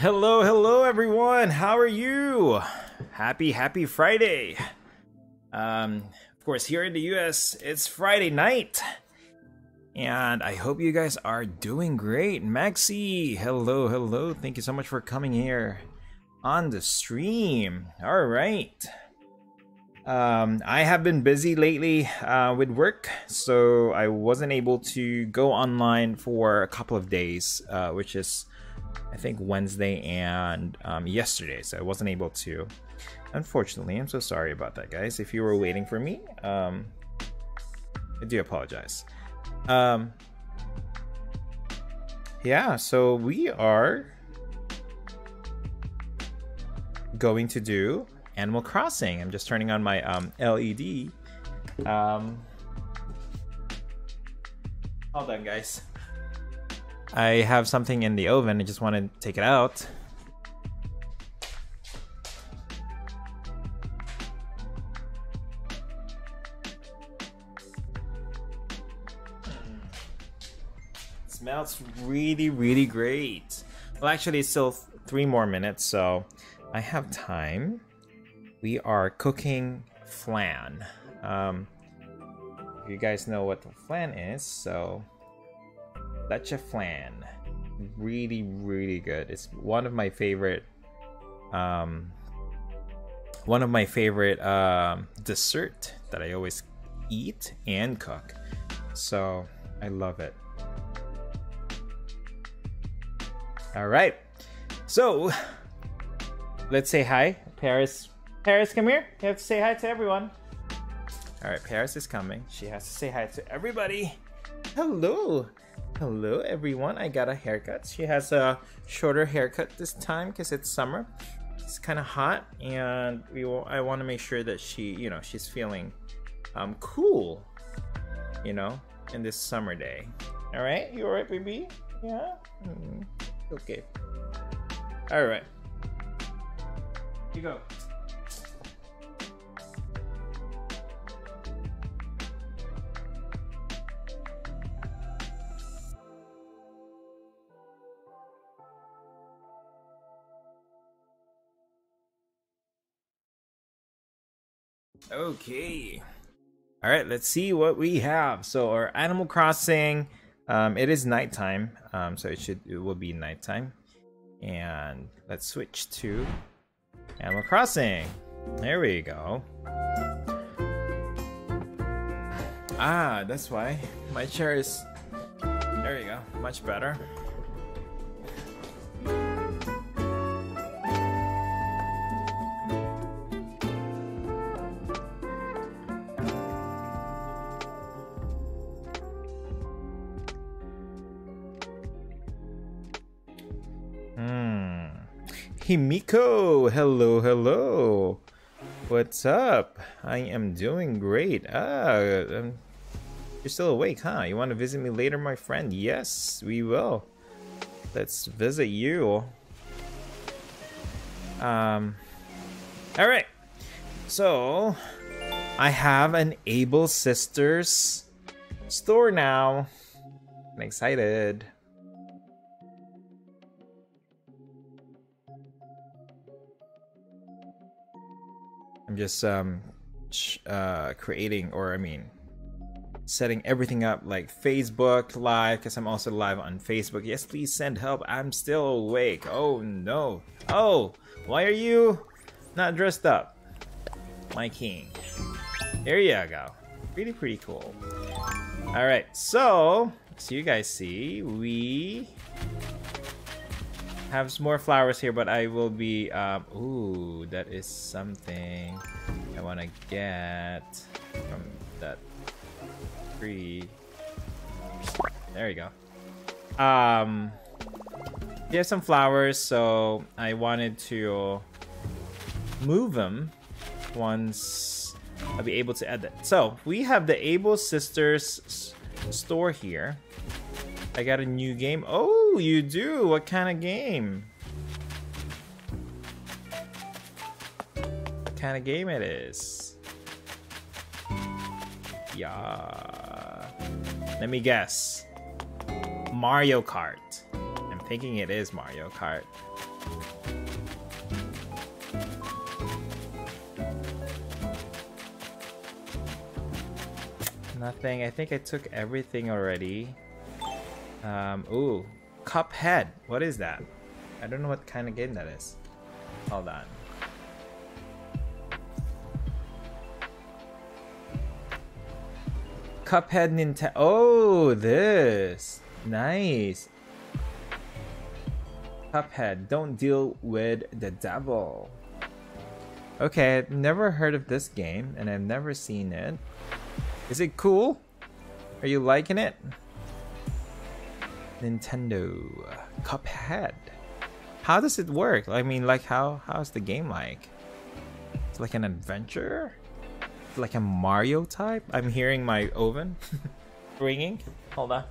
Hello, hello everyone. How are you? Happy Friday. Of course, here in the US, it's Friday night. And I hope you guys are doing great. Maxi, hello, hello. Thank you so much for coming here on the stream. All right. I have been busy lately with work, so I wasn't able to go online for a couple of days, which is I think Wednesday and yesterday, so I wasn't able to, unfortunately. I'm so sorry about that, guys. If you were waiting for me, I do apologize. Yeah, so we are going to do Animal Crossing. I'm just turning on my LED. Hold on, guys. I have something in the oven. I just want to take it out. It smells really great. Well, actually, it's still 3 more minutes, so I have time. We are cooking flan. You guys know what the flan is, so that's a flan. Really good. It's one of my favorite dessert that I always eat and cook. So I love it. All right. So let's say hi, Paris. Paris, come here. You have to say hi to everyone. All right, Paris is coming. She has to say hi to everybody. Hello. Hello, everyone. I got a haircut. She has a shorter haircut this time because it's summer. It's kind of hot, and I want to make sure that she, you know, she's feeling cool, you know, in this summer day. All right. You all right, baby? Yeah? Okay. All right. Here you go. Okay. All right, let's see what we have. So our Animal Crossing, it is nighttime, so it will be nighttime. And let's switch to Animal Crossing. There we go. Ah, that's why my chair is, there you go, much better. Himiko, hello, hello. What's up? I am doing great. You're still awake, huh? You want to visit me later, my friend? Yes, we will. Let's visit you. All right. So, I have an Able Sisters store now. I'm excited. I'm just creating, or I mean, setting everything up like Facebook Live, because I'm also live on Facebook. Yes, please send help. I'm still awake. Oh no. Oh, why are you not dressed up? My king. There you go. Pretty cool. All right. So you guys see, we have some more flowers here, but I will be ooh, that is something I want to get from that tree. There you go. There's some flowers, so I wanted to move them once I'll be able to edit. So we have the Able Sisters store here. I got a new game. Oh, you do? What kind of game? What kind of game it is? Yeah. Let me guess. Mario Kart. I'm thinking it is Mario Kart. Nothing. I think I took everything already. Ooh. Cuphead. What is that? I don't know what kind of game that is. Hold on. Cuphead Nintendo. Oh, this. Nice. Cuphead. Don't deal with the devil. Okay, I've never heard of this game, and I've never seen it. Is it cool? Are you liking it? Nintendo Cuphead. How does it work? I mean, like, how's the game like? It's like an adventure? It's like a Mario type? I'm hearing my oven ringing. Hold on.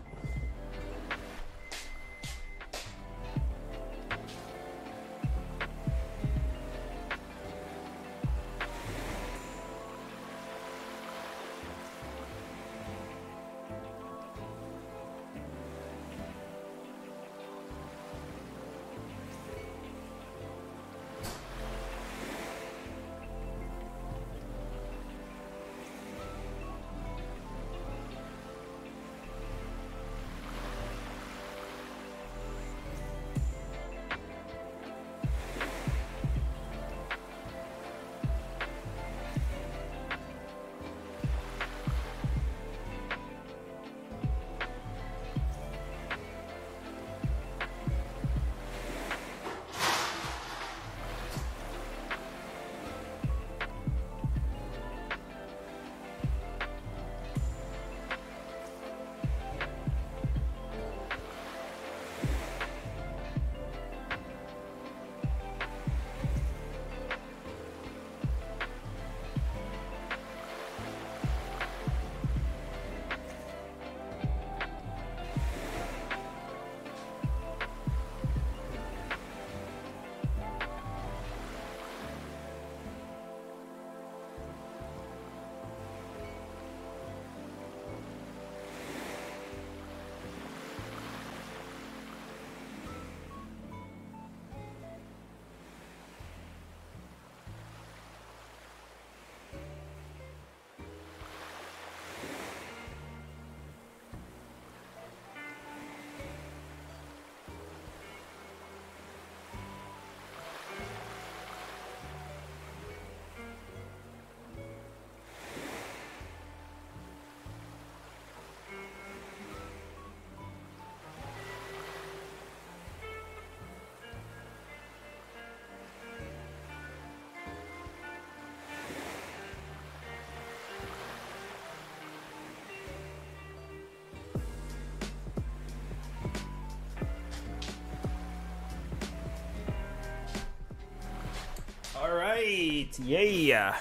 Alright, yeah.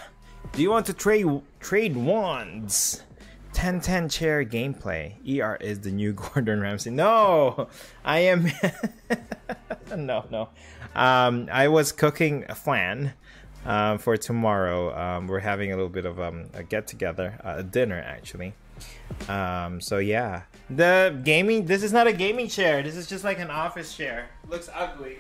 Do you want to trade wands? 10-10 chair gameplay. ER is the new Gordon Ramsay. No! I am... no. I was cooking a flan for tomorrow. We're having a little bit of a get-together, a dinner actually. So yeah. The gaming... This is not a gaming chair. This is just like an office chair. Looks ugly.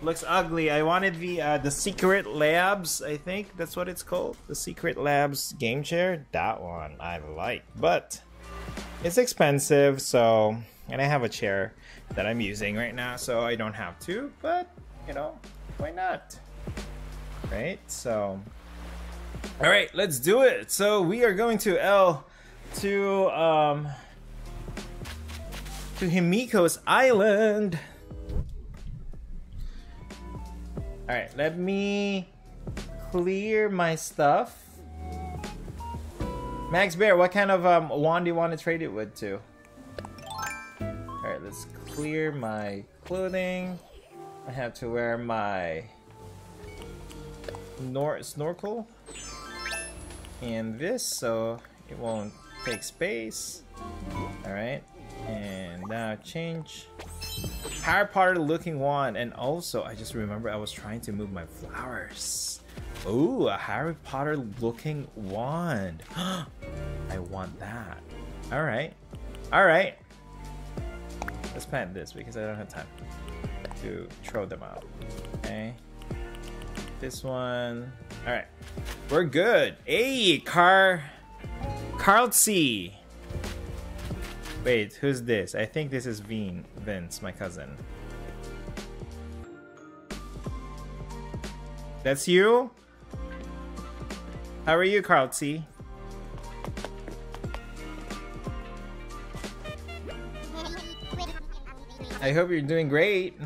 Looks ugly. I wanted the Secret Labs, I think that's what it's called. The Secret Labs game chair. That one I like, but it's expensive, so... And I have a chair that I'm using right now, so I don't have to, but, you know, why not? Right? So... Alright, let's do it! So we are going to L to Himiko's Island! All right, let me clear my stuff. Max Bear, what kind of wand do you want to trade it with to? All right, let's clear my clothing. I have to wear my snorkel and this, so it won't take space. All right, and now change. Harry Potter looking wand, and also I just remember I was trying to move my flowers. Ooh, a Harry Potter looking wand. I want that. All right. Let's plant this because I don't have time to throw them out. Okay. This one. Alright. We're good. Hey, Carlsey. Wait, who's this? I think this is Vince, my cousin. That's you? How are you, Carlsey? I hope you're doing great.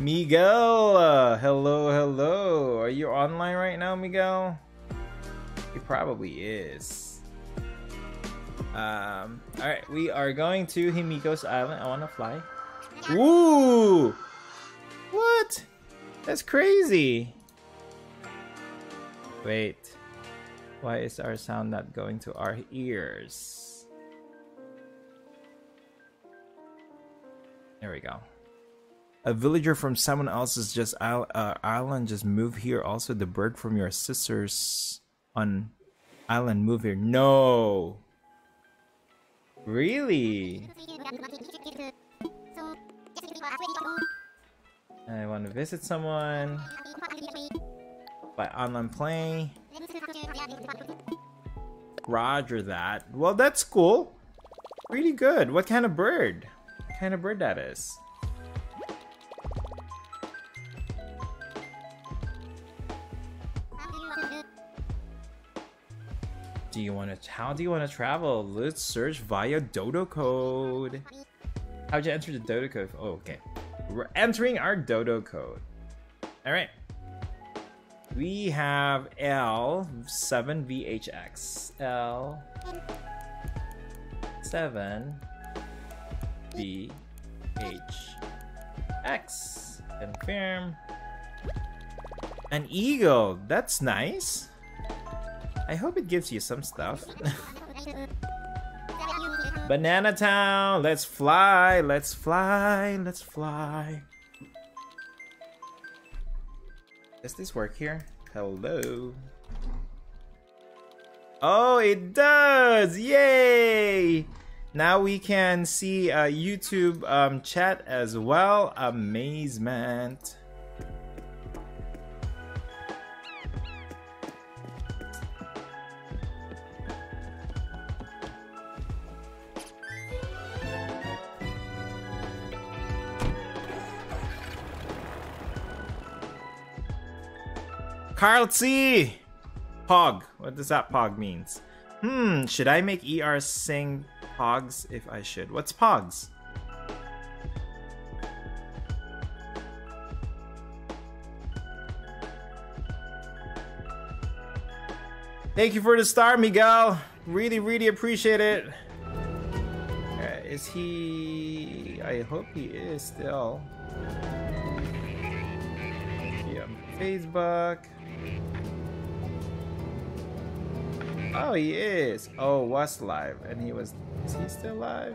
Miguel! Hello, hello. Are you online right now, Miguel? He probably is. Alright, we are going to Himiko's Island. I wanna fly. Woo! What? That's crazy. Wait. Why is our sound not going to our ears? There we go. A villager from someone else's island just moved here. Also, the bird from your sister's on island moved here. No! Really? I want to visit someone. By online play. Roger that. Well, that's cool. Really good. What kind of bird? What kind of bird that is? How do you want to travel? Let's search via Dodo code. How'd you enter the Dodo code? Oh, okay. We're entering our Dodo code. All right. We have L7VHX. L7VHX. Confirm. An eagle. That's nice. I hope it gives you some stuff. Banana Town, let's fly, let's fly, let's fly. Does this work here? Hello. Oh, it does! Yay! Now we can see YouTube chat as well. Amazement. Carlsey! Pog. What does that pog means? Should I make ER sing pogs if I should? What's pogs? Thank you for the star, Miguel. Really, really appreciate it. Is he... I hope he is still. Yeah, Facebook. Oh, he is. Oh, was live, and he was. Is he still live?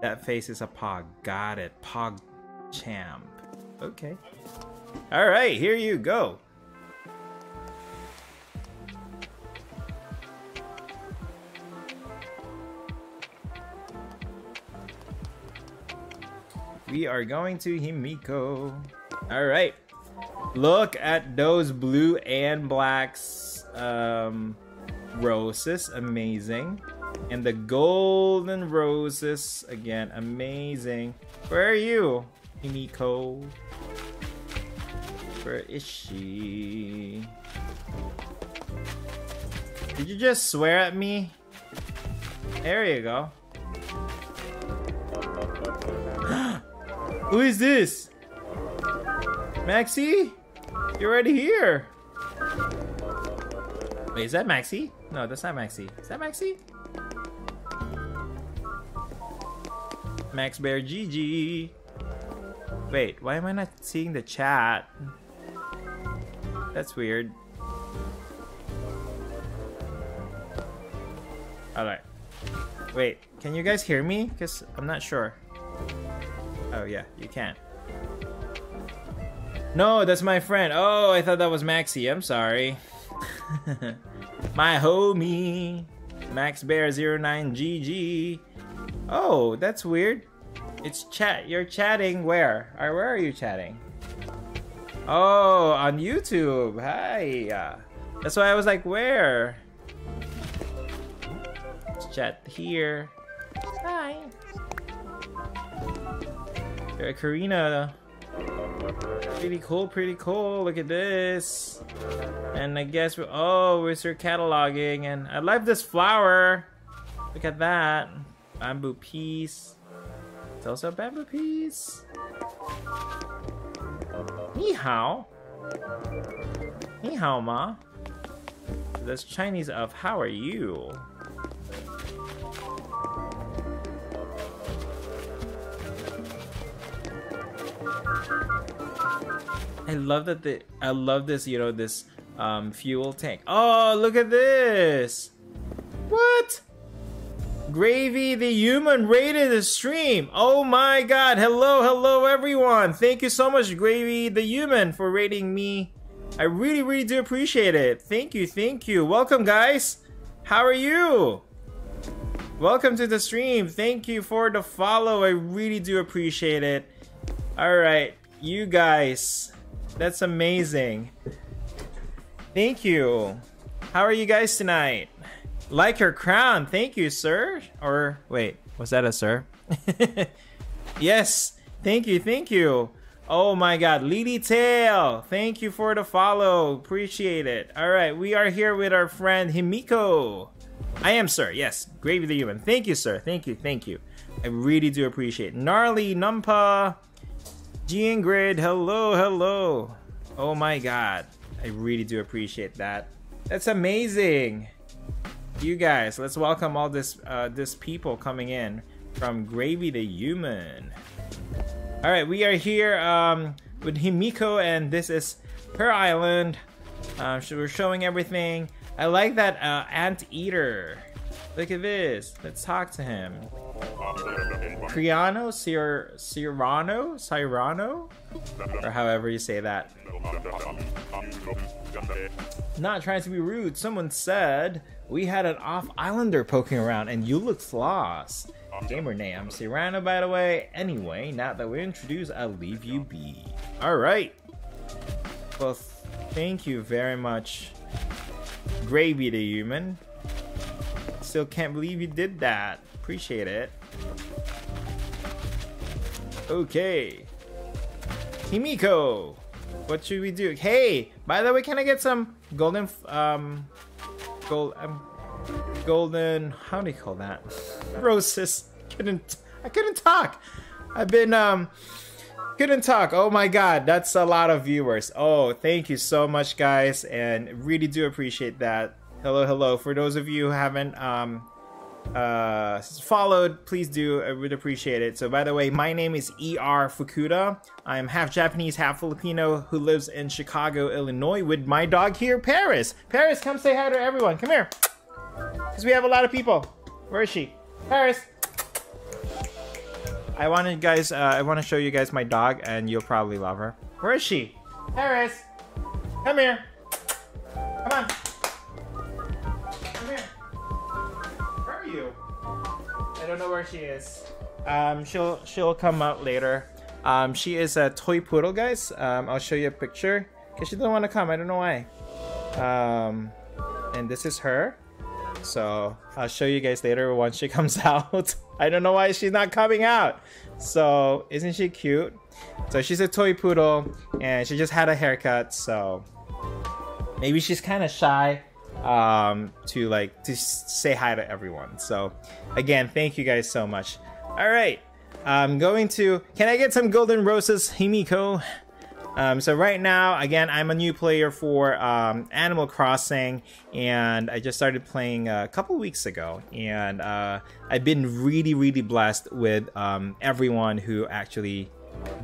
That face is a pog. Got it. Pog champ. Okay. All right, here you go. We are going to Himiko. All right. Look at those blue and blacks roses. Amazing. And the golden roses. Again, amazing. Where are you, Himiko? Where is she? Did you just swear at me? There you go. Who is this? Maxi? You're already here. Wait, is that Maxi? No, that's not Maxi. Is that Maxi? Max Bear GG. Wait, why am I not seeing the chat? That's weird. Alright. Wait, can you guys hear me? Because I'm not sure. Oh yeah, you can. No, that's my friend. Oh, I thought that was Maxi. I'm sorry. My homie. MaxBear09GG. Oh, that's weird. It's chat. You're chatting where? Or where are you chatting? Oh, on YouTube. Hi. That's why I was like, where? Let's chat here. Hi. You're a Karina. Pretty cool, pretty cool. Look at this. And I guess we're, oh, we're sort of cataloging. And I love this flower. Look at that. Bamboo piece. It's also a bamboo piece. Ni hao. Ni hao, ma. So that's Chinese of how are you? I love that the I love this, you know, this fuel tank. Oh, look at this. What? Gravy the human rated the stream. Oh my god. Hello, hello everyone. Thank you so much, Gravy the human, for rating me. I really do appreciate it. Thank you, thank you. Welcome guys. How are you? Welcome to the stream. Thank you for the follow. I really do appreciate it. All right, you guys. That's amazing. Thank you. How are you guys tonight? Like your crown. Thank you, sir. Or wait, was that a sir? Yes. Thank you. Thank you. Oh my god. Lady Tail. Thank you for the follow. Appreciate it. All right. We are here with our friend Himiko. I am, sir. Yes. Gravy the human. Thank you, sir. Thank you. Thank you. I really do appreciate it. Gnarly Numpa. G-Ingrid, hello, hello. Oh my god. I really do appreciate that. That's amazing. You guys, let's welcome all this this people coming in from Gravy the Human. Alright, we are here with Himiko, and this is her island. We're showing everything. I like that anteater. Look at this. Let's talk to him. Criano, Cyrano, or however you say that. Not trying to be rude, someone said we had an off-islander poking around and you looked lost. Gamer name, I'm Cyrano by the way. Anyway, now that we're introduced, I'll leave you be. Alright. Well, thank you very much, Gravy the Human. Still can't believe you did that. Appreciate it. Okay. Himiko, what should we do? Hey, by the way, can I get some golden, golden, how do you call that? Roses. I couldn't talk. I've been, couldn't talk. Oh my god, that's a lot of viewers. Oh, thank you so much, guys, and really do appreciate that. Hello, hello. For those of you who haven't followed, please do. I would appreciate it. So, by the way, my name is E.R. Fukuda. I'm half Japanese, half Filipino, who lives in Chicago, Illinois, with my dog here, Paris. Paris, come say hi to everyone. Come here. Because we have a lot of people. Where is she? Paris. I want to show you guys my dog, and you'll probably love her. Where is she? Paris. Come here. Come on. I don't know where she is. She'll come out later. She is a toy poodle, guys. I'll show you a picture because she doesn't want to come. I don't know why. And this is her. So I'll show you guys later once she comes out. I don't know why she's not coming out. So isn't she cute? So she's a toy poodle and she just had a haircut. So maybe she's kind of shy to like to say hi to everyone. So again, thank you guys so much. All right, I'm going to, can I get some golden roses, Himiko? So right now, again, I'm a new player for Animal Crossing, and I just started playing a couple weeks ago, and I've been really blessed with everyone who actually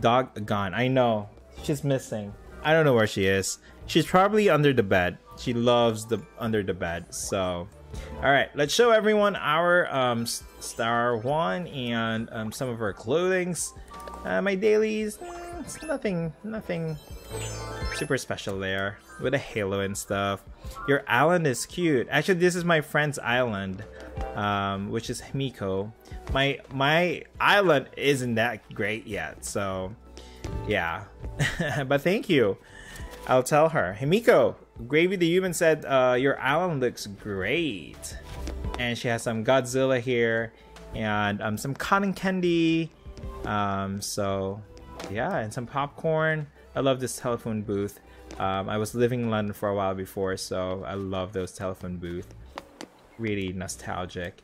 Doggone. I know. She's missing. I don't know where she is. She's probably under the bed. She loves the under the bed. So, all right, let's show everyone our Star One and some of her clothings. My dailies, it's nothing super special there with a halo and stuff. Your island is cute. Actually, this is my friend's island, which is Himiko. My island isn't that great yet, so yeah. But thank you. I'll tell her. Himiko, Gravy the Human said, your island looks great. And she has some Godzilla here and some cotton candy. So yeah, and some popcorn. I love this telephone booth. I was living in London for a while before, so I love those telephone booth. Really nostalgic.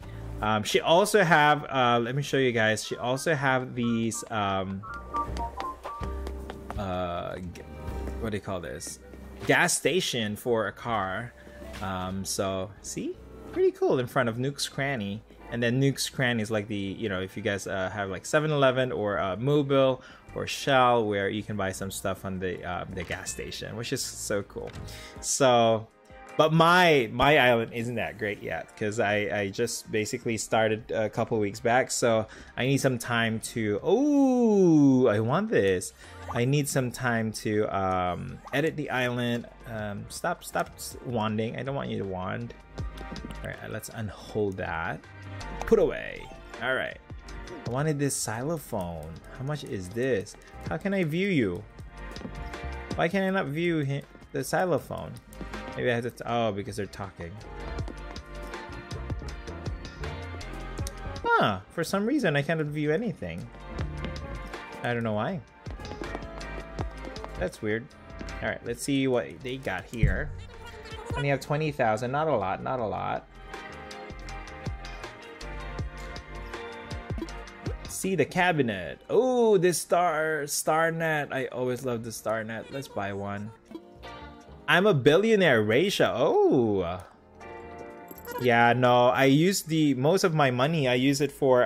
She also have, let me show you guys, she also have these, what do you call this? Gas station for a car. So see, pretty cool in front of Nook's Cranny. And then Nook's Cranny is like the, you know, if you guys have like 7-Eleven or Mobile or Shell, where you can buy some stuff on the gas station, which is so cool. So, but my island isn't that great yet because I just basically started a couple weeks back. So I need some time to, oh, I want this. I need some time to edit the island. Stop wanding. I don't want you to wand. All right, let's unhold that. Put away. All right. I wanted this xylophone. How much is this? How can I view you? Why can I not view him, the xylophone? Maybe I have to, oh, because they're talking. Huh, for some reason I can't view anything. I don't know why. That's weird. All right, let's see what they got here. And you have 20,000, not a lot, not a lot. See the cabinet. Oh, this star net. I always love the star net. Let's buy one. I'm a billionaire, Raisha. Oh. Yeah, no, I use the most of my money. I use it for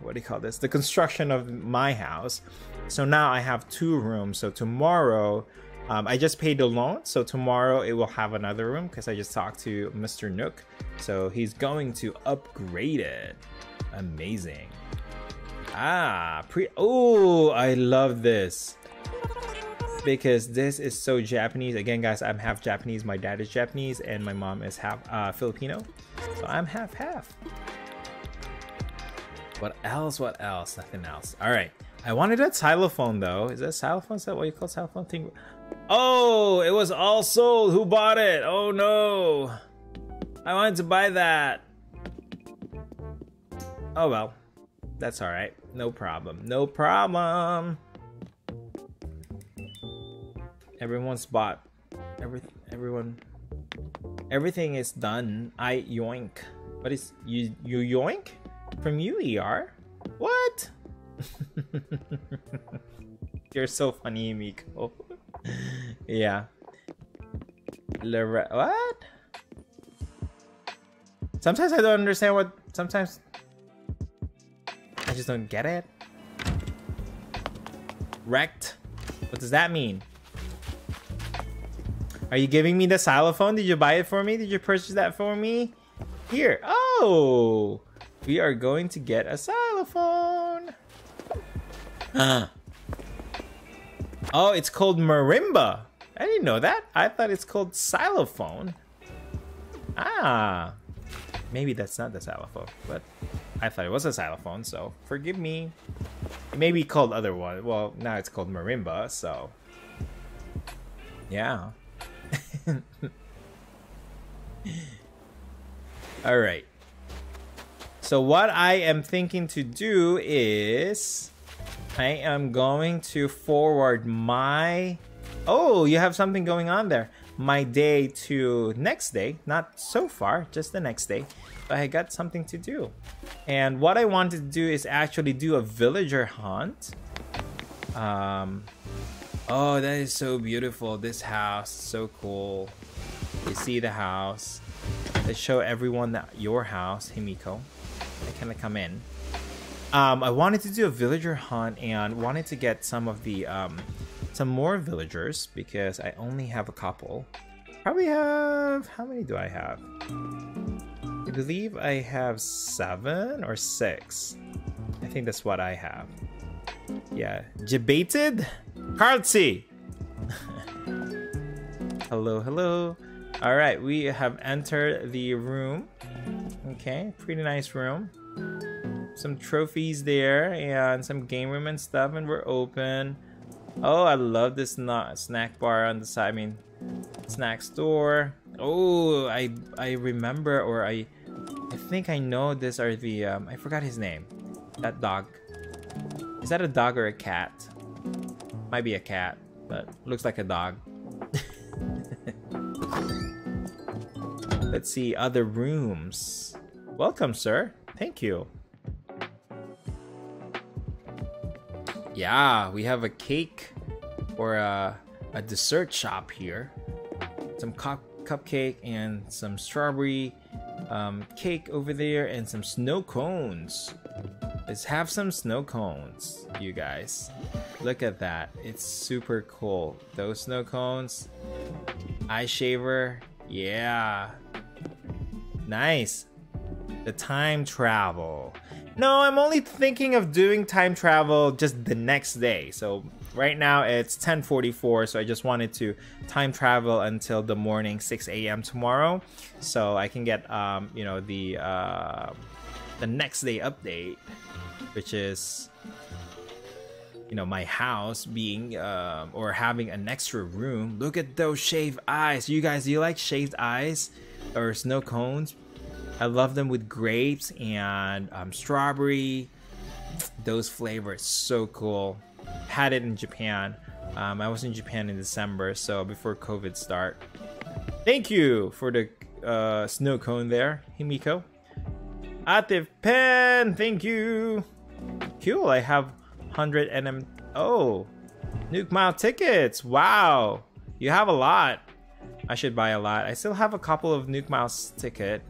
what do you call this? The construction of my house. So now I have 2 rooms. So tomorrow, I just paid the loan. So tomorrow it will have another room because I just talked to Mr. Nook. So he's going to upgrade it. Amazing. Ah, oh, I love this. Because this is so Japanese. Again, guys, I'm half Japanese. My dad is Japanese and my mom is half Filipino. So I'm half. What else? What else? Nothing else. All right. I wanted a xylophone though. Is that xylophone? Is that what you call xylophone thing? Oh, it was all sold. Who bought it? Oh no. I wanted to buy that. Oh well. That's all right. No problem. No problem. Everyone's bought everything. Everything is done. I yoink. What is you yoink? From you, ER? What? You're so funny, Miko. Yeah. What? Sometimes I don't understand what. Sometimes I just don't get it. Wrecked. What does that mean? Are you giving me the xylophone? Did you buy it for me? Did you purchase that for me? Here. Oh. We are going to get a xylophone. Oh, it's called marimba. I didn't know that. I thought it's called xylophone. Ah, maybe that's not the xylophone, but I thought it was a xylophone, so forgive me. It may be called other one. Well, now it's called marimba, so yeah. All right. So what I am thinking to do is I am going to forward my, oh, you have something going on there. My day to next day, not so far, just the next day. But I got something to do. And what I wanted to do is actually do a villager hunt. Oh, that is so beautiful. This house, so cool. You see the house. Let's show everyone that your house, Himiko. I kind of come in. I wanted to do a villager hunt and wanted to get some of the some more villagers because I only have a couple. Probably have, how many do I have? I believe I have 7 or 6. I think that's what I have. Yeah, debated Carlsey. Hello, hello. All right, we have entered the room. Okay, pretty nice room. Some trophies there and some game room and stuff, and we're open. Oh, I love this snack bar on the side. I mean, snack store. Oh, I remember, or I think I know this are the I forgot his name. That dog. Is that a dog or a cat? Might be a cat, but looks like a dog. Let's see other rooms. Welcome, sir. Thank you. Yeah, we have a cake or a dessert shop here. Some cupcake and some strawberry cake over there, and some snow cones. Let's have some snow cones, you guys. Look at that. It's super cool. Those snow cones. Eye shaver. Yeah. Nice. The time travel. No, I'm only thinking of doing time travel just the next day. So right now it's 10:44, so I just wanted to time travel until the morning, 6 a.m. tomorrow, so I can get you know, the next day update, which is, you know, my house being or having an extra room. Look at those shaved eyes, you guys. Do you like shaved eyes or snow cones? I love them with grapes and strawberry. Those flavors, so cool. Had it in Japan. I was in Japan in December, so before COVID start. Thank you for the snow cone there, Himiko. Atif Pen, thank you. Cool, I have 100 and I'm... Oh, Nook Mile tickets. Wow, you have a lot. I should buy a lot. I still have a couple of Nook Miles ticket,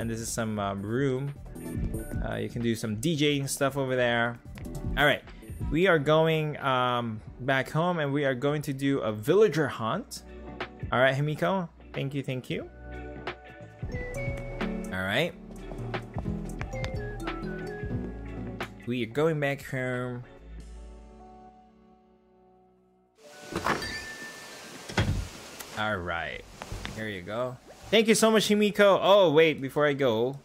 and this is some room. You can do some DJing stuff over there. All right, we are going back home, and we are going to do a villager hunt. All right, Himiko, thank you, thank you. All right, we are going back home. All right, here you go. Thank you so much, Himiko. Oh wait, before I go,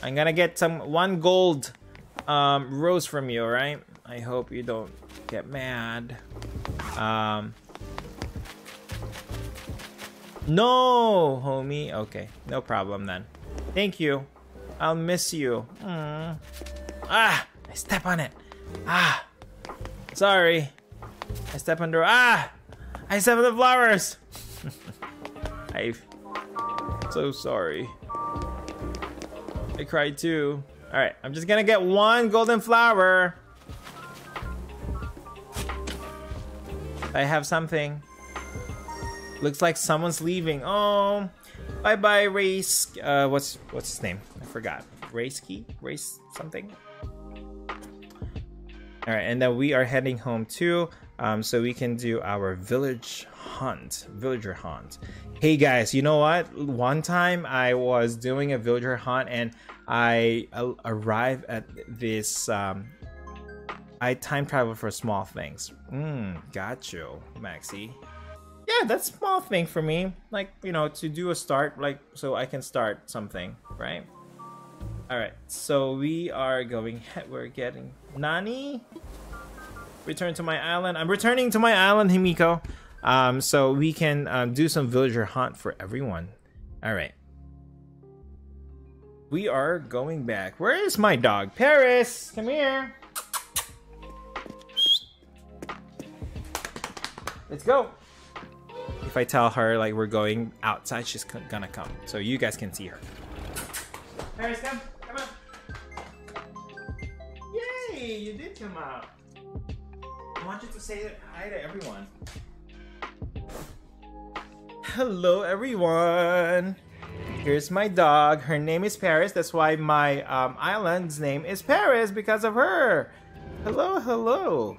I'm gonna get some 1 gold rose from you. All right, I hope you don't get mad. No, homie. Okay, no problem then. Thank you. I'll miss you. Aww. Ah, I step on it. Ah, sorry. I step under. Ah, I step on the flowers. I'm so sorry. I cried too. All right, I'm just gonna get 1 golden flower. I have something. Looks like someone's leaving. Oh, bye bye, Race. What's his name? I forgot. Raceky? Race something. All right, and then we are heading home too. So we can do our villager hunt. Hey guys, you know what? One time I was doing a villager hunt and I arrived at this. I time travel for small things. Got you, Maxi. Yeah, that's small thing for me. Like, you know, to do a start, like, so I can start something, right? All right, so we are going. We're getting Nani. Return to my island. I'm returning to my island, Himiko. So we can do some villager hunt for everyone. All right. We are going back. Where is my dog? Paris, come here. Let's go. If I tell her like we're going outside, she's gonna come. So you guys can see her. Paris, come. Come on. Yay, you did come out. I want you to say hi to everyone. Hello, everyone. here's my dog. Her name is Paris. That's why my island's name is Paris, because of her. Hello, hello.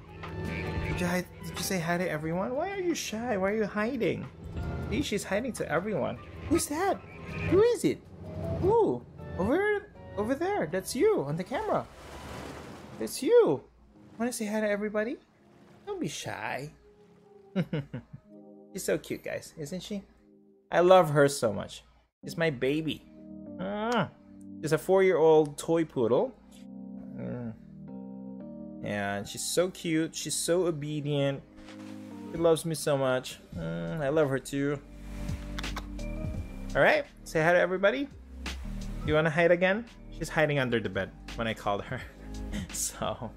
Did you say hi to everyone? Why are you shy? Why are you hiding? See, she's hiding to everyone. Who's that? Who is it? Ooh, over there. That's you on the camera. That's you. Want to say hi to everybody? Don't be shy. She's so cute, guys, isn't she? I love her so much. She's my baby. She's a 4-year-old toy poodle. And she's so cute. She's so obedient. She loves me so much. I love her too. Alright, say hi to everybody. You want to hide again? She's hiding under the bed when I called her. So,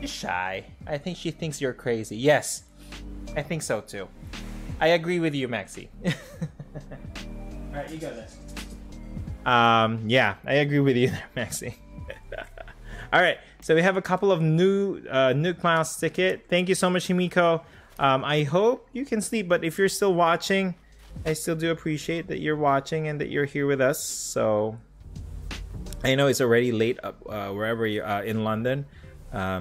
she's shy. I think she thinks you're crazy. Yes, I think so too. I agree with you, Maxi. Alright, you go then. Yeah, I agree with you there, Maxi. Alright, so we have a couple of new Nook Miles tickets. Thank you so much, Himiko. I hope you can sleep, but if you're still watching, I still do appreciate that you're watching and that you're here with us. So I know it's already late up wherever you're in London,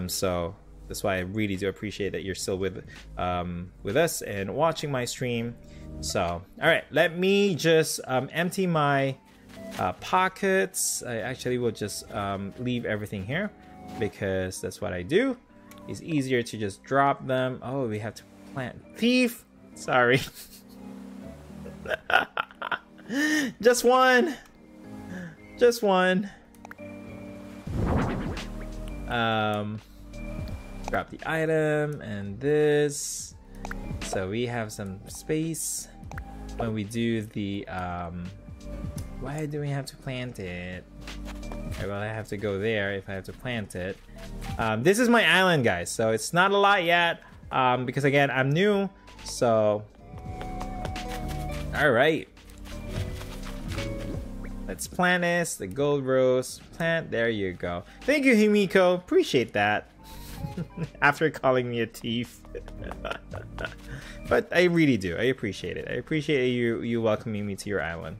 so that's why I really do appreciate that you're still with us and watching my stream. So all right, let me just empty my pockets. I actually will just leave everything here because that's what I do. It's easier to just drop them. Oh, we have to plant thief. Sorry. Just one. Just one. Grab the item and this. So we have some space when we do the why do we have to plant it? Okay, well, I have to go there if I have to plant it. This is my island, guys, so it's not a lot yet because again I'm new. So all right, let's plant this, the gold rose plant. There you go. Thank you, Himiko, appreciate that. After calling me a thief. But I really do. I appreciate it. I appreciate you welcoming me to your island.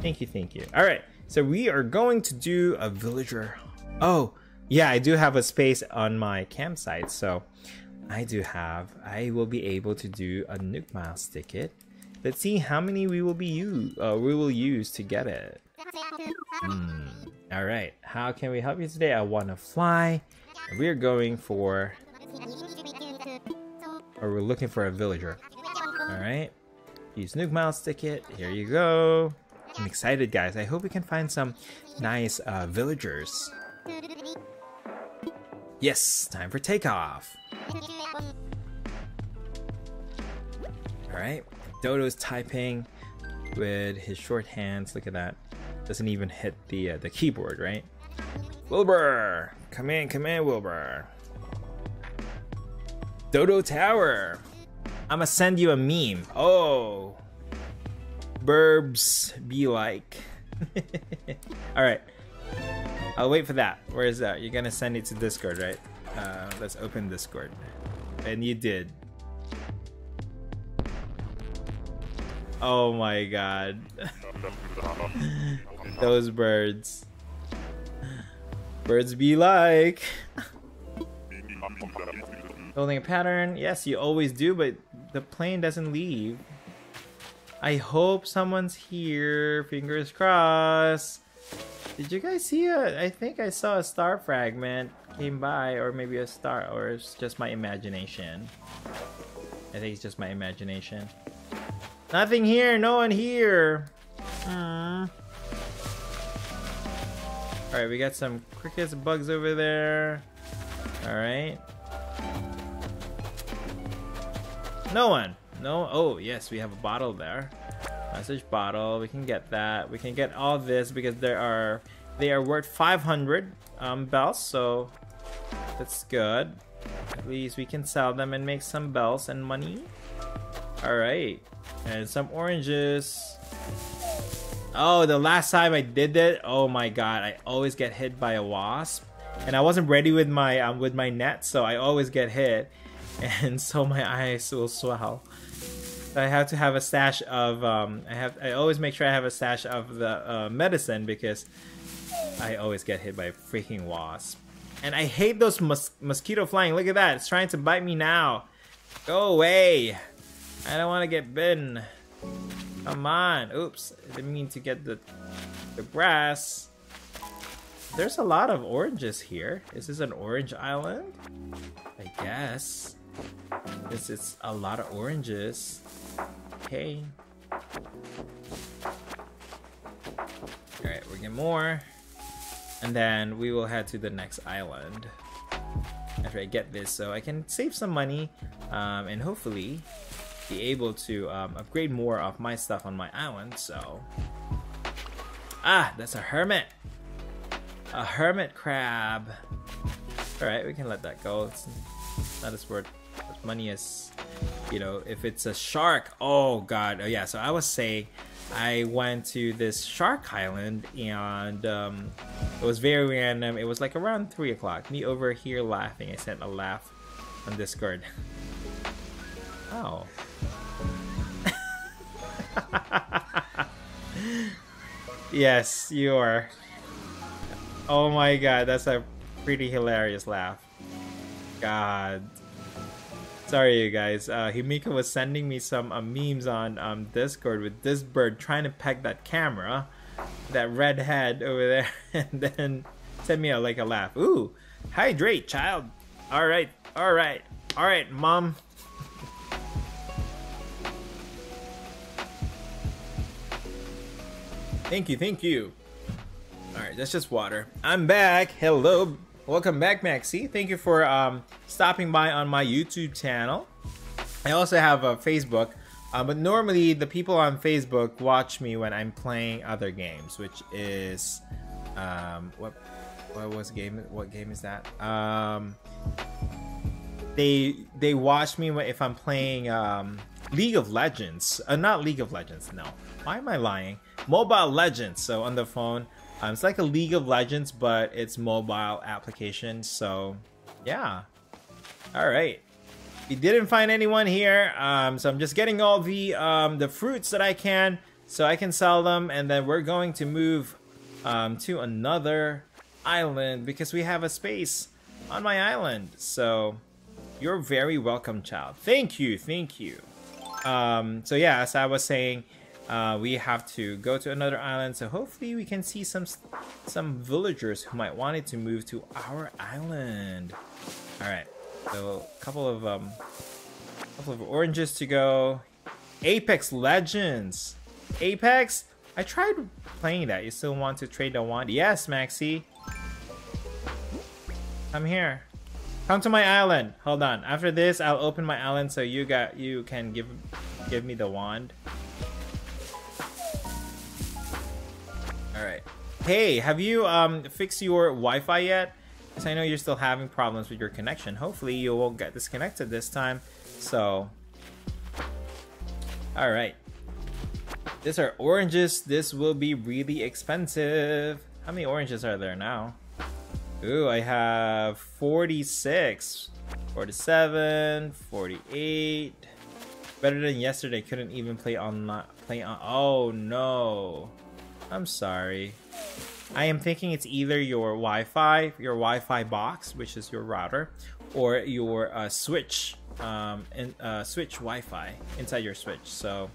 Thank you, thank you. All right, so we are going to do a villager. Oh yeah, I do have a space on my campsite, so I will be able to do a Nook Miles ticket. Let's see how many we will use to get it. All right, how can we help you today? I want to fly. We're going for, or we're looking for a villager. All right, use Nook Miles ticket. Here you go. I'm excited, guys. I hope we can find some nice villagers. Yes, time for takeoff. All right, Dodo's typing with his short hands. Look at that. Doesn't even hit the keyboard, right? Wilbur, come in, Wilbur. Dodo Tower. I'ma send you a meme. Oh, burbs be like. All right, I'll wait for that. Where is that? You're gonna send it to Discord, right? Let's open Discord. And you did. Oh my god. Those birds. Birds be like. Building a pattern. Yes, you always do, but the plane doesn't leave. I hope someone's here. Fingers crossed. Did you guys see it? I think I saw a star fragment came by, or maybe a star, or it's just my imagination. I think it's just my imagination. Nothing here. No one here. Aww. All right, we got some crickets, bugs over there. All right. No one. No. Oh, yes, we have a bottle there. Message bottle. We can get that. We can get all this because they are worth 500 bells. So that's good. At least we can sell them and make some bells and money. All right. And some oranges. Oh, the last time I did it, oh my god, I always get hit by a wasp, and I wasn't ready with my net, so I always get hit, and so my eyes will swell. So I have to have a stash of I always make sure I have a stash of the medicine because I always get hit by a freaking wasp. And I hate those mosquito flying. Look at that. It's trying to bite me now. Go away. I don't want to get bitten. Come on. Oops. I didn't mean to get the grass. There's a lot of oranges here. Is this an orange island? I guess. This is a lot of oranges. Okay. Alright, we'll get more. And then we will head to the next island after I get this, so I can save some money and hopefully be able to upgrade more of my stuff on my island. So, ah, that's a hermit crab. All right, we can let that go. It's not as worth as money as, you know, if it's a shark. Oh God, oh yeah. So I was saying, I went to this shark island and it was very random. It was like around 3 o'clock. Me over here laughing. I sent a laugh on Discord. Oh. Yes, you are. Oh my God, that's a pretty hilarious laugh. God. Sorry, you guys. Himiko was sending me some memes on Discord with this bird trying to peck that camera, that red head over there, and then sent me a laugh. Ooh, hydrate, child. All right, all right, all right, mom. Thank you, thank you. All right, that's just water. I'm back. Hello. Welcome back, Maxi. Thank you for stopping by on my YouTube channel. I also have a Facebook, but normally the people on Facebook watch me when I'm playing other games, which is what game is that? They watch me if I'm playing League of Legends. Not League of Legends. No, why am I lying? Mobile Legends. So on the phone. It's like a League of Legends, but it's mobile application, so yeah. Alright. We didn't find anyone here, so I'm just getting all the fruits that I can, so I can sell them, and then we're going to move to another island, because we have a space on my island. So, you're very welcome, child. Thank you, thank you. So yeah, as I was saying, we have to go to another island, so hopefully we can see some villagers who might want to move to our island. All right, so a couple of oranges to go. Apex Legends, Apex. I tried playing that. You still want to trade the wand? Yes, Maxi. I'm here. Come to my island. Hold on. After this, I'll open my island so you can give me the wand. Alright. Hey, have you fixed your Wi-Fi yet? Because I know you're still having problems with your connection. Hopefully you won't get disconnected this time. So, alright. These are oranges. This will be really expensive. How many oranges are there now? Ooh, I have 46, 47, 48. Better than yesterday. Couldn't even play online. Oh no. I'm sorry. I am thinking it's either your Wi-Fi box, which is your router, or your switch, switch Wi-Fi inside your switch. So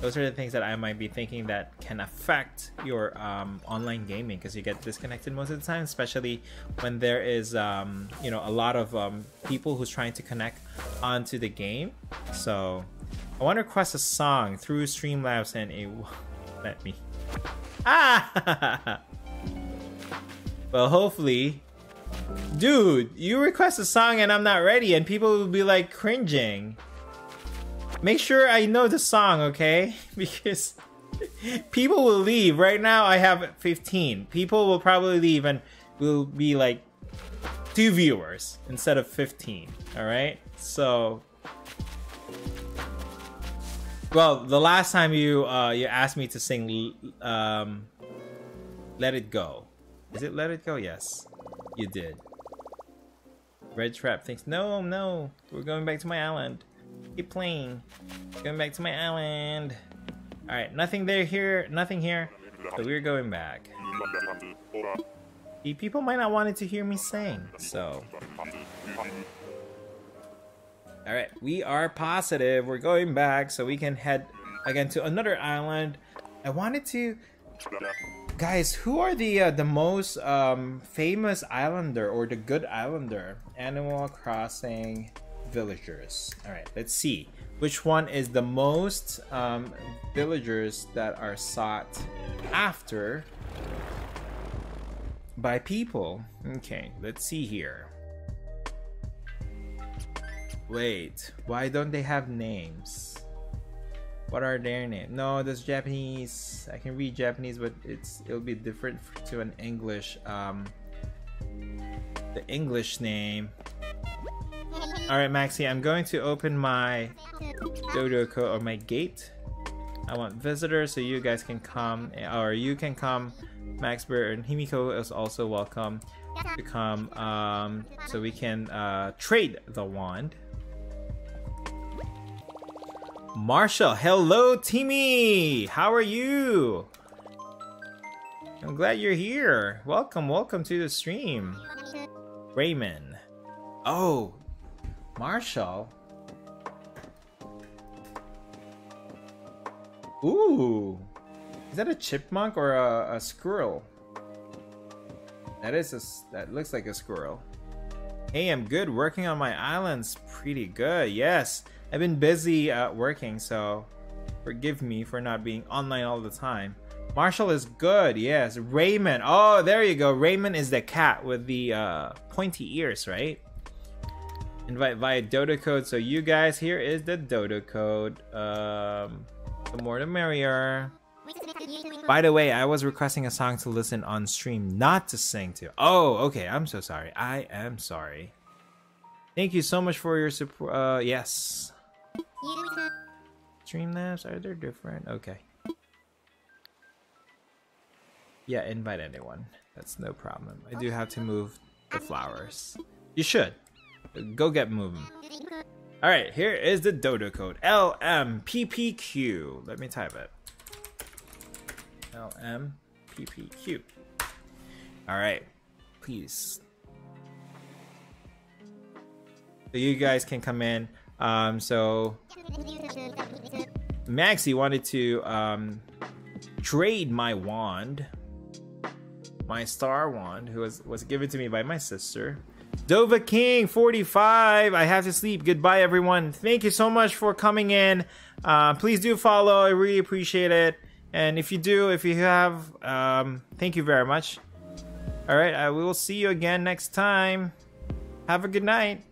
those are the things that I might be thinking that can affect your online gaming, because you get disconnected most of the time, especially when there is you know, a lot of people who's trying to connect onto the game. So I want to request a song through Streamlabs, and it won't let me. Ah! Well, hopefully, dude, you request a song and I'm not ready, and people will be like cringing. Make sure I know the song, okay? Because people will leave. Right now, I have 15. People will probably leave, and will be like 2 viewers instead of 15. All right, so. Well, the last time you asked me to sing Let It Go. Is it Let It Go? Yes, you did. Red Trap thinks, no, no, we're going back to my island. Keep playing. Going back to my island. Alright, nothing there here, nothing here. So we're going back. The people might not wanted to hear me sing, so. Alright, we are positive. We're going back so we can head again to another island. I wanted to... Guys, who are the most famous islander or the good islander? Animal Crossing villagers. Alright, let's see. Which one is the most villagers that are sought after by people? Okay, let's see here. Wait, why don't they have names? What are their names? No, that's Japanese. I can read Japanese, but it'll be different to an English. The English name. All right, Maxi, I'm going to open my Dodoko or my gate. I want visitors, so you guys can come, or you can come. Maxbert and Himiko is also welcome to come, so we can trade the wand. Marshall, hello, Timmy. How are you? I'm glad you're here. Welcome, welcome to the stream. Raymond. Oh, Marshall. Ooh, is that a chipmunk or a squirrel? That looks like a squirrel. Hey, I'm good. Working on my islands pretty good. Yes, I've been busy working, so forgive me for not being online all the time. Marshall is good. Yes, Raymond. Oh, there you go. Raymond is the cat with the pointy ears, right? Invite via Dodo code. So you guys, here is the Dodo code. The more the merrier. By the way, I was requesting a song to listen on stream, not to sing to. Oh, okay. I'm so sorry. I am sorry. Thank you so much for your support. Yes. Streamlabs, are they different? Okay. Yeah, invite anyone. That's no problem. I do have to move the flowers. You should. Go get moving. All right, here is the Dodo code. LMPPQ. Let me type it. LMPPQ. All right, please. So you guys can come in. So Maxi wanted to trade my wand, my star wand, who was given to me by my sister. Dova King 45, I have to sleep. Goodbye, everyone. Thank you so much for coming in. Please do follow. I really appreciate it. And if you do, if you have, thank you very much. All right, I will see you again next time. Have a good night.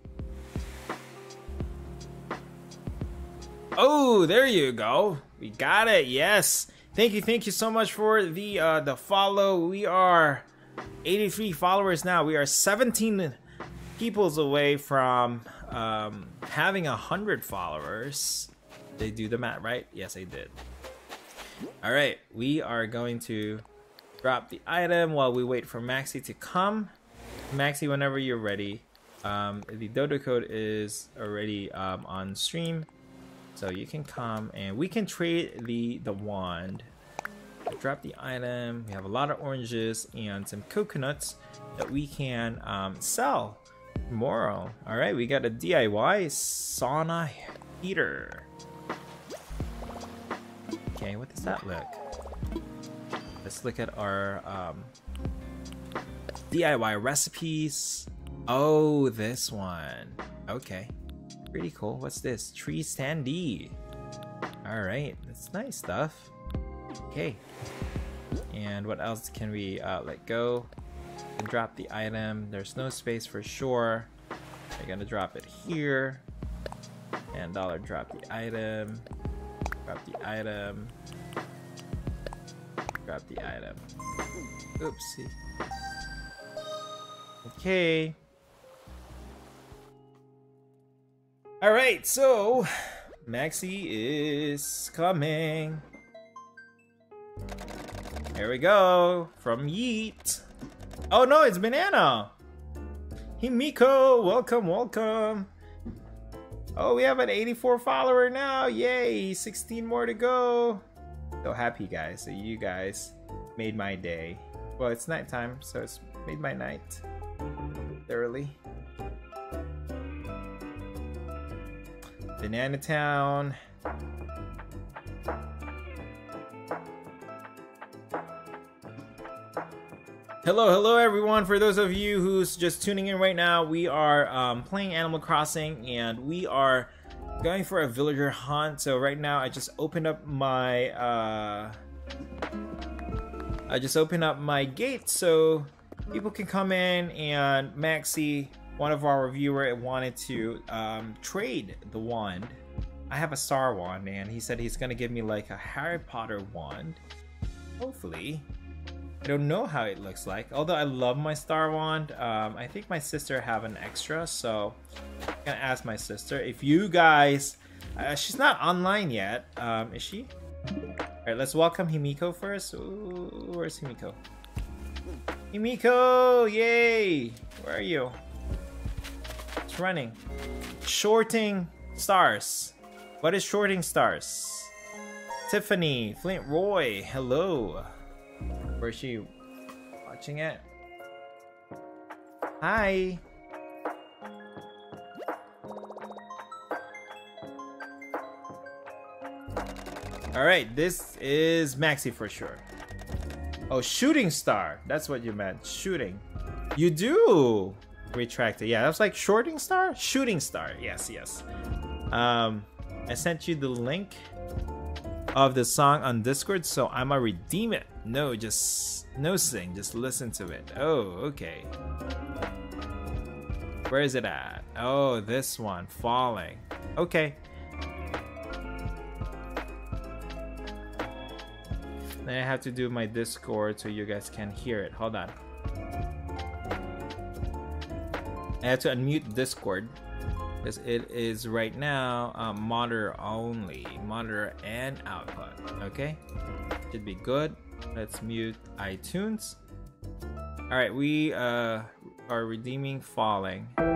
Oh, there you go. We got it. Yes. Thank you so much for the follow. We are 83 followers now. We are 17 peoples away from having 100 followers. Did I do the math right? Yes, I did. All right, we are going to drop the item while we wait for Maxi to come. Maxi, whenever you're ready. The Dodo code is already on stream, so you can come and we can trade the wand. Drop the item. We have a lot of oranges and some coconuts that we can sell tomorrow. All right, we got a DIY sauna heater. Okay, what does that look? Let's look at our DIY recipes. Oh, this one. Okay, pretty cool. What's this? Tree standee. All right, that's nice stuff. Okay, and what else can we let go? And drop the item. There's no space for sure. We're gonna drop it here. And dollar drop the item. Drop the item. Drop the item. Oopsie. Okay. All right, so Maxi is coming. Here we go, from Yeet. Oh no, it's Banana! Himiko, welcome, welcome. Oh, we have an 84 follower now. Yay, 16 more to go. So happy, guys. So you guys made my day. Well, it's nighttime, so it's made my night thoroughly. Banana Town. Hello, hello everyone. For those of you who's just tuning in right now, we are playing Animal Crossing and we are going for a villager hunt. So right now I just opened up my gate so people can come in, and Maxi, one of our reviewers, wanted to trade the wand. I have a star wand and he said he's gonna give me like a Harry Potter wand. Hopefully. I don't know how it looks like, although I love my star wand. I think my sister have an extra, so I'm gonna ask my sister. If you guys, she's not online yet, is she? All right, let's welcome Himiko first. Ooh, where's Himiko? Himiko, yay! Where are you? It's running. Shorting stars. What is shorting stars? Tiffany, Flint Roy, hello. Where is she watching it? Hi! Alright, this is Maxi for sure. Oh, shooting star! That's what you meant. Shooting. You do! Retract it. Yeah, that was like shorting star? Shooting star. Yes, yes. I sent you the link of the song on Discord, so I'ma redeem it. No, just no sing, just listen to it. Oh, okay. Where is it at? Oh, this one, falling. Okay. Then I have to do my Discord so you guys can hear it. Hold on. I have to unmute Discord. Because it is right now monitor only, monitor and output. Okay, should be good. Let's mute iTunes. All right, we are redeeming falling. There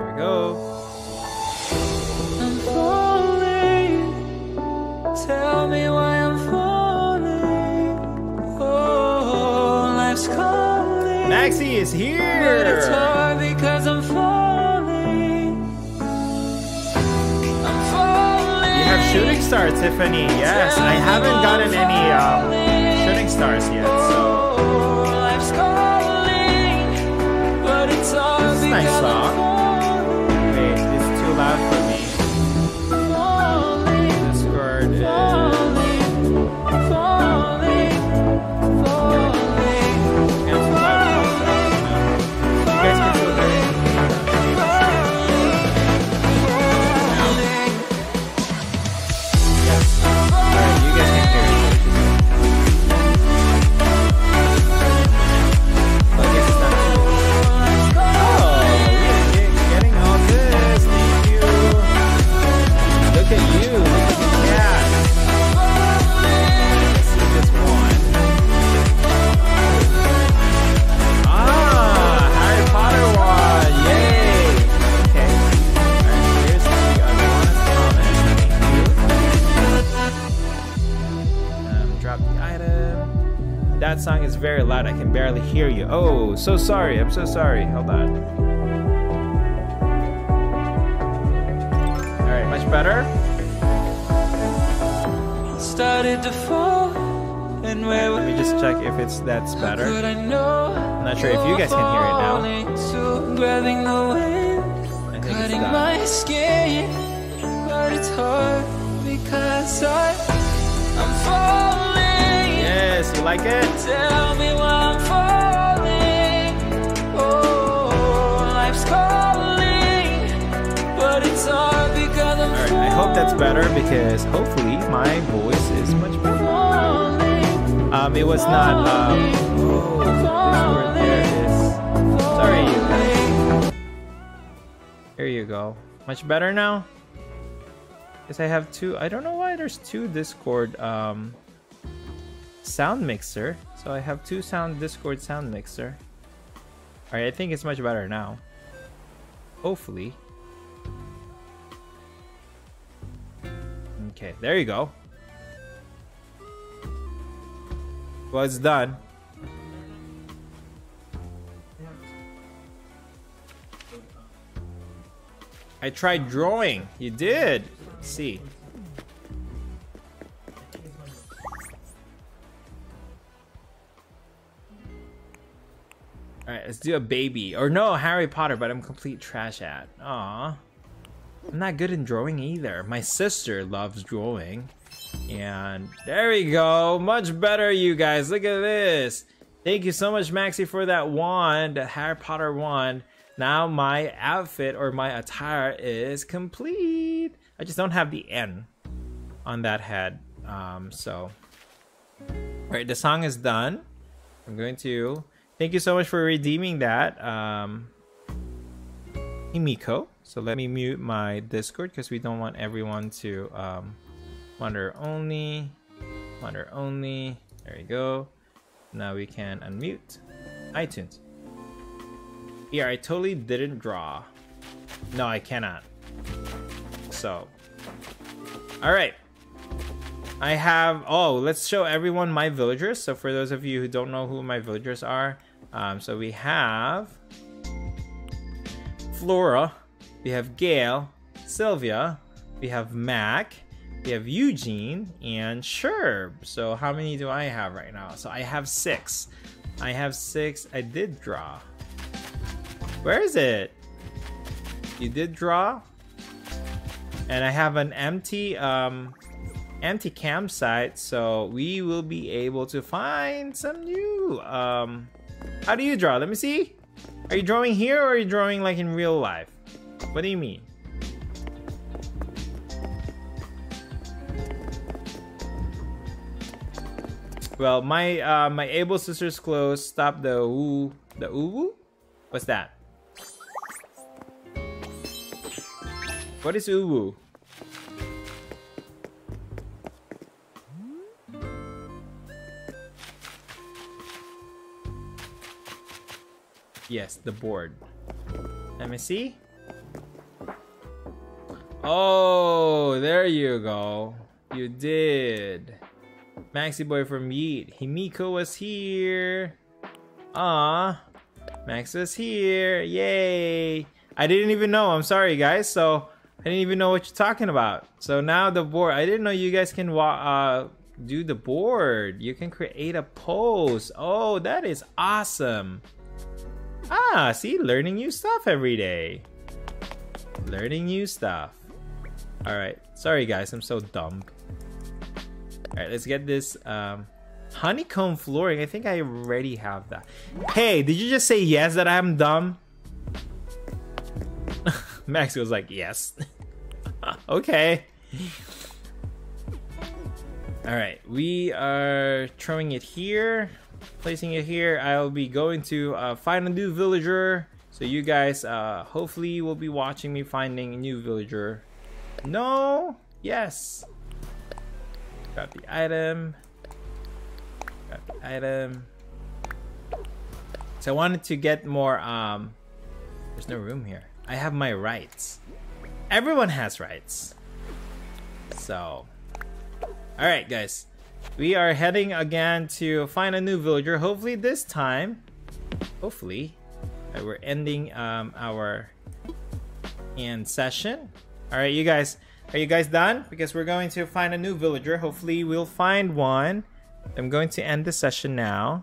we go. I'm falling. Tell me why I'm falling. Oh, life's calling. Maxi is here! But it's hard because I'm falling. I'm falling. You have shooting stars, Tiffany. Yes, I haven't gotten any shooting stars yet, so. Life's calling, but it's hard. This is a nice song. Wait, it's too loud for me. Falling, Discord is. Falling, falling, falling. That song is very loud, I can barely hear you. Oh, so sorry, I'm so sorry. Hold on. Alright, much better. Started to fall, and where let me just check if it's that's better. I'm not sure if you guys can hear it now. I think it's my skin, but it's hard because I'm falling. Yes, you like it? Tell me why I'm falling. Oh, life's calling, but it's hard because I'm falling. All right, I hope that's better because hopefully my voice is much better. Falling, it was not. Oh, falling, there it is. Sorry, you guys. Here you go. Much better now. Because I have two. I don't know why there's two Discord. Sound mixer, so I have two Discord sound mixer. Alright, I think it's much better now. Hopefully. Okay, there you go. Well, it's done. I tried drawing. You did. Let's see. All right, let's do a baby. Or no, Harry Potter, but I'm complete trash at. Aw. I'm not good in drawing either. My sister loves drawing. And there we go. Much better, you guys. Look at this. Thank you so much, Maxi, for that wand, the Harry Potter wand. Now my outfit or my attire is complete. I just don't have the N on that head. All right, the song is done. I'm going to... Thank you so much for redeeming that, Himiko. So let me mute my Discord because we don't want everyone to wander only. There you go. Now we can unmute iTunes. Yeah, I totally didn't draw. No, I cannot. So, all right. I have, oh, let's show everyone my villagers. So for those of you who don't know who my villagers are, so we have Flora, we have Gail, Sylvia, we have Mac, we have Eugene, and Sherb. So how many do I have right now? So I have 6. I have 6. I did draw. Where is it? You did draw? And I have an empty campsite, so we will be able to find some new how do you draw? Let me see. Are you drawing here or are you drawing like in real life? What do you mean? Well, my my Able Sisters clothes stop the ooh, the uwu? What's that? What is uwu? Yes, the board. Let me see. Oh, there you go. You did. Maxi Boy from Yeet. Himiko was here. Ah, Max was here. Yay. I didn't even know. I'm sorry, guys. So I didn't even know what you're talking about. So now the board. I didn't know you guys can do the board. You can create a pose. Oh, that is awesome. Ah, see, learning new stuff every day. Learning new stuff. Alright, sorry guys, I'm so dumb. Alright, let's get this honeycomb flooring. I think I already have that. Hey, did you just say yes that I'm dumb? Max was like, yes. Okay. Alright, we are throwing it here. Placing it here. I'll be going to find a new villager, so you guys hopefully will be watching me finding a new villager. No, yes, grab the item, grab the item. So I wanted to get more there's no room here. I have my rights. Everyone has rights. So all right guys, we are heading again to find a new villager. Hopefully this time, hopefully, we're ending our end session. All right, you guys, are you guys done? Because we're going to find a new villager. Hopefully we'll find one. I'm going to end the session now,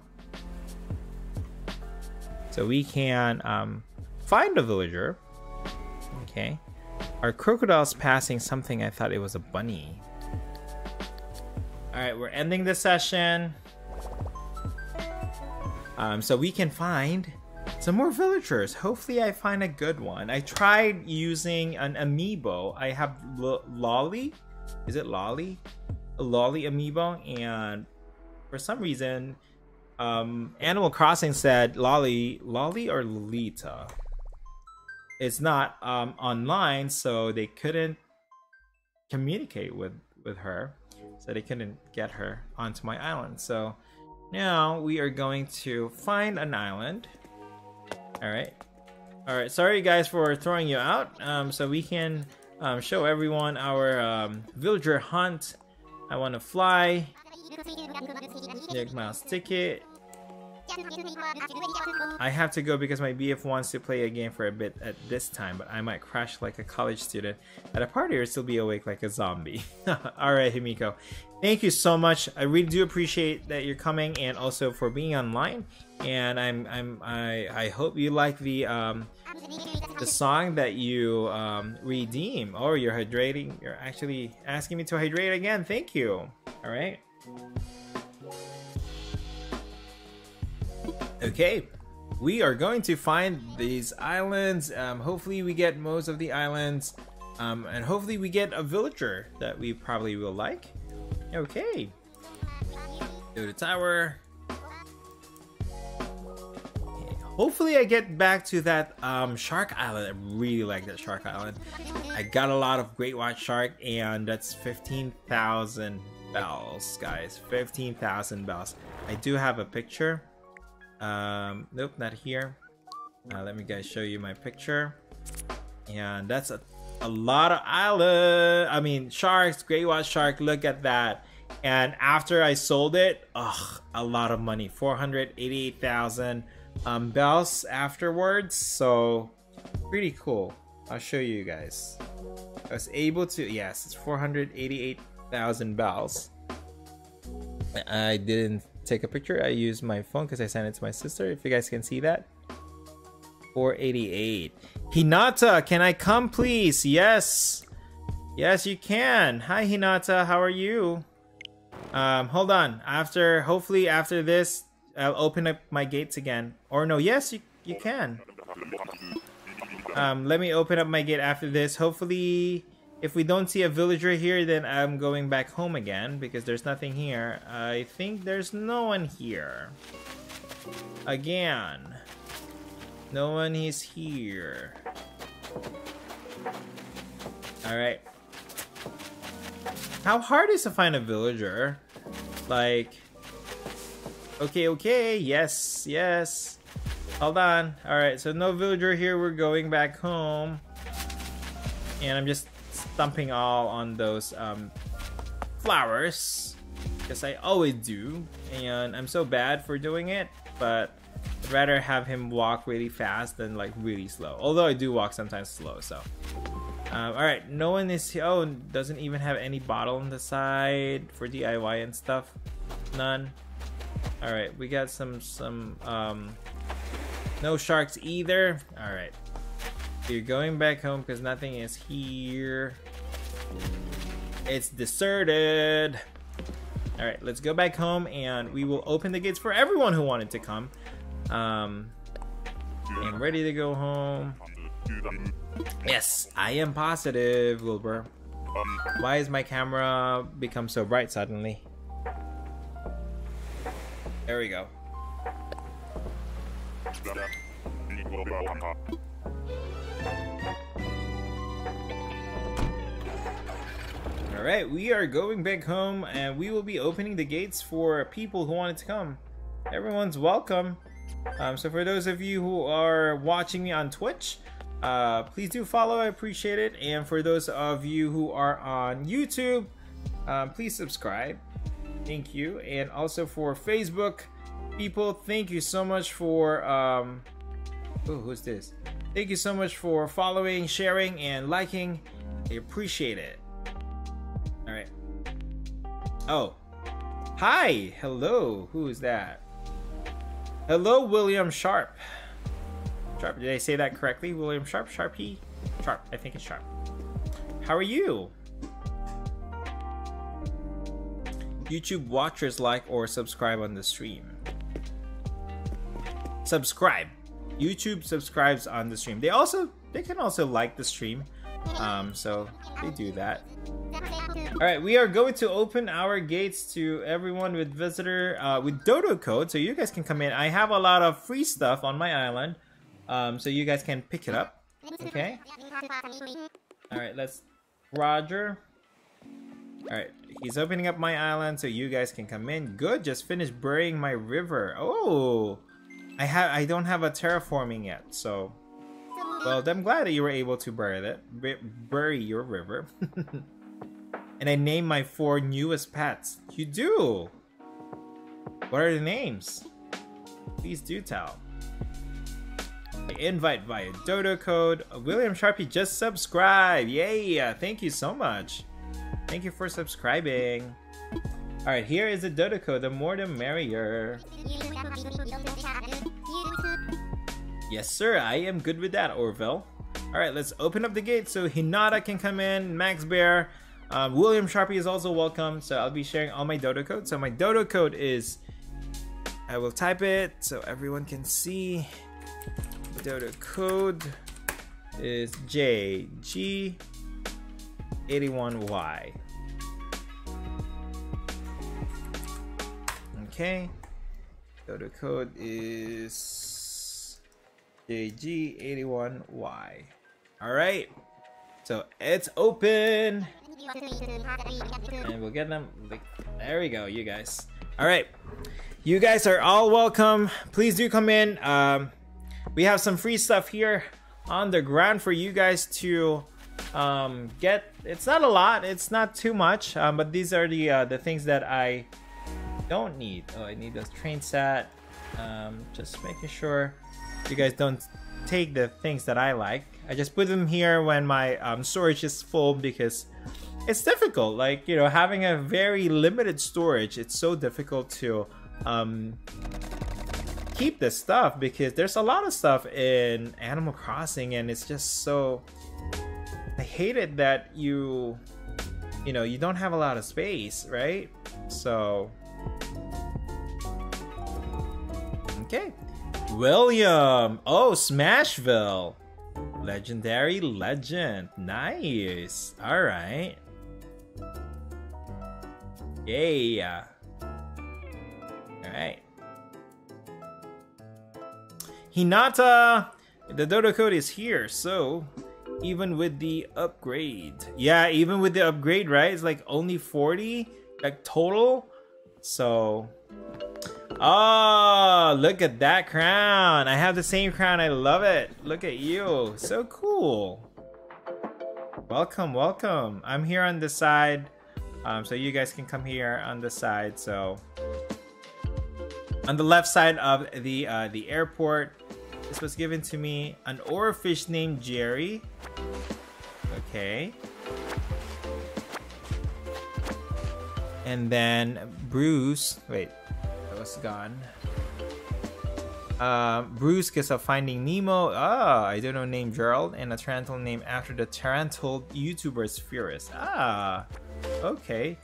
so we can find a villager. Okay, our crocodile's passing something. I thought it was a bunny. All right, we're ending the session. So we can find some more villagers. Hopefully I find a good one. I tried using an amiibo. I have Lolly. Is it Lolly? A Lolly amiibo. And for some reason, Animal Crossing said Lolly or Lolita. It's not online, so they couldn't communicate with her. So they couldn't get her onto my island. So now we are going to find an island. All All right. Sorry guys for throwing you out. So we can show everyone our villager hunt. I want to fly. Nook Miles ticket. I have to go because my BF wants to play a game for a bit at this time, but I might crash like a college student at a party or still be awake like a zombie. Alright, Himiko. Thank you so much. I really do appreciate that you're coming and also for being online. And I hope you like the song that you redeem. Oh, you're hydrating. You're actually asking me to hydrate again. Thank you. Alright. Okay, we are going to find these islands. Hopefully we get most of the islands, and hopefully we get a villager that we probably will like. Okay, go to tower. Okay. Hopefully I get back to that shark island. I really like that shark island. I got a lot of great white shark, and that's 15,000 bells, guys. 15,000 bells. I do have a picture. Nope, not here. Let me guys show you my picture. And that's a lot of island. I mean, sharks, great white shark, look at that. And after I sold it, ugh, a lot of money. 488,000 bells afterwards. So, pretty cool. I'll show you guys. I was able to, yes, it's 488,000 bells. I didn't take a picture. I use my phone because I sent it to my sister. If you guys can see that, 488. Hinata, can I come, please? Yes, yes, you can. Hi, Hinata. How are you? Hold on. Hopefully after this, I'll open up my gates again. Or no, yes, you can. Let me open up my gate after this. Hopefully. If we don't see a villager here, then I'm going back home again because there's nothing here. I think there's no one here. Again. No one is here. Alright. How hard is to find a villager? Like... Okay, okay. Yes, yes. Hold on. Alright, so no villager here. We're going back home. And I'm just... thumping all on those flowers because I always do, and I'm so bad for doing it, but I'd rather have him walk really fast than like really slow, although I do walk sometimes slow. So alright, no one is, oh, doesn't even have any bottle on the side for DIY and stuff, none. Alright, we got some no sharks either. Alright, you're going back home because nothing is here. It's deserted. All right, let's go back home and we will open the gates for everyone who wanted to come. I'm ready to go home. Yes, I am positive, Wilbur. Why is my camera become so bright suddenly? There we go. Alright, we are going back home and we will be opening the gates for people who wanted to come. Everyone's welcome. So for those of you who are watching me on Twitch, please do follow, I appreciate it. And for those of you who are on YouTube, please subscribe. Thank you. And also for Facebook people, thank you so much for oh, who's this? Thank you so much for following, sharing, and liking. I appreciate it. All right. Oh, hi, hello. Who is that? Hello, William Sharp. Sharp. Did I say that correctly? William Sharp, Sharpie, Sharp. I think it's Sharp. How are you? YouTube watchers like or subscribe on the stream. Subscribe. YouTube subscribes on the stream. They can also like the stream, so they do that. All right, we are going to open our gates to everyone with visitor with Dodo code, so you guys can come in. I have a lot of free stuff on my island, so you guys can pick it up. Okay. All right, let's Roger. All right, he's opening up my island, so you guys can come in. Good, just finished burying my river. Oh. I don't have a terraforming yet, so... Well, I'm glad that you were able to bury your river. And I named my 4 newest pets. You do? What are the names? Please do tell. I invite via Dodo code. William Sharpie just subscribe. Yay! Thank you so much. Thank you for subscribing. Alright, here is the Dodo code. The more the merrier. Yes, sir. I am good with that, Orville. Alright, let's open up the gate so Hinata can come in. Max Bear. William Sharpie is also welcome. So I'll be sharing all my Dodo code. So my Dodo code is... I will type it so everyone can see. Dodo code is JG81Y. Okay. Dodo code is JG81Y. Alright. So it's open. And we'll get them. There we go, you guys. Alright. You guys are all welcome. Please do come in. We have some free stuff here on the ground for you guys to get. It's not a lot. It's not too much. But these are the things that I don't need. Oh, I need those train set. Just making sure you guys don't take the things that I like. I just put them here when my storage is full because it's difficult. Like, you know, having a very limited storage, it's so difficult to... keep this stuff because there's a lot of stuff in Animal Crossing and it's just so... I hate it that you know, you don't have a lot of space, right? So... Okay. William! Oh, Smashville! Legendary legend. Nice. Alright. Yeah. Alright. Hinata! The Dodo code is here, so... Even with the upgrade. Yeah, even with the upgrade, right? It's like only 40? Like total? So... Oh, look at that crown! I have the same crown, I love it! Look at you! So cool! Welcome, welcome! I'm here on this side. So you guys can come here on this side, so... On the left side of the airport, this was given to me. An oarfish named Jerry. Okay. And then Bruce. Wait, that was gone. Bruce gets a Finding Nemo. Ah, I don't know, named Gerald. And a tarantula named after the tarantula YouTuber's Furious. Ah, okay.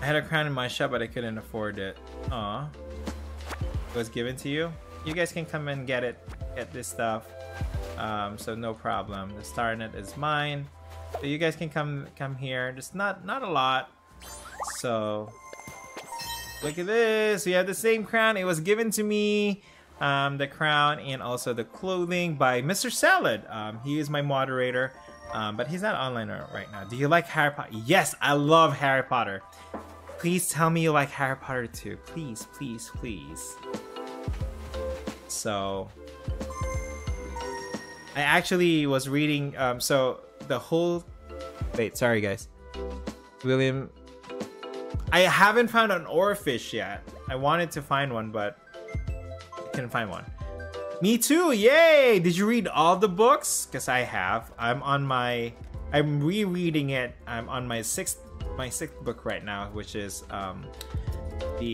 I had a crown in my shop, but I couldn't afford it. Aw. It was given to you. You guys can come and get it. Get this stuff. So no problem. The Starnet is mine. So you guys can come here. Just not a lot. So... Look at this! We have the same crown. It was given to me. The crown and also the clothing by Mr. Salad. He is my moderator. But he's not online right now. Do you like Harry Potter? Yes, I love Harry Potter. Please tell me you like Harry Potter too. Please, please, please. So... I actually was reading, so the whole... Wait, sorry guys. William... I haven't found an oarfish yet. I wanted to find one, but... I couldn't find one. Me too, yay! Did you read all the books? Because I have. I'm rereading it. I'm on my sixth book right now, which is what do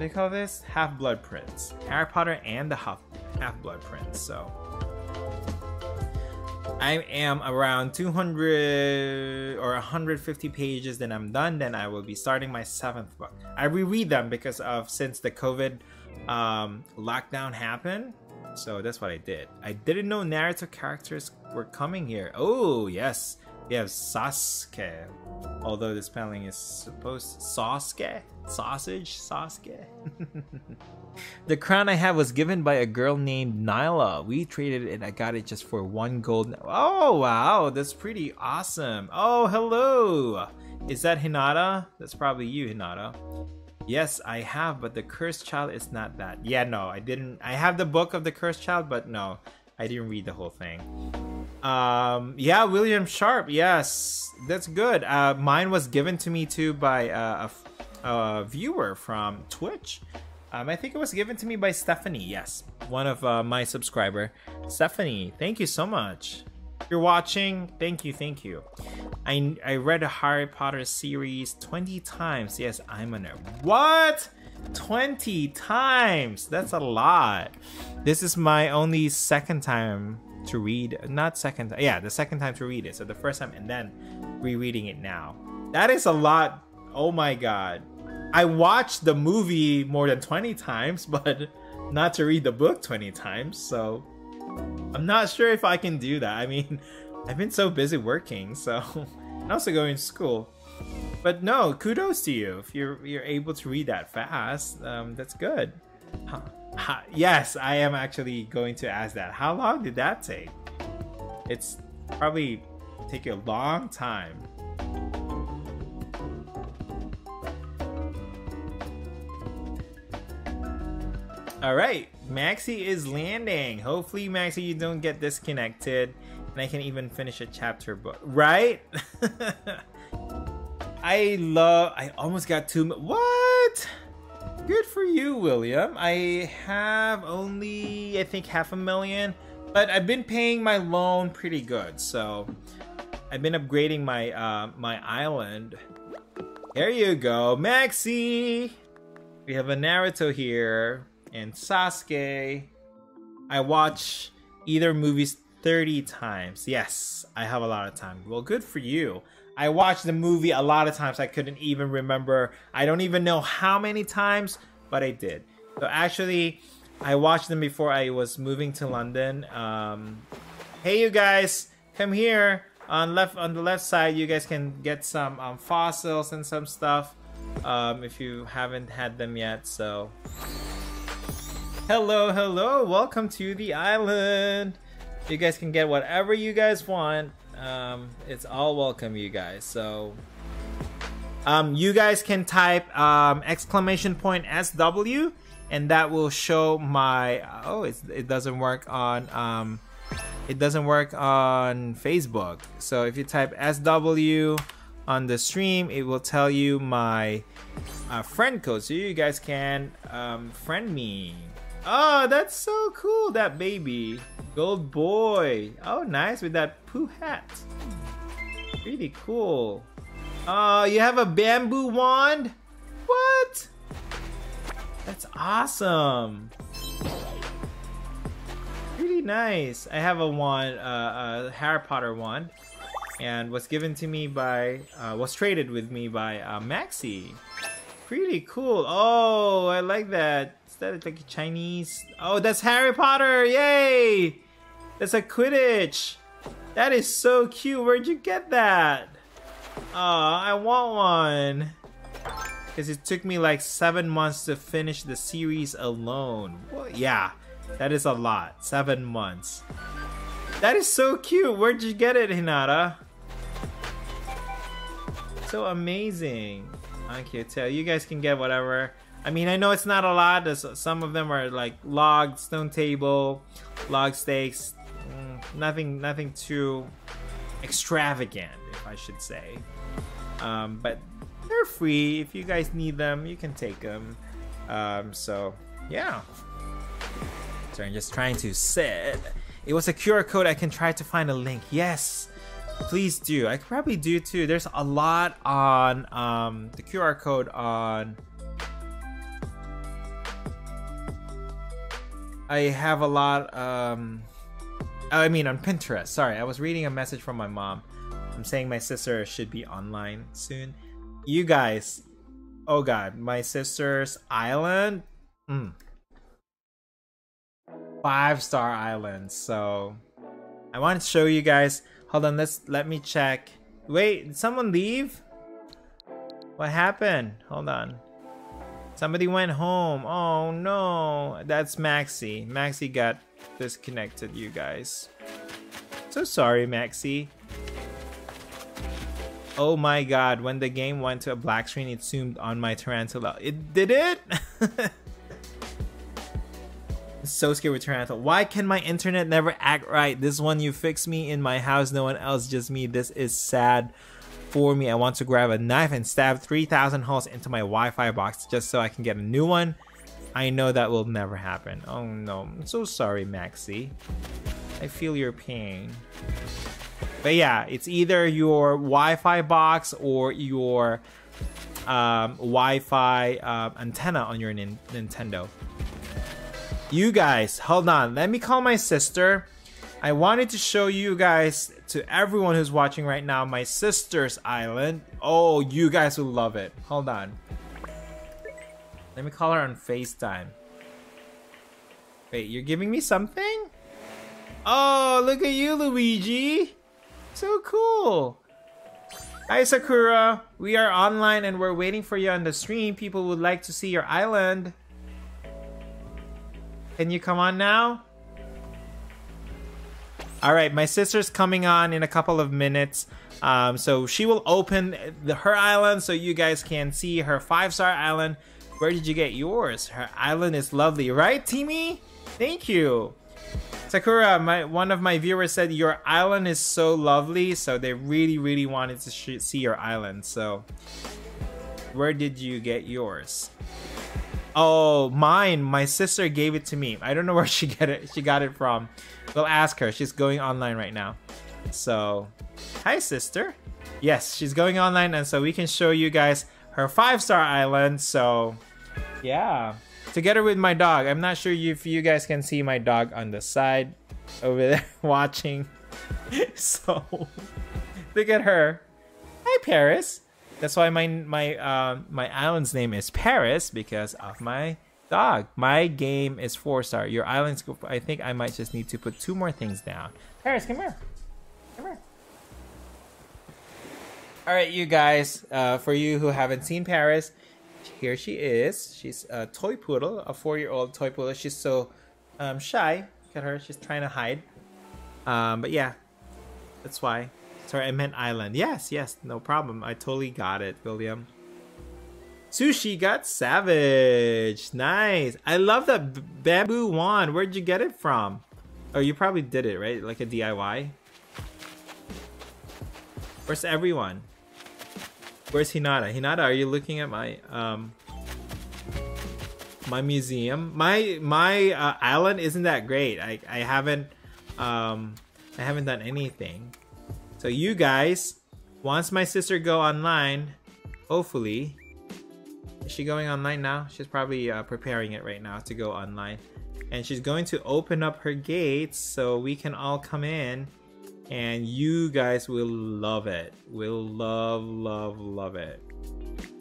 you call this? Half-Blood Prince. Harry Potter and the Half-Blood Prince. So I am around 200 or 150 pages, then I'm done, then I will be starting my 7th book. I reread them because of since the COVID lockdown happened. So that's what I did. I didn't know narrative characters were coming here. Oh yes, we have Sasuke, although the spelling is supposed Sasuke, sausage, Sasuke. The crown I have was given by a girl named Nyla. We traded it. I got it just for 1 gold. Oh wow, that's pretty awesome. Oh hello, is that Hinata? That's probably you, Hinata. Yes, I have, but The Cursed Child is not that. Yeah, no, I didn't. I have the book of The Cursed Child, but no, I didn't read the whole thing. Yeah, William Sharp. Yes, that's good. Mine was given to me too by a viewer from Twitch. I think it was given to me by Stephanie. Yes, one of my subscriber. Stephanie, thank you so much. If you're watching, thank you, thank you. I read a Harry Potter series 20 times. Yes, I'm a nerd. What? 20 times? That's a lot. This is my only second time to read. Not second time. Yeah, the second time to read it. So the first time and then rereading it now. That is a lot. Oh my god. I watched the movie more than 20 times, but not to read the book 20 times. So I'm not sure if I can do that. I mean, I've been so busy working, so and also going to school. But no, kudos to you if you're able to read that fast. That's good. Yes, I am actually going to ask that. How long did that take? It's probably take you a long time. All right, Maxi is landing. Hopefully, Maxi, you don't get disconnected, and I can even finish a chapter book, right? I almost got two. What? Good for you, William. I have only, I think, 500,000, but I've been paying my loan pretty good, so I've been upgrading my my island. There you go, Maxi. We have a Naruto here. And Sasuke. I watch either movies 30 times. Yes, I have a lot of time. Well, good for you. I watched the movie a lot of times. I couldn't even remember. I don't even know how many times, but I did. So actually, I watched them before I was moving to London. Hey, you guys, come here on the left side. You guys can get some fossils and some stuff if you haven't had them yet. So. Hello, hello, welcome to the island. You guys can get whatever you guys want. It's all welcome, you guys. So you guys can type !SW and that will show my it doesn't work on Facebook. So if you type SW on the stream, it will tell you my friend code, so you guys can friend me. Oh, that's so cool, that baby. Gold boy. Oh, nice with that poo hat. Really cool. Oh, you have a bamboo wand? What? That's awesome. Really nice. I have a wand, a Harry Potter wand. And was given to me by, was traded with me by Maxi. Pretty cool. Oh, I like that. Is that like a Chinese? Oh, that's Harry Potter! Yay! That's a Quidditch. That is so cute. Where'd you get that? Oh, I want one. Because it took me like 7 months to finish the series alone. Well, yeah, that is a lot. 7 months. That is so cute. Where'd you get it, Hinata? So amazing. Tell you guys can get whatever. I mean, I know it's not a lot. There's, some of them are like log, stone table, log stakes. Nothing too extravagant, if I should say. But they're free. If you guys need them, you can take them. So yeah. So I'm just trying to sit. It was a QR code. I can try to find a link. Yes. Please do. I could probably do too. There's a lot on the QR code on. I have a lot. I mean, on Pinterest. Sorry, I was reading a message from my mom. I'm saying my sister should be online soon. You guys. Oh God, my sister's island. 5-star island. So I want to show you guys. Hold on, let me check. Wait, did someone leave? What happened? Hold on. Somebody went home. Oh no. That's Maxi. Maxi got disconnected, you guys. So sorry, Maxi. Oh my god, when the game went to a black screen, it zoomed on my tarantula. It did it? So scared with tarantula. Why can my internet never act right? This one you fix me in my house, no one else, just me. This is sad for me. I want to grab a knife and stab 3,000 holes into my Wi-Fi box just so I can get a new one. I know that will never happen. Oh no, I'm so sorry, Maxi. I feel your pain. But yeah, it's either your Wi-Fi box or your Wi-Fi antenna on your Nintendo. You guys, hold on. Let me call my sister. I wanted to show you guys, to everyone who's watching right now, my sister's island. Oh, you guys will love it. Hold on. Let me call her on FaceTime. Wait, you're giving me something? Oh, look at you, Luigi. So cool. Hi, Sakura. We are online and we're waiting for you on the stream. People would like to see your island. Can you come on now? All right, my sister's coming on in a couple of minutes. So she will open her island so you guys can see her 5-star island. Where did you get yours? Her island is lovely, right, Timmy? Thank you. Sakura, one of my viewers said your island is so lovely, so they really, really wanted to see your island. So, where did you get yours? Oh, mine. My sister gave it to me. I don't know where she got it from. We'll ask her. She's going online right now. So, hi, sister. Yes, she's going online, and so we can show you guys her 5-star island. So, yeah. Together with my dog. I'm not sure if you guys can see my dog on the side over there watching. So, look at her. Hi, Paris. That's why my island's name is Paris, because of my dog. My game is 4-star. Your island's... I think I might just need to put 2 more things down. Paris, come here. Come here. All right, you guys. For you who haven't seen Paris... Here she is. She's a toy poodle, a 4-year-old toy poodle. She's so shy. Look at her. She's trying to hide. But yeah, that's why. Sorry, I meant island. Yes, yes, no problem. I totally got it, William. Sushi got savage. Nice. I love that bamboo wand. Where'd you get it from? Oh, you probably did it, right? Like a DIY? Where's everyone? Where's Hinata? Hinata, are you looking at my my museum? My island isn't that great. I haven't done anything. So you guys, once my sister go online, hopefully, is she going online now? She's probably preparing it right now to go online, and she's going to open up her gates so we can all come in. And you guys will love it. Will love it.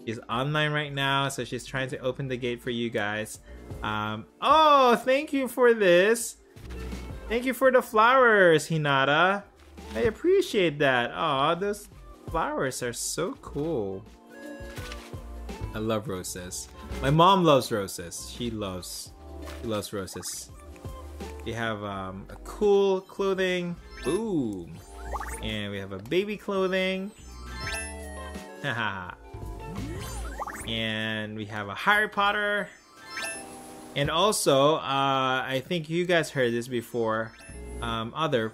She's online right now, so she's trying to open the gate for you guys. Oh, thank you for this. Thank you for the flowers, Hinata. I appreciate that. Oh, those flowers are so cool. I love roses. My mom loves roses. She loves roses. We have a cool clothing. Boom. And we have a baby clothing. Haha. And we have a Harry Potter. And also, I think you guys heard this before. Other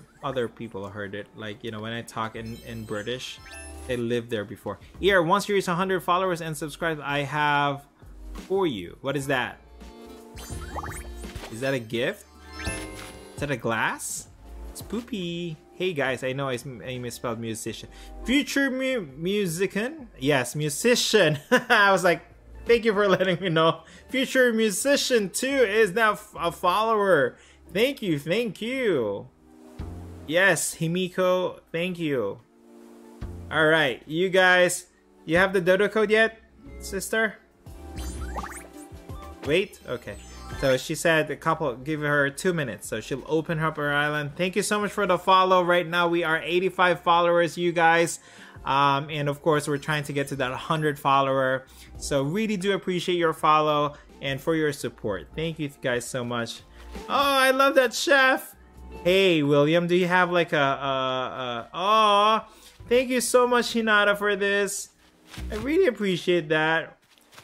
people heard it. Like, you know, when I talk in British, they lived there before. Here, once you reach 100 followers and subscribe, I have for you. What is that? Is that a gift? Is that a glass? Poopy. Hey guys, I know I misspelled musician. Future musician? Yes, musician. I was like, thank you for letting me know. Future musician 2 is now a follower. Thank you, thank you. Yes, Himiko, thank you. All right, you guys, you have the Dodo code yet, sister? Wait, okay. So she said a couple, give her 2 minutes, so she'll open up her island. Thank you so much for the follow. Right now we are 85 followers, you guys. And of course we're trying to get to that 100 follower. So really do appreciate your follow and for your support. Thank you guys so much. Oh, I love that chef. Hey, William, do you have like a Thank you so much, Hinata, for this. I really appreciate that.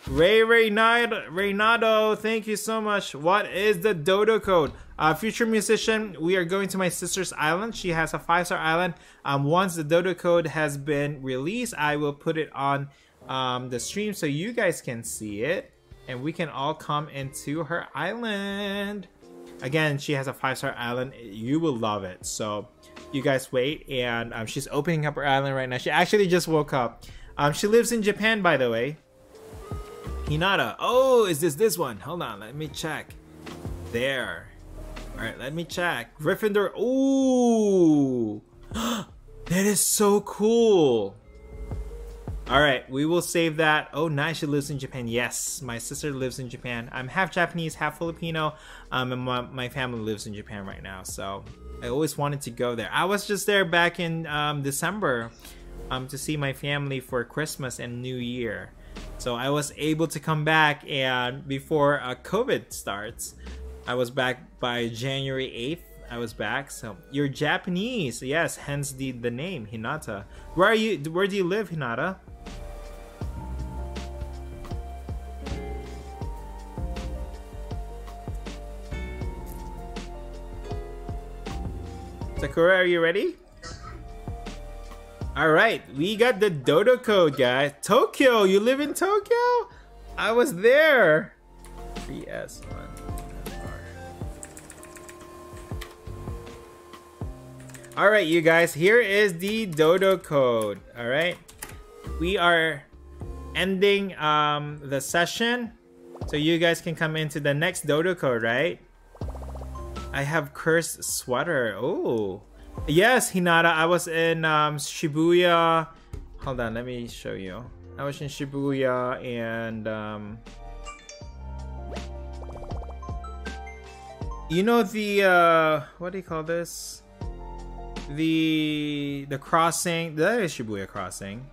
Reynado, thank you so much. What is the Dodo code? Future musician, we are going to my sister's island. She has a 5-star island. Once the Dodo code has been released, I will put it on the stream so you guys can see it. And we can all come into her island. Again, she has a 5-star island. You will love it. So you guys wait. And she's opening up her island right now. She actually just woke up. She lives in Japan, by the way. Hinata. Oh, is this one? Hold on, let me check. There. Alright, let me check. Gryffindor. Ooh! That is so cool! Alright, we will save that. Oh, nice. She lives in Japan. Yes, my sister lives in Japan. I'm half Japanese, half Filipino. And my family lives in Japan right now. So, I always wanted to go there. I was just there back in December to see my family for Christmas and New Year. So I was able to come back, and before COVID starts, I was back by January 8th. I was back. So you're Japanese, yes, hence the name Hinata. Where are you? Where do you live, Hinata? Sakura, are you ready? All right, we got the Dodo code, guys. Tokyo, you live in Tokyo? I was there. 3S1. All right, you guys, here is the Dodo code. All right, we are ending the session, so you guys can come into the next Dodo code, right? I have cursed sweater. Oh. Yes, Hinata, I was in Shibuya. Hold on, let me show you. I was in Shibuya and you know the what do you call this? The crossing, that is Shibuya crossing.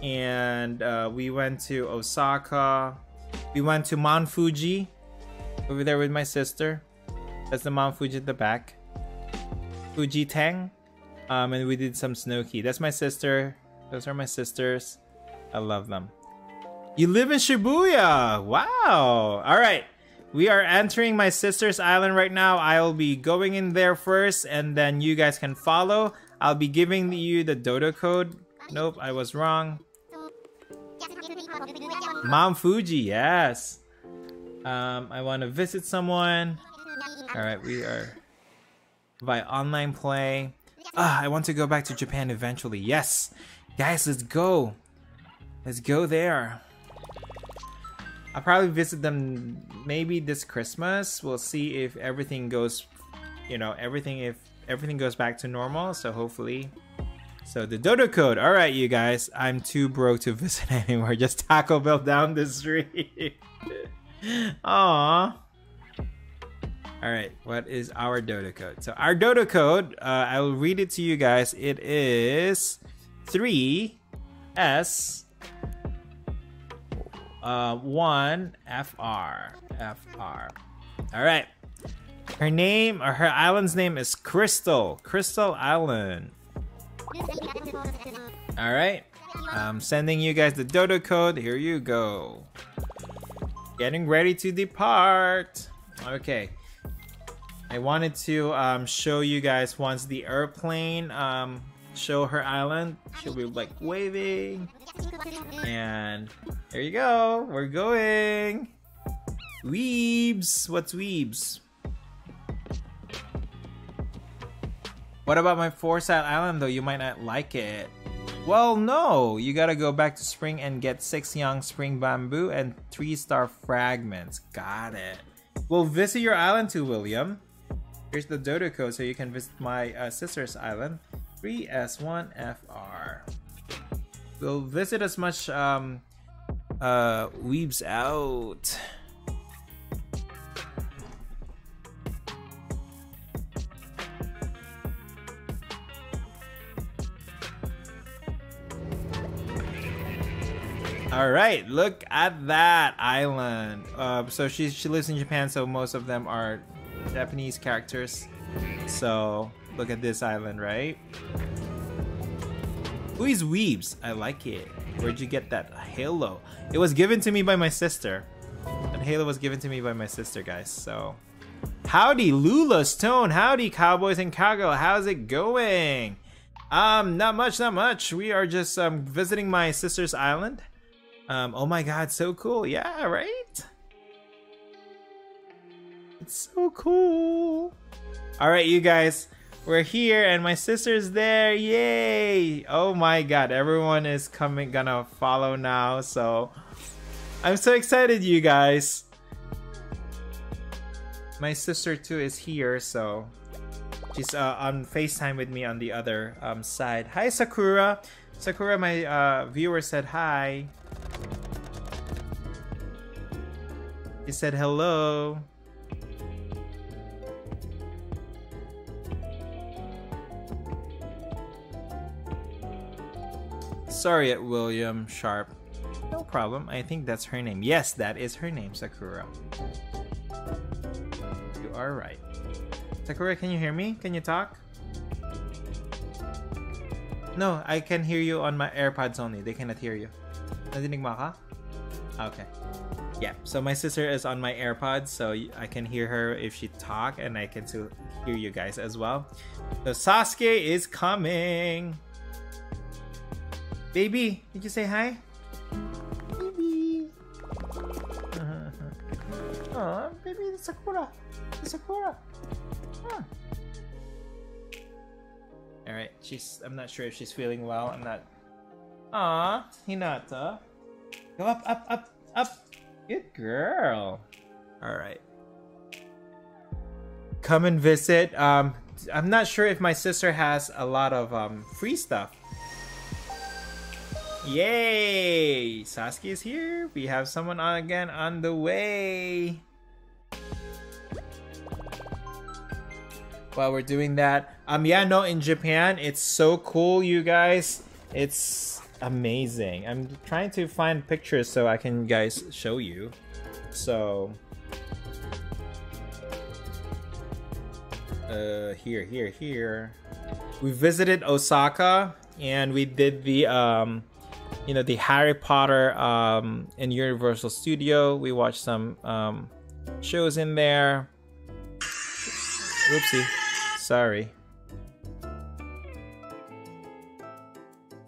And we went to Osaka. We went to Mount Fuji over there with my sister. That's the Mount Fuji at the back. Fuji Tang, and we did some Snooki. That's my sister. Those are my sisters. I love them. You live in Shibuya. Wow. All right. We are entering my sister's island right now. I'll be going in there first, and then you guys can follow. I'll be giving you the Dodo code. Nope, I was wrong. Mount Fuji, yes. I want to visit someone. All right, we are... by online play. I want to go back to Japan eventually. Yes, guys, let's go. Let's go there. I'll probably visit them maybe this Christmas. We'll see if everything goes, you know, if everything goes back to normal. So hopefully. So the Dodo code. All right, you guys. I'm too broke to visit anywhere. Just Taco Bell down the street. Aww. All right, what is our Dodo code? So our Dodo code, I will read it to you guys. It is 3S1FR. All right. Her name, or her island's name, is Crystal. Crystal Island. All right. I'm sending you guys the Dodo code. Here you go. Getting ready to depart. Okay. I wanted to show you guys once the airplane show her island. She'll be like waving. And there you go. We're going. Weebs. What's weebs? What about my 4-side island though? You might not like it. Well, no. You gotta go back to spring and get 6 young spring bamboo and 3-star fragments. Got it. We'll visit your island too, William. Here's the Dodo code so you can visit my sister's island. 3S1FR. We'll visit as much weebs out. All right, look at that island. So she lives in Japan, so most of them are Japanese characters. So look at this island, right? Wheeze Weebs. I like it. Where'd you get that? A halo. It was given to me by my sister. And halo was given to me by my sister, guys. So, howdy, Lula Stone. Howdy, Cowboys and Cowgirl. How's it going? Not much. We are just visiting my sister's island. Oh my god, so cool. Yeah, right? It's so cool. All right, you guys. We're here and my sister's there. Yay! Oh my god, everyone is coming, gonna follow now. So I'm so excited, you guys. My sister too is here, so she's on FaceTime with me on the other side. Hi, Sakura. Sakura, my viewer said hi. He said hello. Sorry at William Sharp. No problem. I think that's her name. Yes, that is her name, Sakura. You are right. Sakura, can you hear me? Can you talk? No, I can hear you on my AirPods only. They cannot hear you. Nadinig mo ka? Okay. Yeah, so my sister is on my AirPods, so I can hear her if she talk, and I can still hear you guys as well. So Sasuke is coming. Baby, did you say hi? Baby. Aw, baby, it's Sakura. It's Sakura. Huh. Alright, I'm not sure if she's feeling well. I'm not. Aw, Hinata. Go up, up, up, up. Good girl. Alright. Come and visit. I'm not sure if my sister has a lot of free stuff. Yay! Sasuke is here. We have someone on again on the way. While we're doing that, yeah, no, in Japan, it's so cool, you guys. It's amazing. I'm trying to find pictures so I can guys show you. So, here. We visited Osaka and we did the you know, the Harry Potter in Universal Studio. We watched some shows in there. Oopsie. Sorry.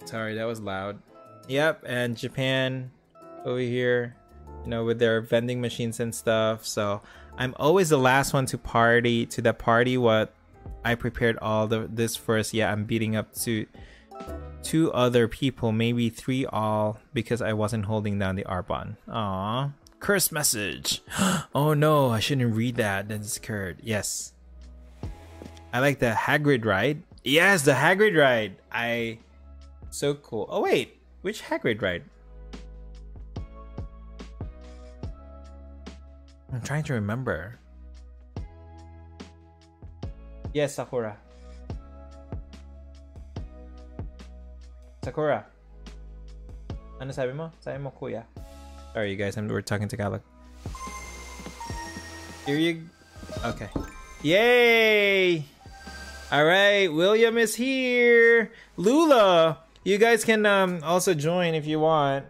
Sorry, that was loud. Yep, and Japan over here, you know, with their vending machines and stuff. So I'm always the last one to party, to that party. What I prepared all this first. Yeah, I'm beating up to two other people, maybe three all, because I wasn't holding down the R button. Aww. Curse message. Oh no, I shouldn't read that. That's cursed. Yes. I like the Hagrid ride. Yes, the Hagrid ride. So cool. Oh wait, which Hagrid ride? I'm trying to remember. Yes, Sakura. Sakura, ano sabi mo? Sabi mo, kuya. Sorry, you guys, we're talking Tagalog. Here you... Okay. Yay! Alright, William is here! Lula! You guys can also join if you want.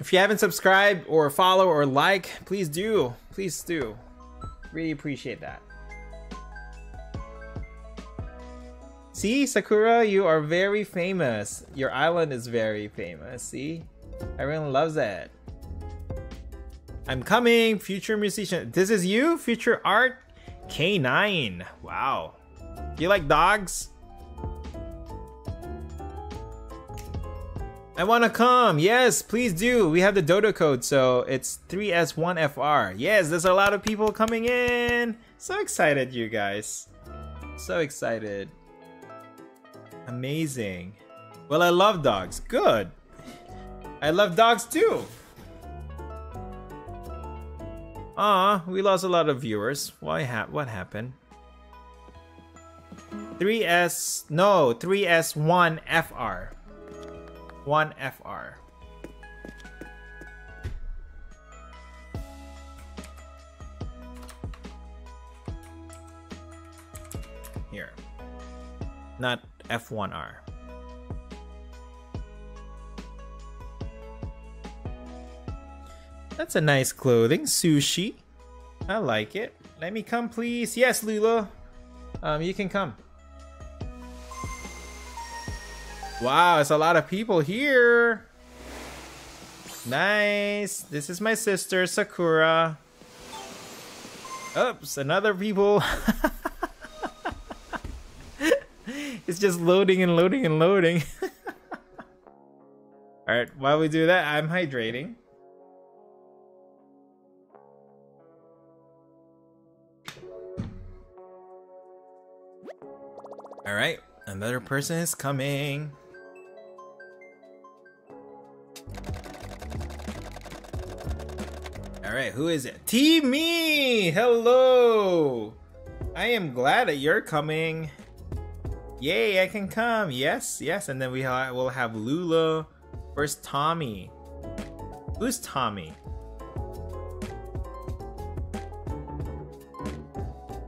If you haven't subscribed or follow or like, please do. Please do. Really appreciate that. See, Sakura, you are very famous. Your island is very famous. See? Everyone loves it. I'm coming, future musician. This is you, future art K9. Wow. Do you like dogs? I want to come. Yes, please do. We have the Dodo code, so it's 3S1FR. Yes, there's a lot of people coming in. So excited, you guys. So excited. Amazing. Well, I love dogs. Good. I love dogs too. Ah, we lost a lot of viewers. Why? What happened? 3S... No, 3S1FR. 1FR. Here. not F1R. That's a nice clothing. Sushi. I like it. Let me come, please. Yes, Lula. You can come. Wow, it's a lot of people here. Nice. This is my sister, Sakura. Oops, another people. It's just loading and loading and loading. Alright, while we do that, I'm hydrating. Alright, another person is coming. Alright, who is it? Timmy! Hello! I am glad that you're coming. Yay, I can come. Yes, yes. And then we'll have Lula. Where's Tommy? Who's Tommy?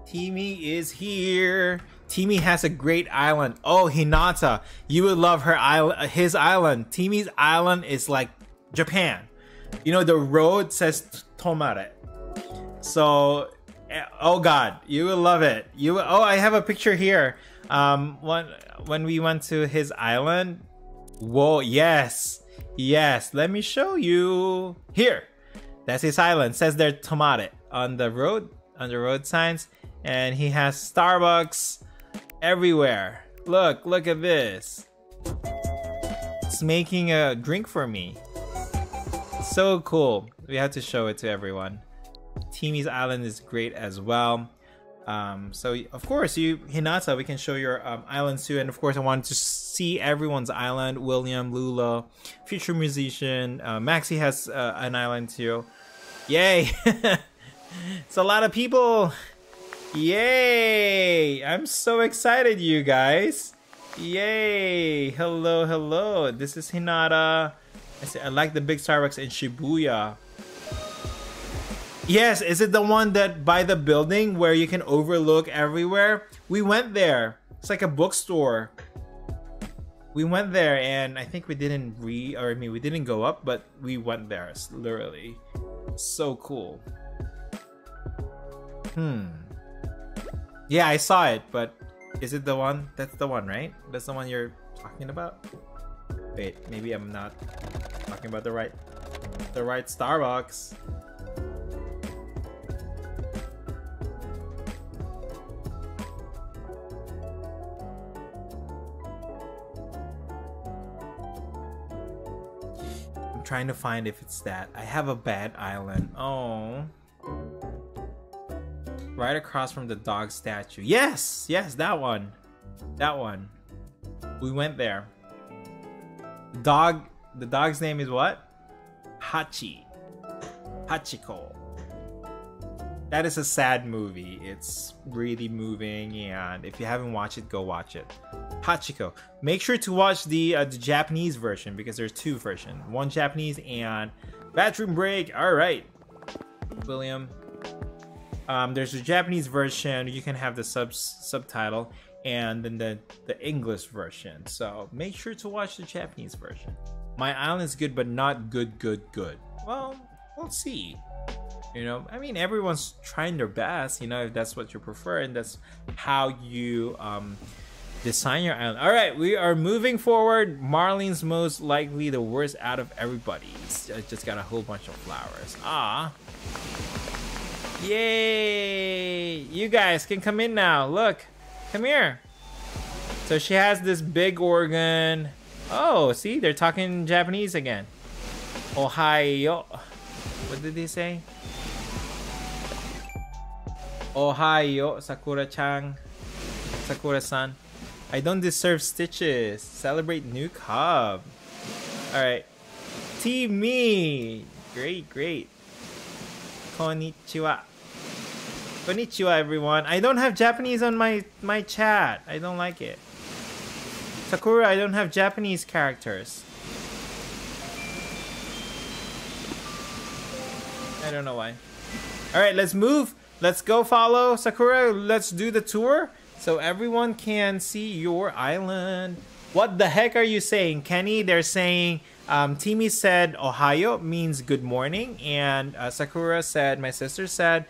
Timmy is here. Timmy has a great island. Oh, Hinata. You would love her island, his island. Timmy's island is like Japan. You know, the road says Tomare. So, oh God, you will love it. You will, oh, I have a picture here. When we went to his island. Whoa, yes. Yes, let me show you. Here. That's his island. It says there Tomare on the road signs. And he has Starbucks everywhere. Look, look at this. It's making a drink for me. So cool. We have to show it to everyone. Timmy's island is great as well. So of course you, Hinata, we can show your island too. And of course I wanted to see everyone's island. William, Lula, future musician, Maxi has an island too. Yay. It's a lot of people. Yay. I'm so excited, you guys. Yay. Hello, hello. This is Hinata. I like the big Starbucks in Shibuya. Yes, is it the one that by the building where you can overlook everywhere? We went there. It's like a bookstore. We went there and I think we didn't we didn't go up, but we went there, literally. So cool. Yeah, I saw it, but is it the one? That's the one, right? That's the one you're talking about? Wait, maybe I'm not talking about the right Starbucks. I'm trying to find if it's that. I have a bad island. Oh. Right across from the dog statue. Yes! Yes, that one. That one. We went there. Dog. The dog's name is what? Hachi. Hachiko. That is a sad movie. It's really moving, and if you haven't watched it, go watch it. Hachiko. Make sure to watch the Japanese version because there's two versions. One Japanese and bathroom break. All right, William. There's a Japanese version. You can have the subtitle. And then the English version. So make sure to watch the Japanese version. My island is good, but not good, good, good. Well, we'll see. You know, I mean, everyone's trying their best. You know, if that's what you prefer and that's how you design your island. All right, we are moving forward. Marlene's most likely the worst out of everybody's. I just got a whole bunch of flowers. Ah. Yay. You guys can come in now. Look. Come here. So she has this big organ. Oh, see, they're talking Japanese again. Ohayo. What did they say? Ohayo, Sakura-chan. Sakura-san. I don't deserve stitches. Celebrate new cub. Alright. Timmy. Great, great. Konnichiwa. Konnichiwa, everyone. I don't have Japanese on my chat. I don't like it. Sakura, I don't have Japanese characters. I don't know why. Alright, let's move. Let's go follow Sakura. Let's do the tour. so everyone can see your island. What the heck are you saying, Kenny? They're saying Timmy said Ohio means good morning, and Sakura said, my sister said,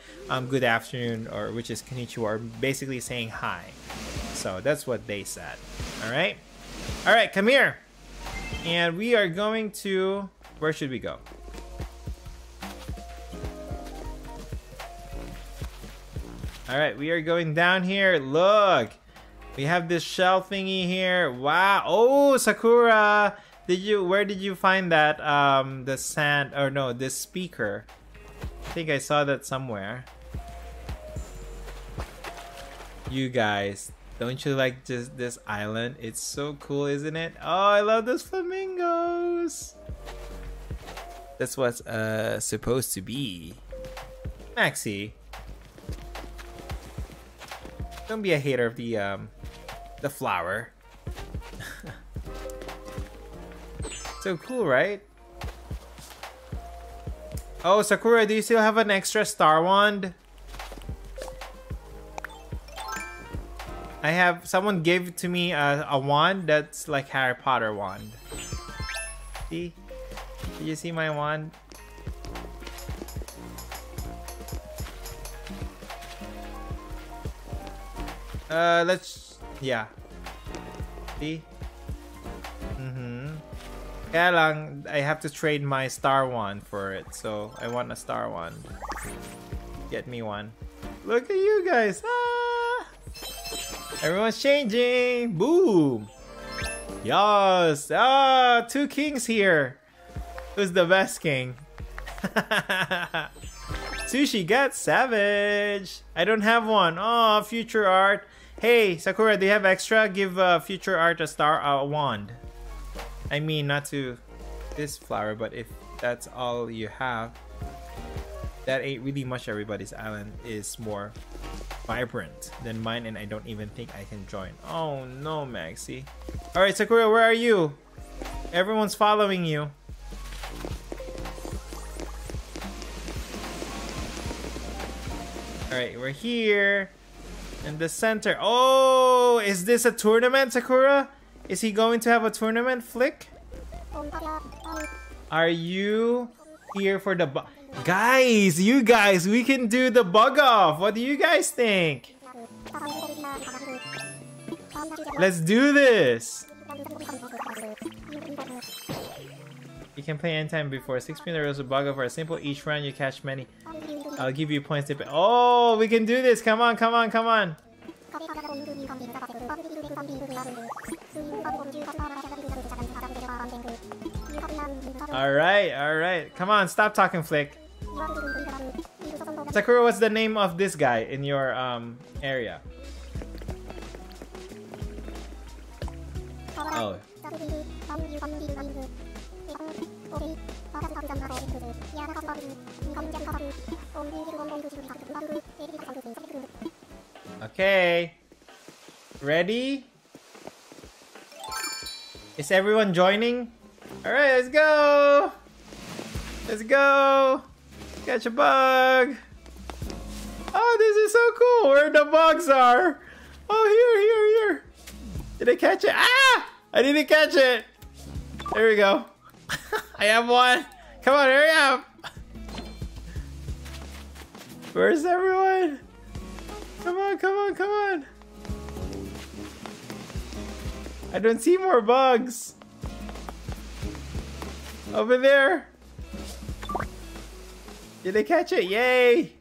good afternoon, or which is konnichiwa, or basically saying hi. So that's what they said. Alright? Alright, come here. And we are going to... Where should we go? Alright, we are going down here. Look! We have this shell thingy here. Wow! Oh, Sakura! Did you... Where did you find that? The sand... Or no, this speaker. I think I saw that somewhere. You guys... Don't you like just this island? It's so cool, isn't it? Oh, I love those flamingos. That's what's supposed to be. Maxi, don't be a hater of the flower. So cool, right? Oh, Sakura, do you still have an extra star wand? I have, someone gave to me a wand that's like Harry Potter wand. See? Did you see my wand? Let's, yeah. See? Mm-hmm. Kaya lang, I have to trade my star wand for it, so I want a star wand. Get me one. Look at you guys! Ah! Everyone's changing! Boom! Yes! Ah! Two kings here! Who's the best king? Sushi got savage! I don't have one! Oh, Future Art! Hey, Sakura, do you have extra? Give Future Art a star wand. I mean, not to this flower, but if that's all you have, that ain't really much. Everybody's island is more vibrant than mine, and I don't even think I can join. Oh no, Maxi. Alright, Sakura, where are you? Everyone's following you. Alright, we're here. In the center. Oh, is this a tournament, Sakura? Is he going to have a tournament, Flick? Are you here for the... Guys, you guys, we can do the bug off. What do you guys think? Let's do this. You can play anytime before 6 p.m. There is a bug off for a simple. Each round you catch many. I'll give you points to pay. Oh, we can do this. Come on, come on, come on. Alright, alright. Come on, stop talking, Flick. Sakura, what's the name of this guy in your area? Oh. Okay. Ready? Is everyone joining? Alright, let's go! Let's go! Catch a bug! Oh, this is so cool! Where the bugs are! Oh, here, here, here! Did I catch it? Ah! I didn't catch it! There we go. I have one! Come on, hurry up! Where's everyone? Come on, come on, come on! I don't see more bugs! Over there! Did they catch it? Yay!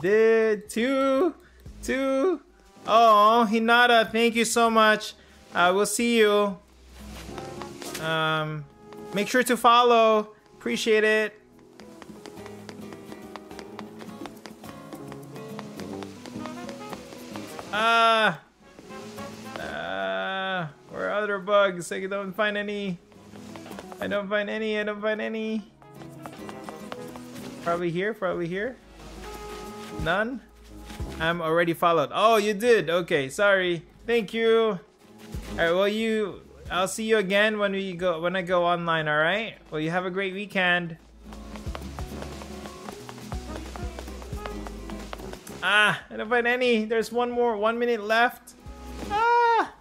Did two. Oh, Hinata, thank you so much. We'll see you. Make sure to follow. Appreciate it. Where are other bugs? I don't find any. I don't find any, I don't find any. Probably here, probably here. None? I'm already followed. Oh, you did? Okay, sorry. Thank you. Alright, well I'll see you again when I go online, alright? Well, you have a great weekend. Ah, I don't find any. There's one more. 1 minute left. Ah!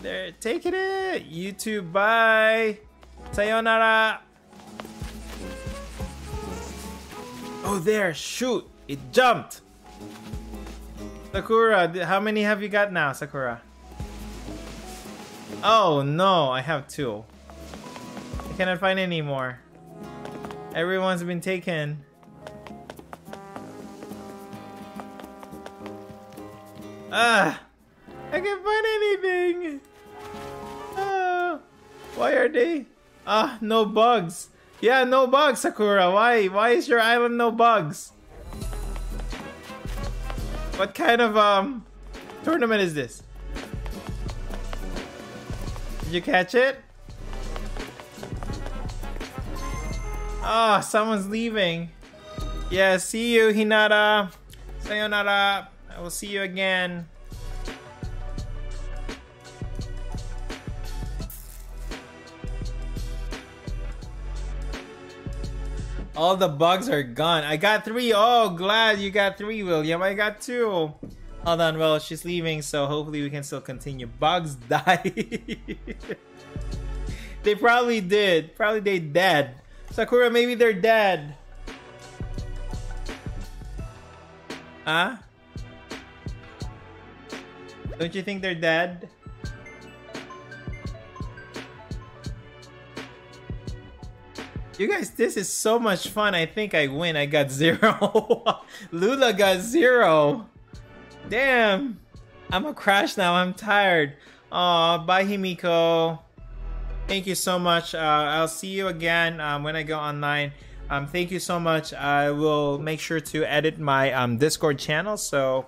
They're taking it. YouTube, bye. Sayonara. Oh, there. Shoot. It jumped. Sakura, how many have you got now, Sakura? Oh, no. I have two. I cannot find any more. Everyone's been taken. Ah! I can't find anything! Ah! Why are they? Ah, no bugs! Yeah, no bugs, Sakura! Why is your island no bugs? What kind of, tournament is this? Did you catch it? Ah, someone's leaving. Yeah, see you, Hinata! Sayonara! I will see you again. All the bugs are gone. I got three. Oh, glad you got three, William. I got two. Hold on. Well, she's leaving, so hopefully we can still continue. Bugs die. They probably did. Probably they dead. Sakura, maybe they're dead. Huh? Don't you think they're dead? You guys, this is so much fun. I think I win. I got 0. Lula got 0. Damn. I'm a crash now. I'm tired. Aw, bye Himiko. Thank you so much. I'll see you again when I go online. Thank you so much. I will make sure to edit my Discord channel. So,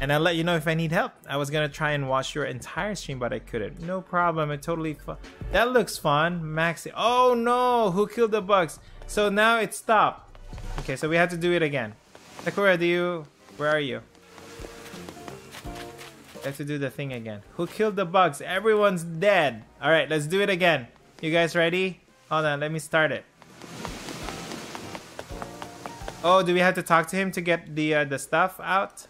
and I'll let you know if I need help. I was gonna try and watch your entire stream, but I couldn't. No problem. It totally fun. That looks fun, Maxi. Oh no! Who killed the bugs? So now it stopped. Okay, so we have to do it again. Sakura, do you? Where are you? I have to do the thing again. Who killed the bugs? Everyone's dead. All right, let's do it again. You guys ready? Hold on. Let me start it. Oh, do we have to talk to him to get the stuff out?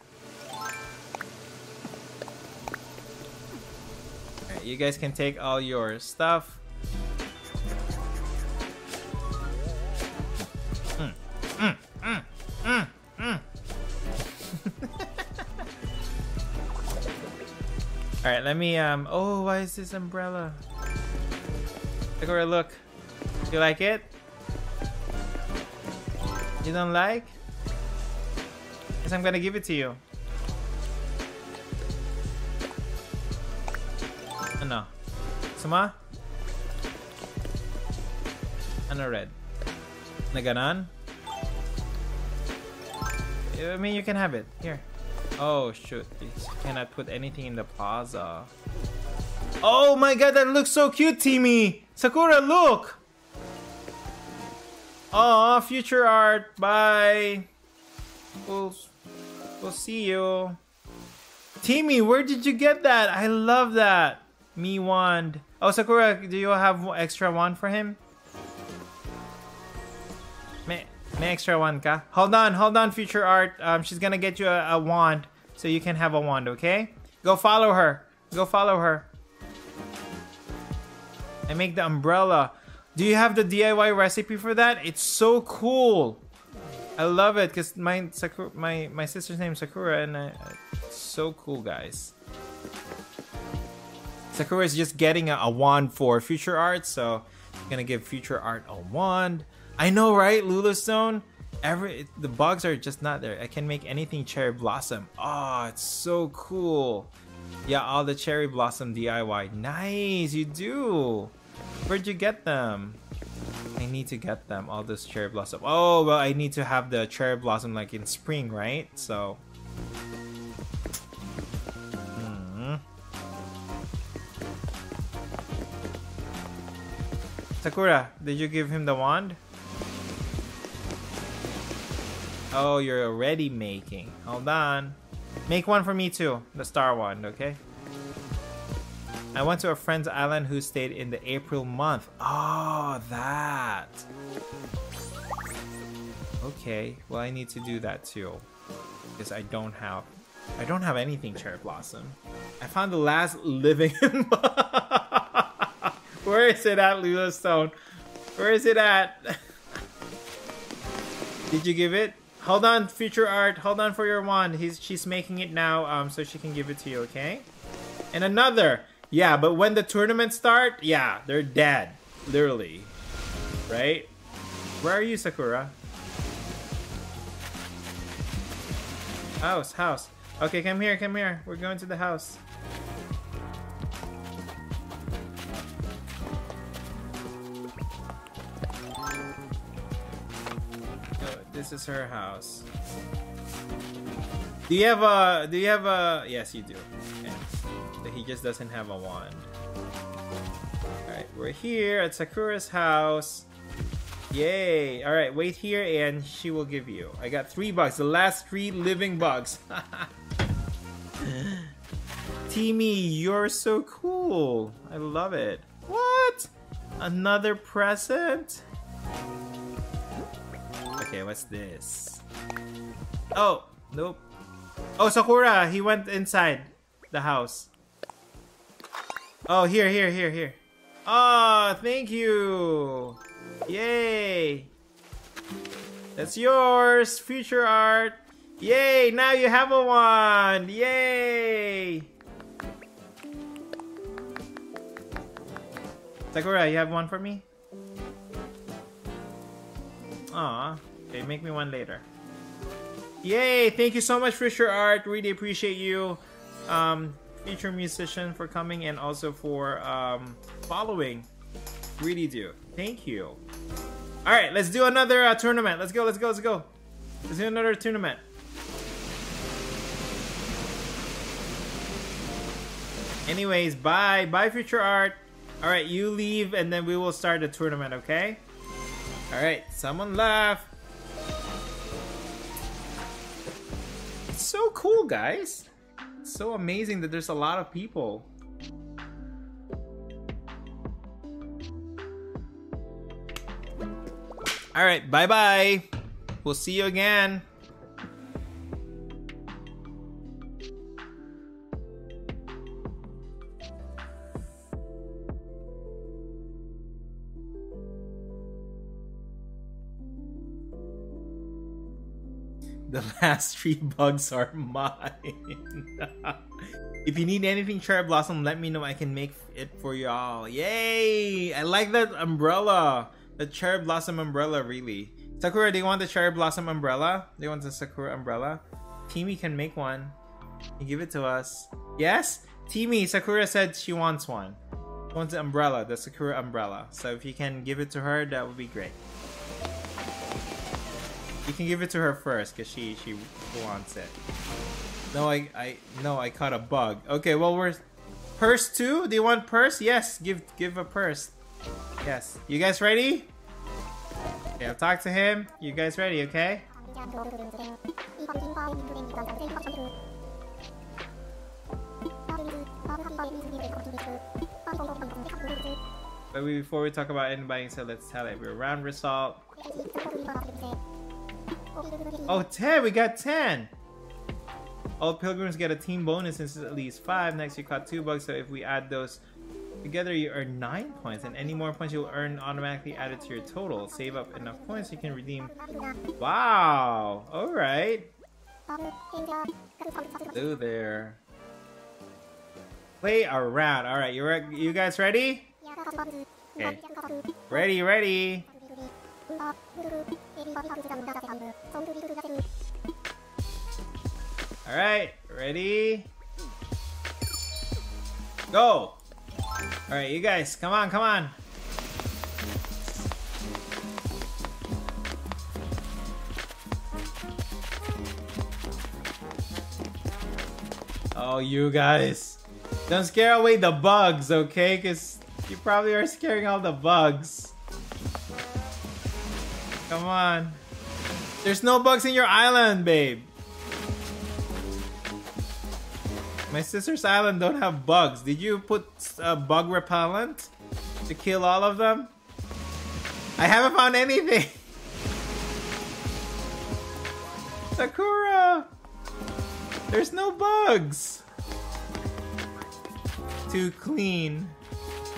You guys can take all your stuff. All right, let me oh, why is this umbrella? Look where I look. You like it? You don't like? Guess I'm gonna give it to you. No. Suma? Ano red? Naganan? I mean, you can have it. Here. Oh, shoot. It's, can I put anything in the plaza? Oh my god, that looks so cute, Timmy! Sakura, look! Aw, future art. Bye! We'll see you. Timmy, where did you get that? I love that. Me wand. Oh, Sakura, do you have extra wand for him? May extra wand ka? Hold on, future art. She's gonna get you a wand. So you can have a wand, okay? Go follow her. Go follow her. I make the umbrella. Do you have the DIY recipe for that? It's so cool. I love it, because my sister's name is Sakura, and it's so cool, guys. Sakura is just getting a wand for future art, so I'm gonna give future art a wand. I know, right, Lulustone? The bugs are just not there. I can make anything cherry blossom. Oh, it's so cool. Yeah, all the cherry blossom DIY. Nice, you do. Where'd you get them? I need to get them, all those cherry blossom. Oh, well, I need to have the cherry blossom like in spring, right? So... Sakura, did you give him the wand? Oh, you're already making. Hold on. Make one for me too. The star wand, okay? I went to a friend's island who stayed in the April month. Oh, that. Okay, well I need to do that too, because I don't have anything Cherry Blossom. I found the last living. Where is it at, Lilo Stone? Where is it at? Did you give it? Hold on, Future Art. Hold on for your wand. She's making it now, so she can give it to you, okay? And another. Yeah, but when the tournaments start, yeah, they're dead, literally, right? Where are you, Sakura? House, house. Okay, come here, come here. We're going to the house. This is her house. Do you have a? Yes, you do. Okay. He just doesn't have a wand. All right, we're here at Sakura's house. Yay! All right, wait here, and she will give you. I got 3 bugs. The last 3 living bugs. Timmy, you're so cool. I love it. What? Another present? Okay, what's this? Oh, nope. Oh, Sakura, he went inside the house. Oh, here, here, here, here. Oh, thank you. Yay. That's yours, Future Art. Yay, now you have a wand. Yay. Sakura, you have one for me? Aw. Okay, make me one later. Yay! Thank you so much, Future Art. Really appreciate you, feature musician, for coming and also for following. Really do. Thank you. All right, let's do another tournament. Let's go. Let's go. Let's go. Let's do another tournament. Anyways, bye, bye, Future Art. All right, you leave, and then we will start the tournament. Okay. All right, someone left. It's so cool, guys. It's so amazing that there's a lot of people. All right, bye-bye. We'll see you again. The last 3 bugs are mine. If you need anything, Cherry Blossom, let me know. I can make it for y'all. Yay! I like that umbrella. The Cherry Blossom umbrella, really. Sakura, do you want the Cherry Blossom umbrella? Do you want the Sakura umbrella? Timmy can make one. You give it to us. Yes? Timmy, Sakura said she wants one. She wants the umbrella, the Sakura umbrella. So if you can give it to her, that would be great. You can give it to her first, cause she wants it. No, I caught a bug. Okay, well we're purse too. Do you want purse? Yes, give a purse. Yes. You guys ready? Okay, I'll talk to him. You guys ready? Okay. But before we talk about inviting, so let's tell it. We're round result. Oh, 10! We got 10! All pilgrims get a team bonus since it's at least 5. Next, you caught 2 bugs, so if we add those together, you earn 9 points. And any more points you'll earn automatically added to your total. Save up enough points you can redeem. Wow! Alright. Hello there. Play around. Alright, you guys ready? Okay. Ready, ready! All right, ready? Go! All right, you guys, come on, come on! Oh, you guys, don't scare away the bugs, okay? Because you probably are scaring all the bugs. Come on. There's no bugs in your island, babe. My sister's island don't have bugs. Did you put bug repellent to kill all of them? I haven't found anything. Sakura! There's no bugs! Too clean.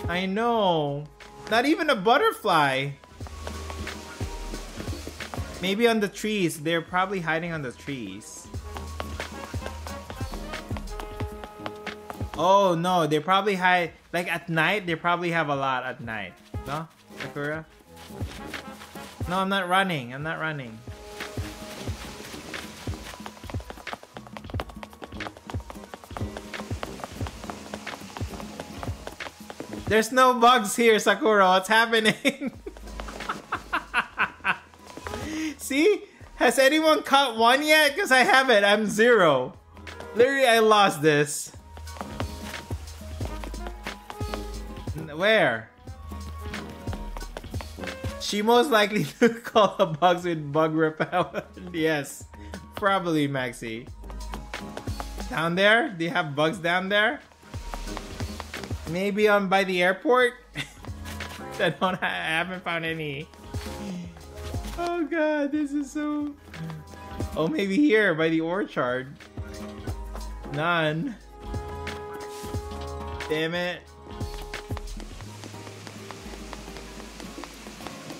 I know. Not even a butterfly! Maybe on the trees. They're probably hiding on the trees. Oh no, they probably hide. Like at night, they probably have a lot at night. No? Sakura? No, I'm not running. I'm not running. There's no bugs here, Sakura. What's happening? See? Has anyone caught one yet? Because I haven't. I'm zero. Literally, I lost this. Where? She most likely to call the bugs with bug repellent. Yes. Probably, Maxi. Down there? Do you have bugs down there? Maybe by the airport? I haven't found any. Oh god, this is so... Oh, maybe here, by the orchard. None. Damn it.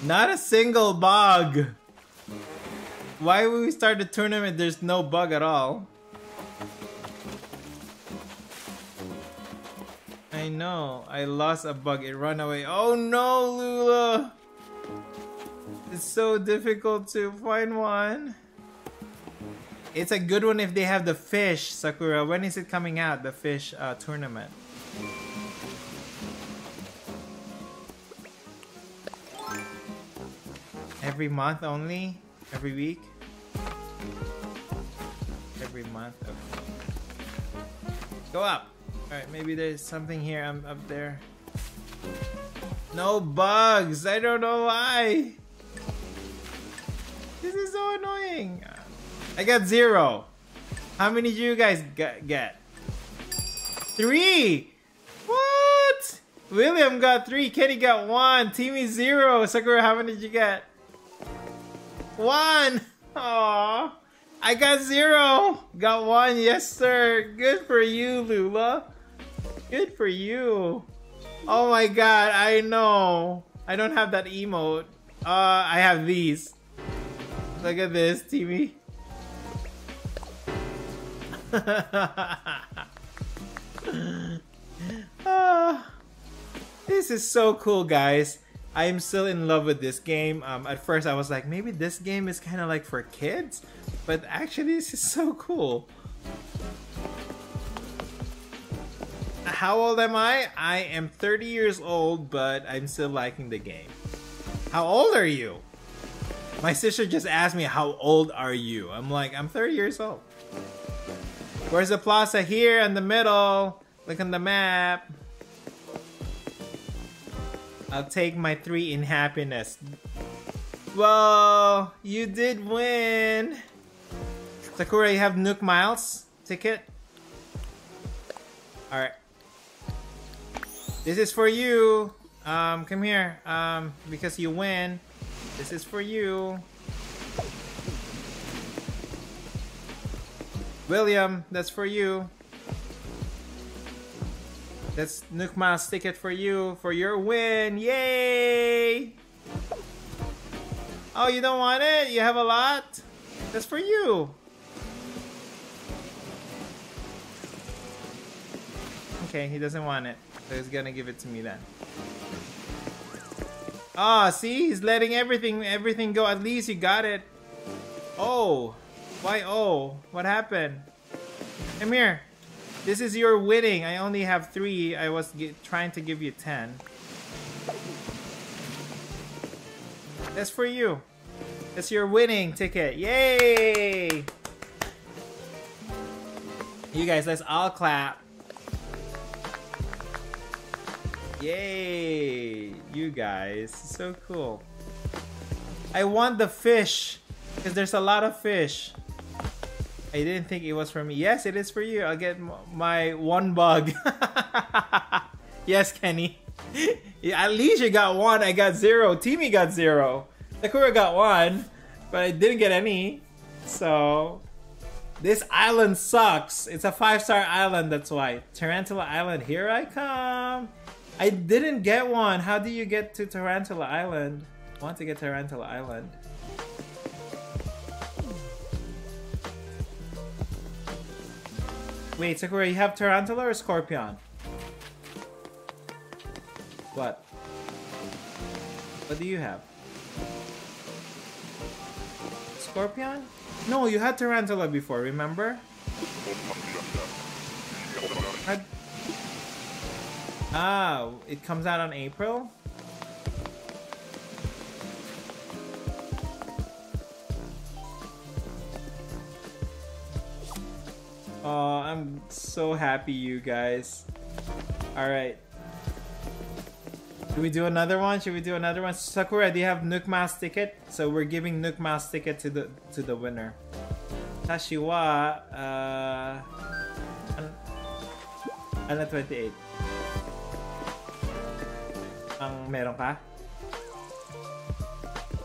Not a single bug. Why would we start the tournament? There's no bug at all. I know, I lost a bug, it ran away. Oh no, Lula! It's so difficult to find one. It's a good one if they have the fish, Sakura. When is it coming out, the fish tournament? Every month only? Every week? Every month, okay. Go up! Alright, maybe there's something here. I'm up there. No bugs! I don't know why! This is so annoying! I got zero! How many did you guys get? 3! What? William got 3, Kenny got 1, Timmy 0! Sakura, how many did you get? 1! Aww! I got 0! Got 1, yes sir! Good for you, Lula! Good for you. Oh my god, I know. I don't have that emote. I have these. Look at this, TV. This is so cool, guys. I am still in love with this game. At first I was like, maybe this game is kind of like for kids, but actually this is so cool. How old am I? I am 30 years old, but I'm still liking the game. How old are you? My sister just asked me, how old are you? I'm like, I'm 30 years old. Where's the plaza? Here in the middle. Look on the map. I'll take my 3 in happiness. Well, you did win. Sakura, you have Nook Miles ticket? Alright. This is for you. Come here. Because you win. This is for you. William, that's for you. That's Nook Miles ticket for you, for your win. Yay! Oh, you don't want it? You have a lot? That's for you. Okay, he doesn't want it, so he's gonna give it to me then. Ah, oh, see? He's letting everything go. At least you got it. Oh. Why oh? What happened? Come here. This is your winning. I only have 3. I was trying to give you 10. That's for you. That's your winning ticket. Yay! You guys, let's all clap. Yay! You guys. So cool. I want the fish. Because there's a lot of fish. I didn't think it was for me. Yes, it is for you. I'll get my 1 bug. Yes, Kenny. Yeah, at least you got 1. I got 0. Timmy got 0. Sakura got 1. But I didn't get any. So this island sucks. It's a 5-star island, that's why. Tarantula Island, here I come. I didn't get one. How do you get to Tarantula Island? I want to get Tarantula Island. Wait, Sakura, you have Tarantula or Scorpion? What? What do you have? Scorpion? No, you had Tarantula before, remember? Ah, it comes out on April? Oh, I'm so happy, you guys. Alright. Should we do another one? Should we do another one? Sakura, do you have Nook Miles ticket? So we're giving Nook Miles ticket to the winner. Tashiwa, 28. Ang meron ka?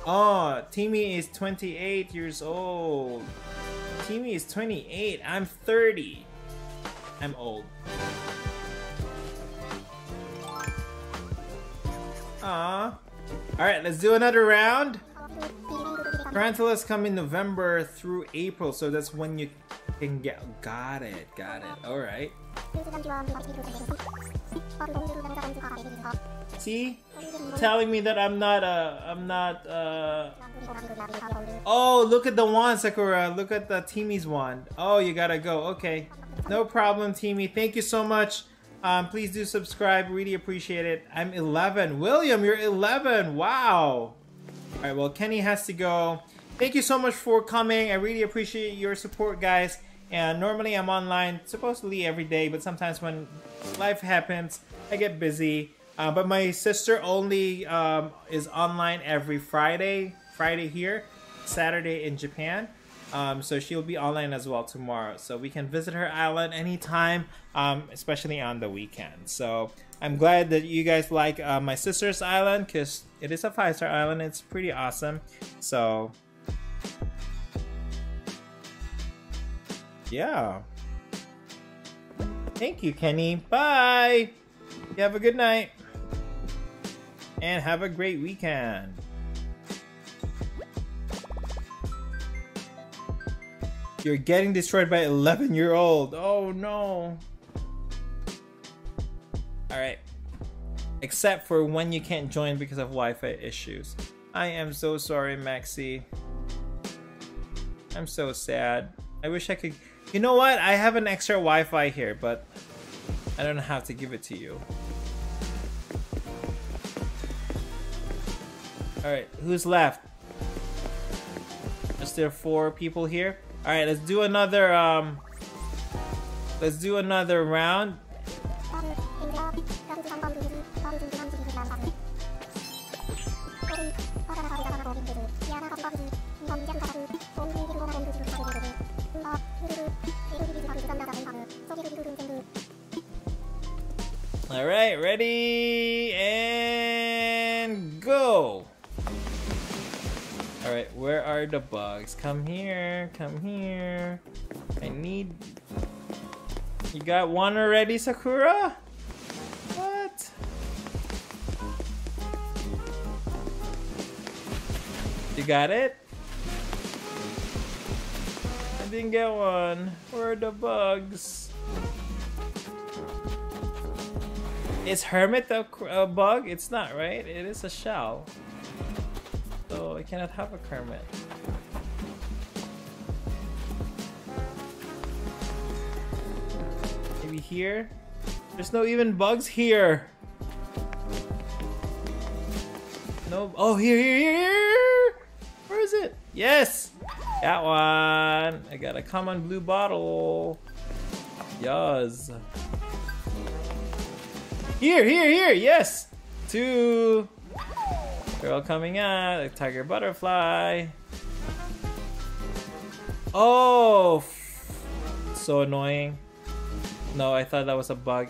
Oh, Timmy is 28 years old. Timmy is 28. I'm 30. I'm old. Aww. Alright, let's do another round. Tarantulas come in November through April, so that's when you can get... Got it, got it. Alright. See? Telling me that I'm not... Oh, look at the wand, Sakura. Look at the Timmy's wand. Oh, you gotta go. Okay. No problem, Timmy. Thank you so much. Please do subscribe, really appreciate it. I'm 11. William, you're 11. Wow. All right, well, Kenny has to go. Thank you so much for coming. I really appreciate your support, guys. And normally I'm online supposedly every day, but sometimes when life happens, I get busy. But my sister only is online every Friday. Friday here, Saturday in Japan. So she'll be online as well tomorrow, so we can visit her island anytime, especially on the weekend. So I'm glad that you guys like my sister's island, because it is a 5-star island. It's pretty awesome. So yeah, thank you, Kenny. Bye. You have a good night and have a great weekend. You're getting destroyed by 11-year-old. Oh no. Alright. Except for when you can't join because of Wi-Fi issues. I am so sorry, Maxi. I'm so sad. I wish I could... You know what? I have an extra Wi-Fi here, but I don't know how to give it to you. Alright, who's left? Is there 4 people here? All right, let's do another round. All right, ready and go. Alright, where are the bugs? Come here, come here. I need... You got one already, Sakura? What? You got it? I didn't get one. Where are the bugs? Is Hermit a bug? It's not, right? It is a shell. So I cannot have a Kermit. Maybe here? There's no even bugs here! No- oh, here, here, here! Where is it? Yes! Got one! I got a common blue bottle. Yas. Here, here, here! Yes! 2! They're all coming out, like tiger butterfly. Oh, so annoying. No, I thought that was a bug.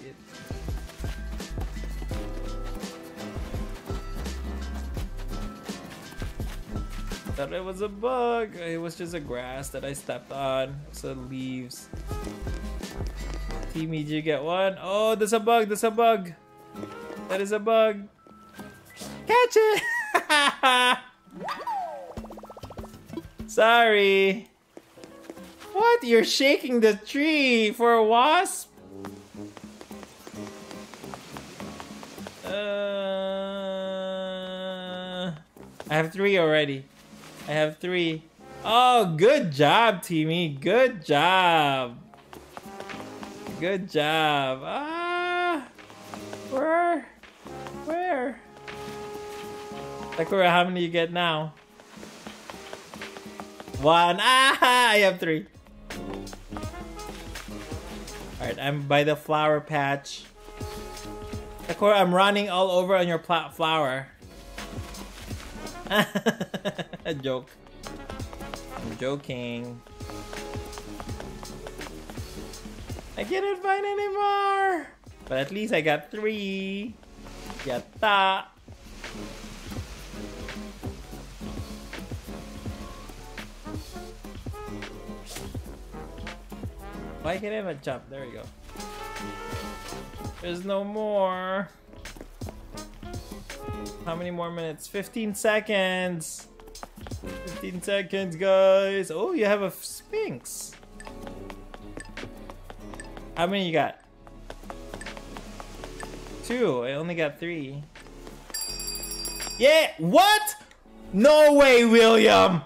thought it was a bug. It was just a grass that I stepped on. So leaves. Timmy, did you get one? Oh, there's a bug. There's a bug. That is a bug. Catch it! Sorry. What? You're shaking the tree for a wasp? I have 3 already. I have 3. Oh, good job, Timmy. Good job. Good job. Ah, where? Sakura, how many you get now? 1. Ah, I have 3. All right, I'm by the flower patch. Sakura, I'm running all over on your flower. A joke. I'm joking. I can't find anymore. But at least I got 3. Yatta. Why can't I have a jump? There we go. There's no more. How many more minutes? 15 seconds. 15 seconds, guys. Oh, you have a Sphinx. How many you got? 2. I only got 3. Yeah. What? No way, William.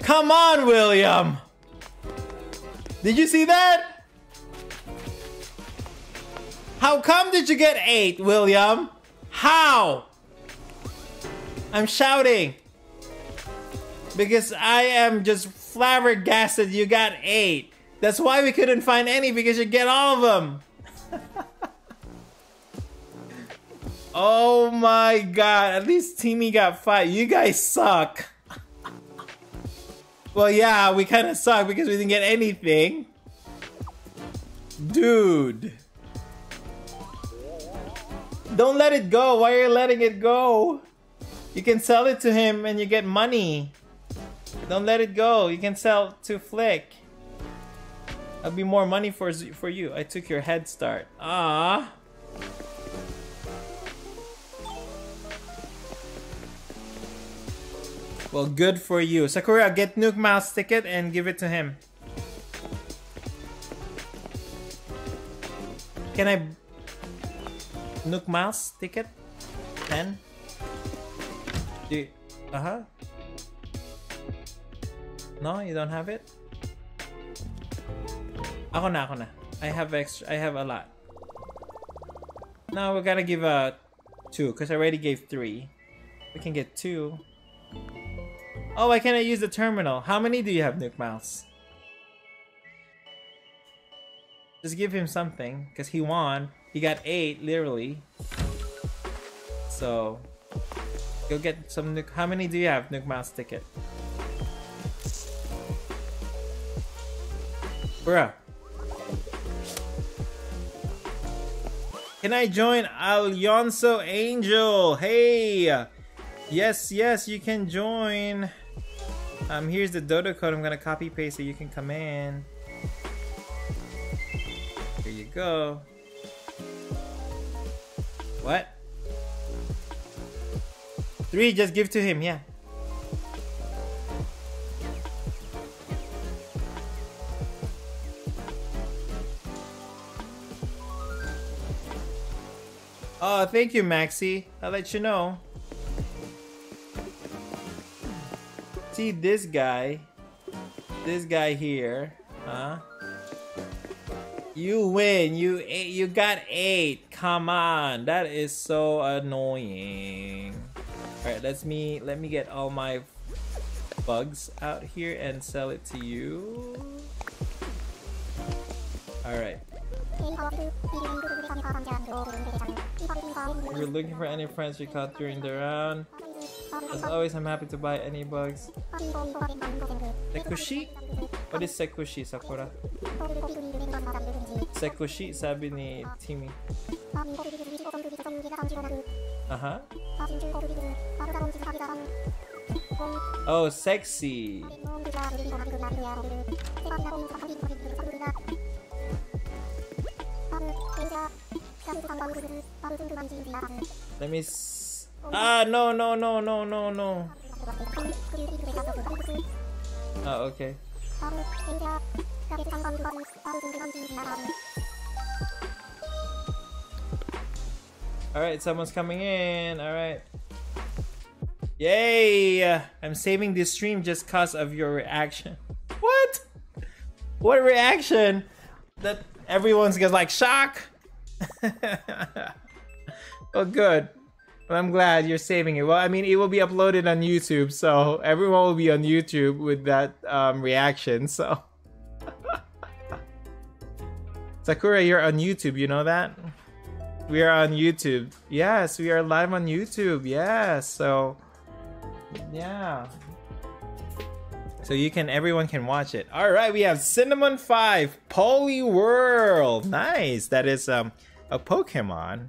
Come on, William. Did you see that? How come did you get 8, William? How? I'm shouting because I am just flabbergasted you got 8. That's why we couldn't find any, because you get all of them. Oh my god, at least Timmy got 5. You guys suck. Well, yeah, we kind of suck because we didn't get anything. Dude. Don't let it go. Why are you letting it go? You can sell it to him and you get money. Don't let it go. You can sell to Flick. That'll be more money for you. I took your head start. Ah. Well, good for you. Sakura, get Nook Miles ticket and give it to him. Can I... Nook Miles ticket? 10? Uh-huh. No, you don't have it? Ako na. I have extra. I have a lot. No, we gotta give 2, because I already gave 3. We can get 2. Oh, why can't I use the terminal? How many do you have, Nook Miles? Just give him something, because he won. He got 8, literally. So, go get some Nook. How many do you have, Nook Miles ticket? Bruh. Can I join Alonso Angel? Hey! Yes, yes, you can join. Here's the Dodo code. I'm gonna copy paste so you can come in. Here you go. What? 3, just give to him, yeah. Oh, thank you, Maxi. I'll let you know. See this guy here, huh? You win. You got 8. Come on, that is so annoying. All right, let me get all my bugs out here and sell it to you. All right. If you're looking for any friends you caught during the round, as always, I'm happy to buy any bugs. Sekushi? What is Sekushi, Sakura? Sekushi, sabi ni Timmy. Uh-huh. Oh, sexy. Let me s— ah, no, no, no, no, no, no. Oh, okay. Alright, someone's coming in. Alright. Yay! I'm saving this stream just cause of your reaction. What? What reaction? That everyone's just like shock. Oh, good. Well, I'm glad you're saving it. Well, I mean, it will be uploaded on YouTube, so everyone will be on YouTube with that reaction. So, Sakura, you're on YouTube. You know that? We are on YouTube. Yes, we are live on YouTube. Yes, so yeah. So you can, everyone can watch it. All right, we have Cinnamon 5 Poliwhirl. Nice. That is a Pokemon.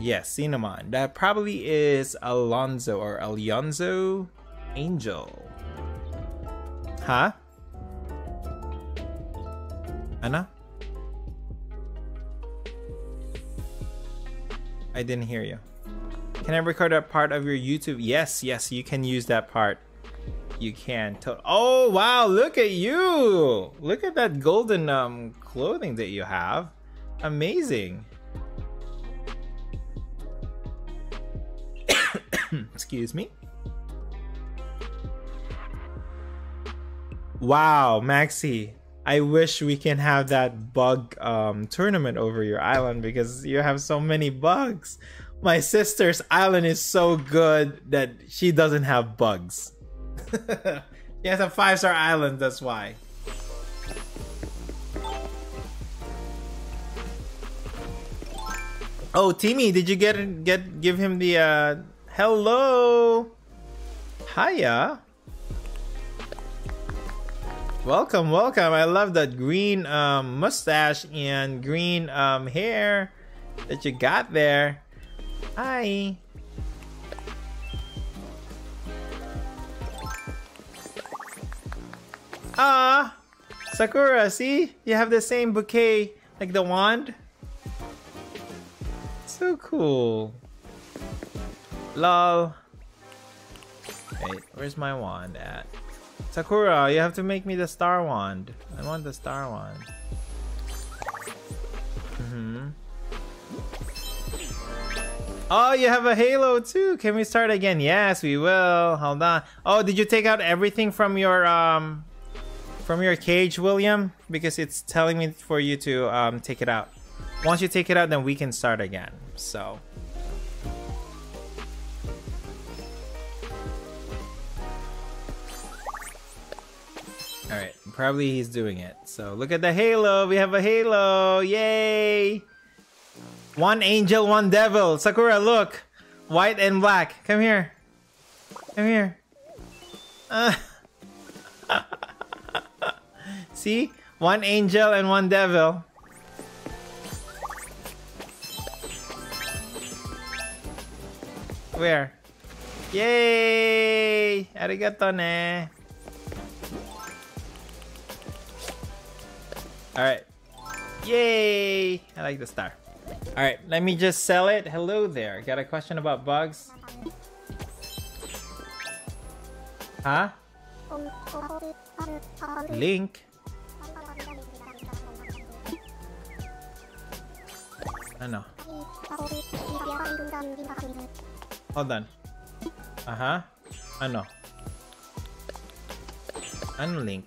Yes, Cinnamon. That probably is Alonzo or Alionzo Angel. Huh? Anna? I didn't hear you. Can I record that part of your YouTube? Yes, yes, you can use that part. You can. Oh, wow, look at you! Look at that golden clothing that you have. Amazing. Excuse me. Wow, Maxi, I wish we can have that bug tournament over your island because you have so many bugs. My sister's island is so good that she doesn't have bugs. She has a 5-star island, that's why. Oh, Timmy, did you give him the hello? Hiya. Welcome, welcome. I love that green mustache and green hair that you got there. Hi. Ah, Sakura, see? You have the same bouquet like the wand. So cool. Lol. Wait, where's my wand at? Sakura, you have to make me the star wand. I want the star wand. Mm-hmm. Oh, you have a halo too. Can we start again? Yes, we will. Hold on. Oh, did you take out everything from your cage, William? Because it's telling me for you to take it out. Once you take it out, then we can start again. So. Alright, probably he's doing it. So look at the halo. We have a halo. Yay! One angel, one devil. Sakura, look. White and black. Come here. Come here. See? One angel and one devil. Where? Yay! Arigato ne. Alright. Yay! I like the star. Alright, let me just sell it. Hello there. Got a question about bugs? Huh? Link? Oh no. Hold on. Uh-huh. Oh no. Unlink.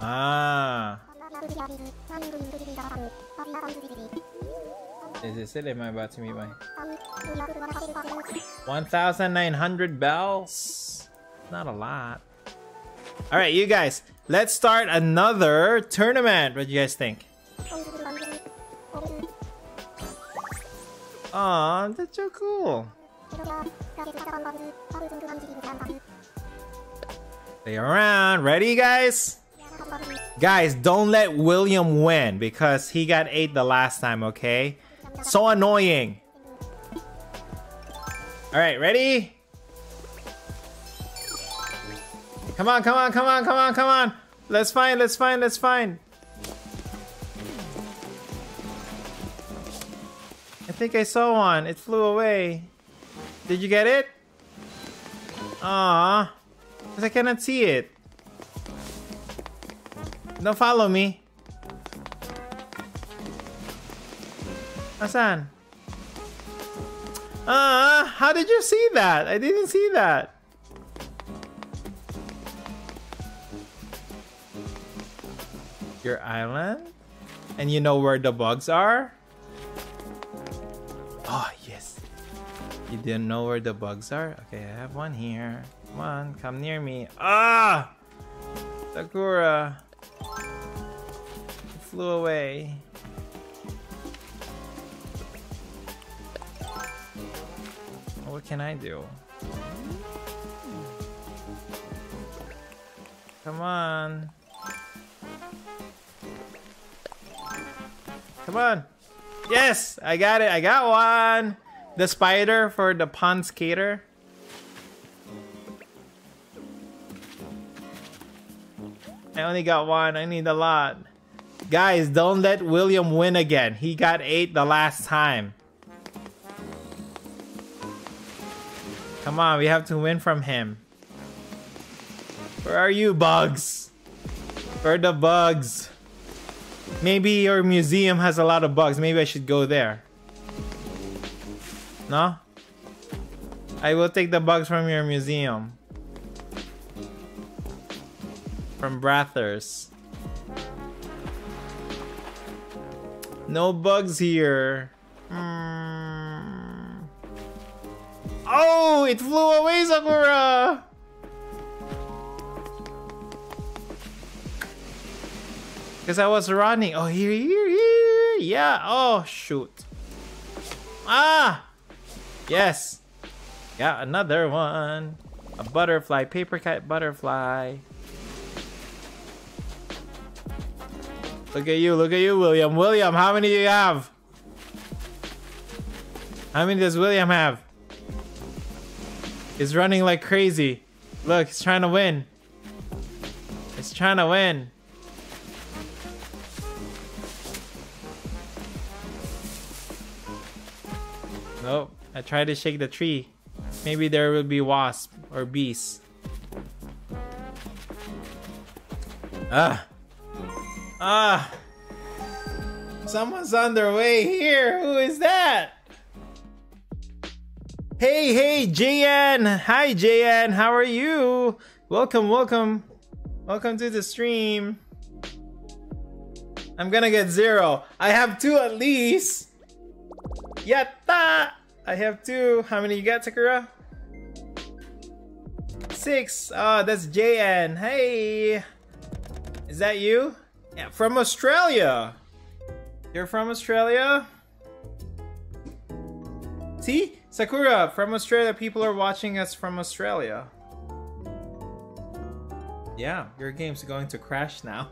Ah. Is this it? Am I about to meet my 1,900 bells? Not a lot. All right, you guys, let's start another tournament. What do you guys think? Aw, that's so cool. Stay around. Ready, guys? Guys, don't let William win because he got 8 the last time, okay? So annoying. Alright, ready? Come on, come on, come on, come on, come on! Let's find, let's find, let's find! I think I saw one. It flew away. Did you get it? Aww. Because I cannot see it. Don't follow me. Asan. How did you see that? I didn't see that. Your island? And you know where the bugs are? Oh, yes. You didn't know where the bugs are? Okay, I have one here. Come on, come near me. Ah! Sakura. It flew away. What can I do? Come on. Come on. Yes! I got it. I got one. The spider for the pond skater. I only got one. I need a lot. Guys, don't let William win again. He got 8 the last time. Come on, we have to win from him. Where are you, bugs? Where are the bugs? Maybe your museum has a lot of bugs. Maybe I should go there. No? I will take the bugs from your museum. From Brathers. No bugs here. Oh, it flew away, Sakura! Because I was running. Oh, here, here, here. Yeah. Oh, shoot. Ah! Yes. Got another one. A butterfly. Paper cut butterfly. Look at you. Look at you, William. William, how many do you have? How many does William have? He's running like crazy. Look, he's trying to win. He's trying to win. Nope. I tried to shake the tree. Maybe there will be wasps or bees. Ah. Ah. Someone's on their way here. Who is that? Hey, hey, JN! Hi, JN! How are you? Welcome, welcome. Welcome to the stream. I'm gonna get 0. I have 2 at least. Yatta! I have 2. How many you got, Sakura? 6. Oh, that's JN. Hey! Is that you? Yeah, from Australia. You're from Australia? See? Sakura, from Australia, people are watching us from Australia. Yeah, your game's going to crash now.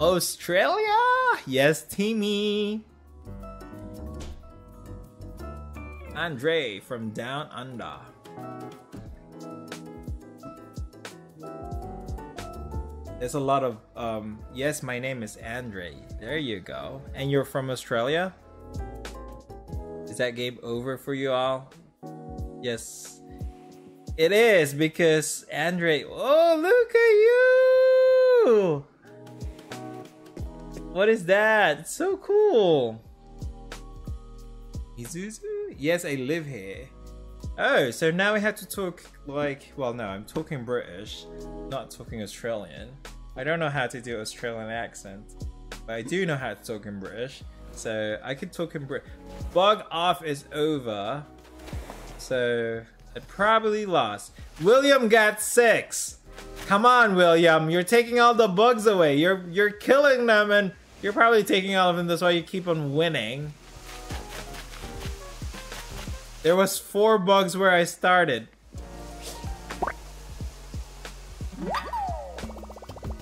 Australia? Yes, Timmy. Andre from Down Under. There's a lot of, yes, my name is Andre. There you go. And you're from Australia? Is that game over for you all? Yes. It is because Andre... Oh, look at you! What is that? It's so cool. Izuzu? Yes, I live here. Oh, so now we have to talk like... Well, no, I'm talking British, not talking Australian. I don't know how to do Australian accent, but I do know how to talk in British. So I could talk in Brit. Bug off is over. So I probably lost. William got 6. Come on, William. You're taking all the bugs away. You're killing them, and you're probably taking all of them. That's why you keep on winning. There was 4 bugs where I started.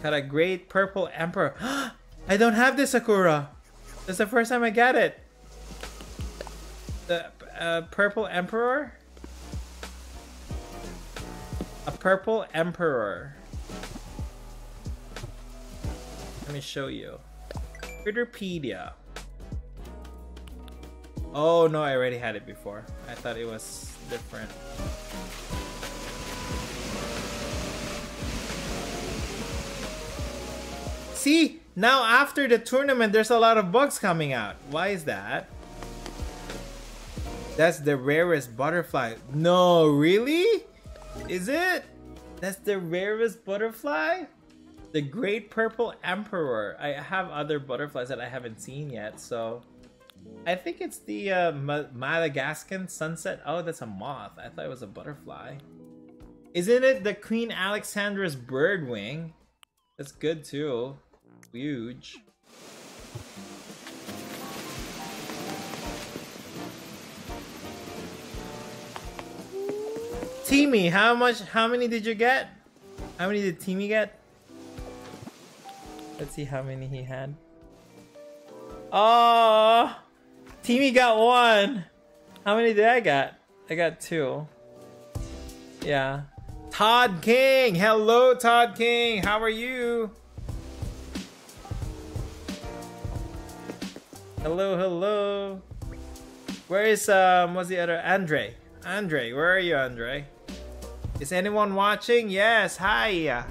Got a great purple emperor. I don't have this, Sakura. That's the first time I got it. the purple emperor? A purple emperor. Let me show you. Wikipedia. Oh no, I already had it before. I thought it was different. See, now after the tournament, there's a lot of bugs coming out. Why is that? That's the rarest butterfly. No, really? Is it? That's the rarest butterfly? The Great Purple Emperor. I have other butterflies that I haven't seen yet, so... I think it's the Madagascan sunset. Oh, that's a moth. I thought it was a butterfly. Isn't it the Queen Alexandra's birdwing? That's good too. Huge. Timmy, how many did you get? How many did Timmy get? Let's see how many he had. Oh, Timmy got one. How many did I get? I got two. Yeah. Todd King. Hello, Todd King. How are you? Hello, hello. Where is, what's the other? Andre. Andre, where are you, Andre? Is anyone watching? Yes, hi.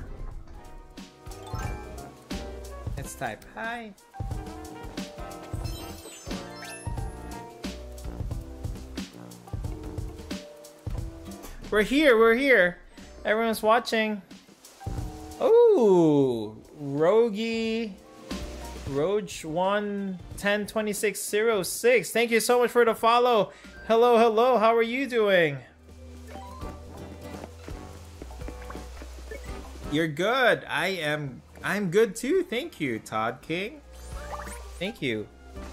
Let's type hi. We're here. Everyone's watching. Oh, Rogi, Roach 1102606. Thank you so much for the follow. Hello, hello. How are you doing? You're good. I'm good too. Thank you, Todd King. Thank you.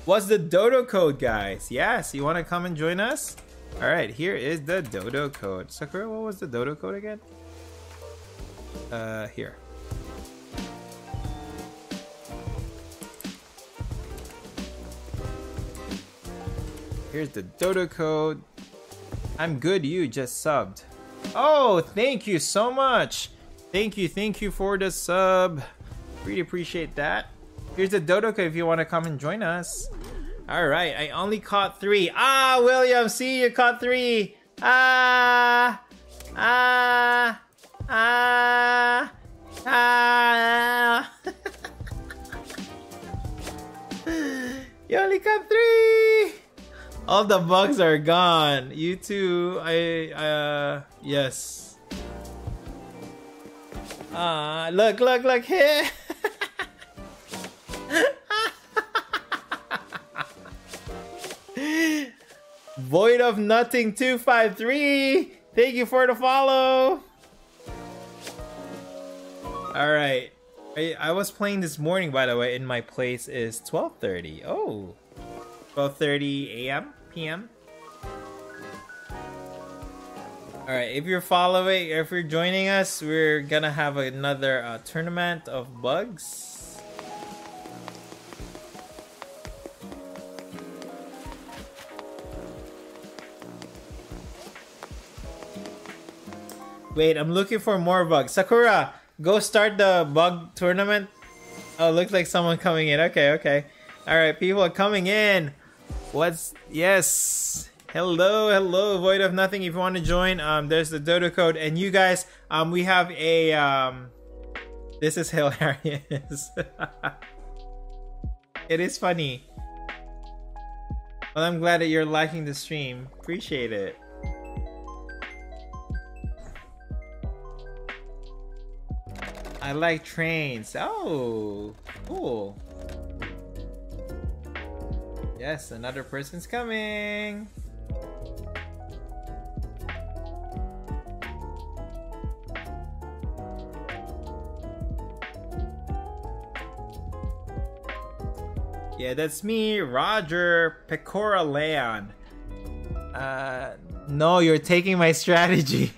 What's the Dodo code, guys? Yes, you want to come and join us? All right, here is the Dodo code. Sakura, what was the Dodo code again? Here. Here's the Dodo code. I'm good, you just subbed. Oh, thank you so much. Thank you for the sub. Really appreciate that. Here's the Dodo code if you want to come and join us. All right, I only caught three. Ah, William, see, you caught three. You only caught three. All the bugs are gone. You too. Yes. Look, look, look here. Void of Nothing 253. Thank you for the follow. All right, I was playing this morning, by the way, and my place is 12:30. Oh, 12:30 a.m. p.m. All right, if you're following, if you're joining us, we're gonna have another tournament of bugs. Wait, I'm looking for more bugs. Sakura, go start the bug tournament. Oh, looks like someone coming in. Okay, okay. All right, people are coming in. What's... Yes. Hello, hello, Void of Nothing. If you want to join, there's the Dodo code. And you guys, we have a... This is hilarious. It is funny. Well, I'm glad that you're liking the stream. Appreciate it. I like trains. Oh, cool. Yes, another person's coming. Yeah, that's me, Roger Pecora Leon. No, you're taking my strategy.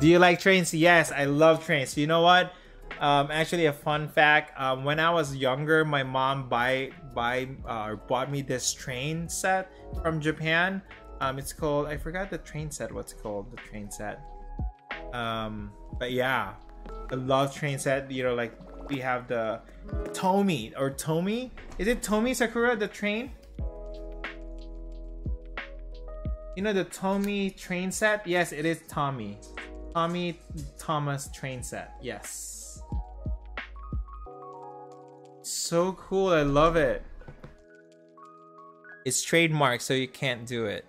Do you like trains? Yes, I love trains. You know what? Actually, a fun fact, when I was younger, my mom bought me this train set from Japan. It's called, I forgot the train set, what's it called, the train set. But yeah, I love train set, you know, like we have the Tomy, or Tomy, is it Tomy, Sakura, the train? You know, the Tomy train set? Yes, it is Tommy. Tommy Thomas train set, yes. So cool, I love it. It's trademarked, so you can't do it.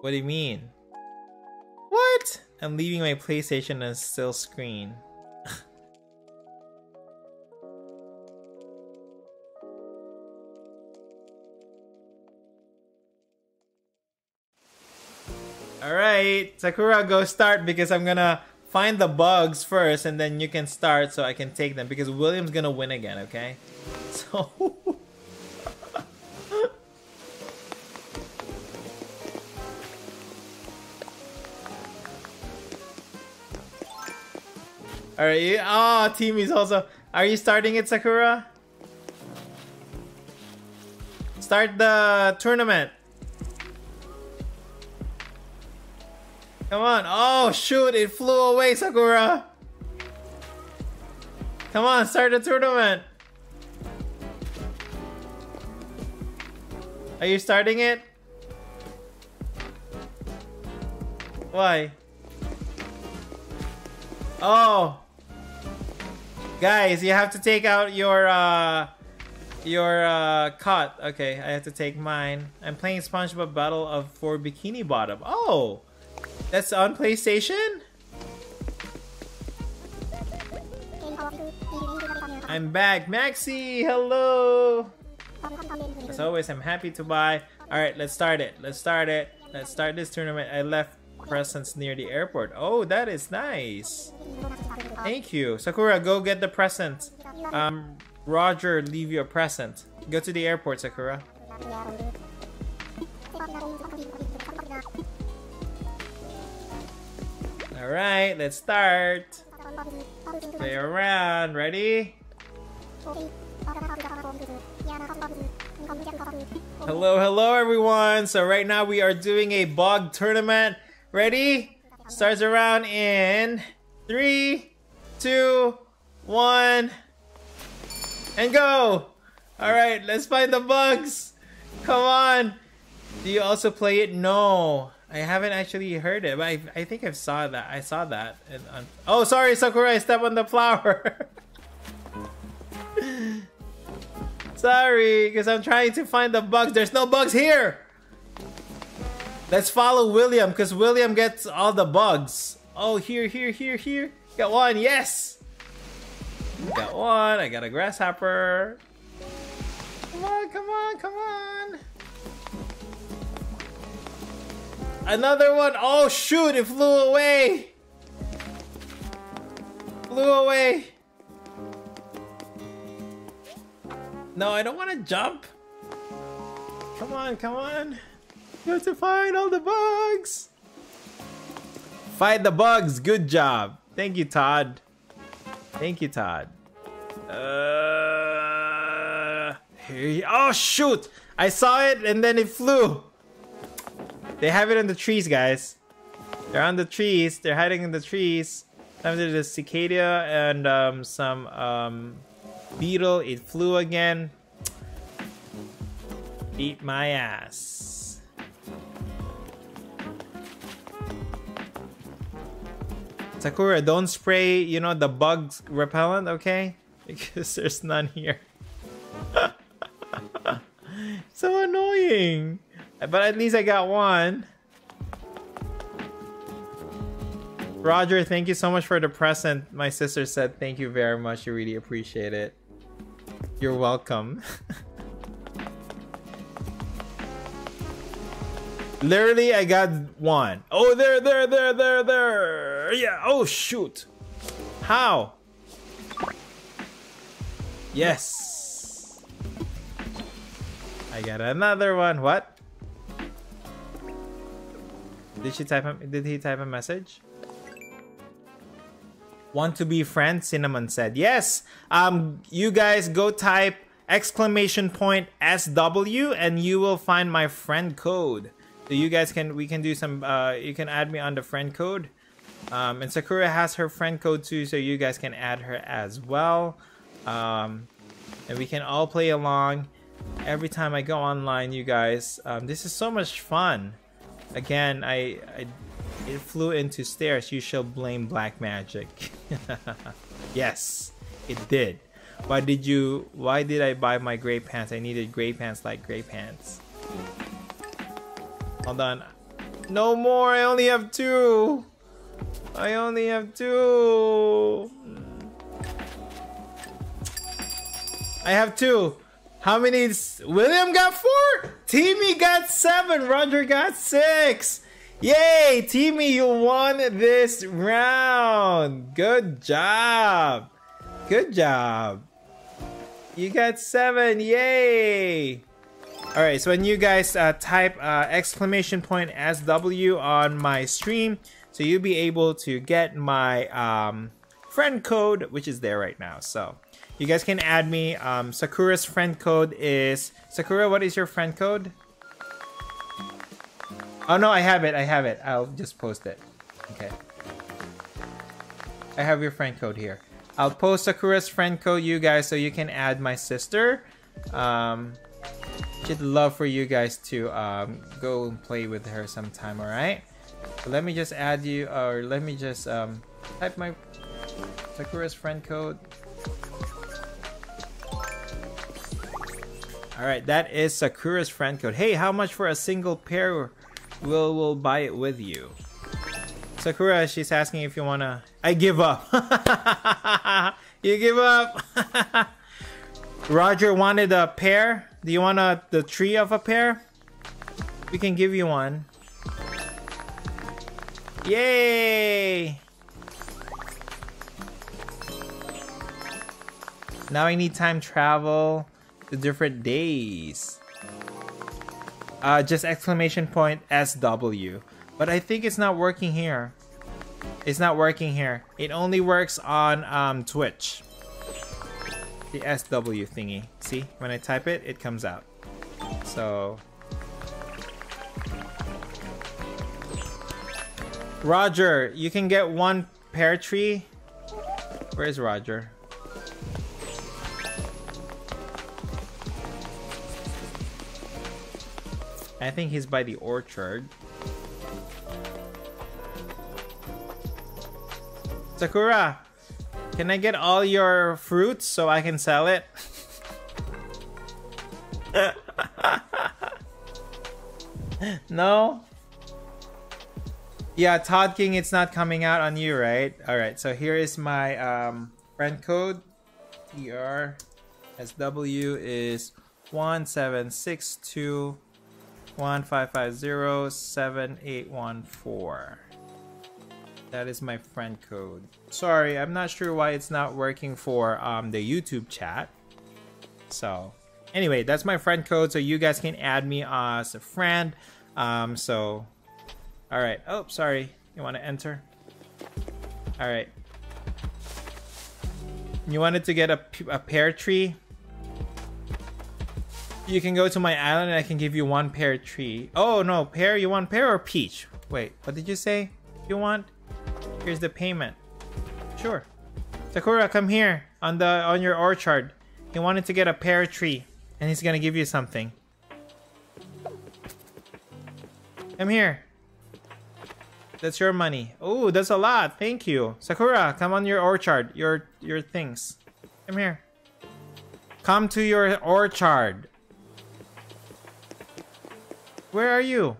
What do you mean? What? I'm leaving my PlayStation and still screen. Alright, Sakura, go start because I'm gonna find the bugs first and then you can start so I can take them because William's gonna win again, okay? So... Alright, ah, oh, Timmy's also... Are you starting it, Sakura? Start the tournament! Come on. Oh, shoot. It flew away, Sakura. Come on. Start the tournament. Are you starting it? Why? Oh. Guys, you have to take out your cot. Okay, I have to take mine. I'm playing SpongeBob Battle of for Bikini Bottom. Oh. That's on PlayStation? I'm back. Maxi, hello! As always, I'm happy to buy. Alright, let's start it. Let's start it. Let's start this tournament. I left presents near the airport. Oh, that is nice. Thank you. Sakura, go get the present. Roger, leave your present. Go to the airport, Sakura. Alright, let's start. Play around. Ready? Hello, hello everyone. So right now we are doing a bog tournament. Ready? Starts around in 3, 2, 1, and go. Alright, let's find the bugs. Come on. Do you also play it? No. I haven't actually heard it, but I think I've saw that. I saw that. Oh, sorry, Sakura, I stepped on the flower. Sorry, because I'm trying to find the bugs. There's no bugs here. Let's follow William, because William gets all the bugs. Oh, here, here, here, here. Got one, yes. Got one, I got a grasshopper. Come on, come on, come on. Another one! Oh shoot! It flew away! Flew away! No, I don't want to jump! Come on, come on! You have to find all the bugs! Fight the bugs! Good job! Thank you, Todd! Thank you, Todd! Oh shoot! I saw it and then it flew! They have it in the trees, guys. They're on the trees. They're hiding in the trees. Sometimes there's a cicada and some beetle. It flew again. Eat my ass. Sakura, don't spray, you know, the bug repellent, okay? Because there's none here. So annoying. But at least I got one. Roger, thank you so much for the present. My sister said thank you very much. You really appreciate it. You're welcome. Literally, I got one. Oh, there. Yeah. Oh, shoot. How? Yes. I got another one. What? Did he type a message? Want to be friends? Cinnamon said. Yes! You guys go type !SW and you will find my friend code. So you guys can, we can do some, you can add me on the friend code. And Sakura has her friend code too, so you guys can add her as well. And we can all play along. Every time I go online, you guys, this is so much fun. Again, it flew into stairs. You shall blame black magic. Yes, it did. Why did I buy my gray pants? I needed gray pants like gray pants. Hold on. No more. I only have two. I only have two. I have two. How many? William got 4. Timmy got 7. Roger got 6. Yay, Timmy, you won this round. Good job. Good job. You got 7. Yay. All right. So when you guys type !SW on my stream, so you'll be able to get my friend code, which is there right now. So you guys can add me. Sakura's friend code is... Sakura, what is your friend code? Oh no, I have it. I have it. I'll just post it. Okay. I have your friend code here. I'll post Sakura's friend code, you guys, so you can add my sister. She'd love for you guys to go and play with her sometime, alright? So let me just add you, or let me just type my Sakura's friend code. Alright, that is Sakura's friend code. Hey, how much for a single pair? We'll buy it with you. Sakura, she's asking if you wanna... I give up. You give up. Roger wanted a pair. Do you want the tree of a pair? We can give you one. Yay! Now I need time travel to different days. Just !SW. But I think it's not working here. It's not working here. It only works on Twitch. The SW thingy. See? When I type it, it comes out. So... Roger, you can get one pear tree. Where is Roger? I think he's by the orchard. Sakura, can I get all your fruits so I can sell it? No? Yeah, Todd King, it's not coming out on you, right? Alright, so here is my friend code. TRSW is 176215507814. That is my friend code. Sorry, I'm not sure why it's not working for the YouTube chat. So, anyway, that's my friend code. So you guys can add me as a friend. So, all right. Oh, sorry. You want to enter? All right. You wanted to get a pear tree? You can go to my island and I can give you one pear tree. Oh no, pear. You want pear or peach? Wait, what did you say? You want? Here's the payment. Sure. Sakura, come here on your orchard. He wanted to get a pear tree and he's gonna give you something. Come here. That's your money. Oh, that's a lot. Thank you. Sakura, come on your orchard. Your things. Come here. Come to your orchard. Where are you?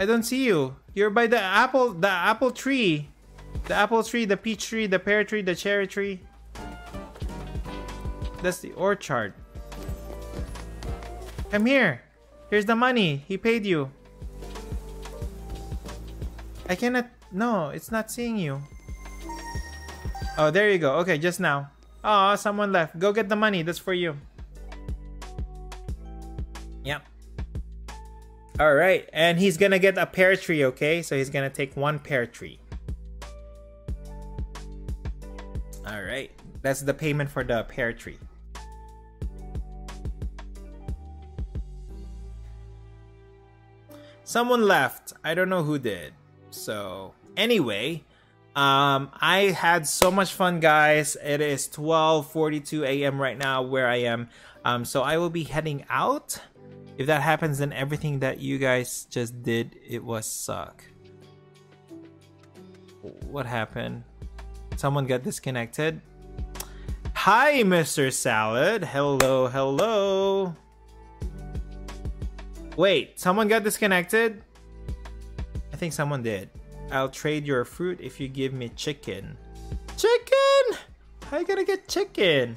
I don't see you. You're by the apple tree. The apple tree, the peach tree, the pear tree, the cherry tree. That's the orchard. Come here. Here's the money. He paid you. I cannot... No, it's not seeing you. Oh, there you go. Okay, just now. Oh, someone left. Go get the money. That's for you. Yep. All right, and he's gonna get a pear tree, okay? So he's gonna take one pear tree. All right, that's the payment for the pear tree. Someone left. I don't know who did. So anyway, I had so much fun, guys. It is 12:42 a.m. right now where I am. So I will be heading out. If that happens, then everything that you guys just did, it was suck. What happened? Someone got disconnected. Hi, Mr. Salad. Hello, hello. Wait, someone got disconnected? I think someone did. I'll trade your fruit if you give me chicken. Chicken? How you gonna get chicken?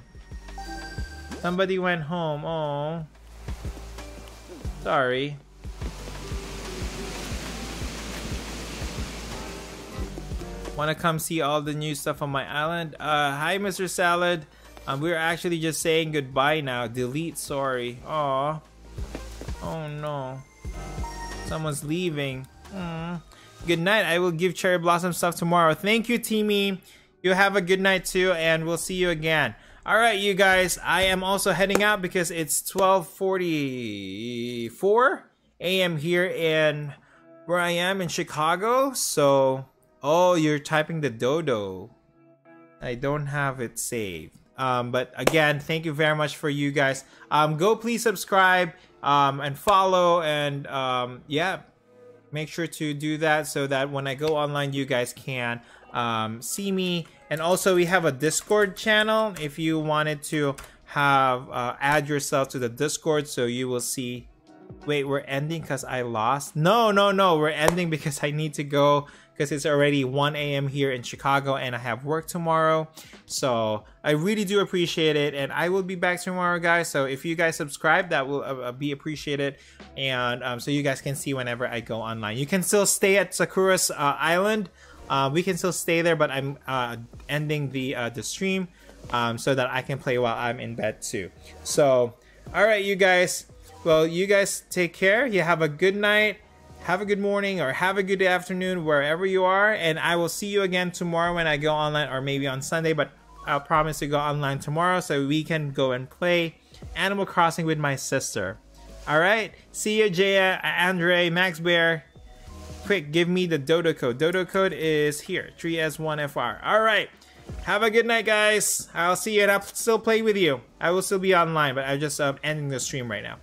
Somebody went home. Oh, sorry. Want to come see all the new stuff on my island? Hi, Mr. Salad. We're actually just saying goodbye now. Delete, sorry. Aw. Oh, no. Someone's leaving. Good night. I will give cherry blossom stuff tomorrow. Thank you, Timmy. You have a good night, too, and we'll see you again. All right, you guys. I am also heading out because it's 12:44 a.m. here in where I am in Chicago. So... Oh, you're typing the Dodo. I don't have it saved. But again, thank you very much for you guys. Go please subscribe and follow, and yeah, make sure to do that so that when I go online, you guys can see me. And also, we have a Discord channel if you wanted to have add yourself to the Discord, so you will see. Wait, we're ending because I lost? No, no, no. We're ending because I need to go. Because it's already 1 a.m. here in Chicago and I have work tomorrow. So I really do appreciate it. And I will be back tomorrow, guys. So if you guys subscribe, that will be appreciated. And so you guys can see whenever I go online. You can still stay at Sakura's Island. We can still stay there, but I'm ending the stream so that I can play while I'm in bed too. So, all right, you guys. Well, you guys take care. You have a good night. Have a good morning or have a good afternoon wherever you are, and I will see you again tomorrow when I go online, or maybe on Sunday, but I'll promise to go online tomorrow so we can go and play Animal Crossing with my sister. All right, see you, Jaya, Andre, Max Bear. Quick, give me the Dodo code. Dodo code is here, 3S1FR. All right, have a good night, guys. I'll see you, and I'll still play with you. I will still be online, but I'm just ending the stream right now.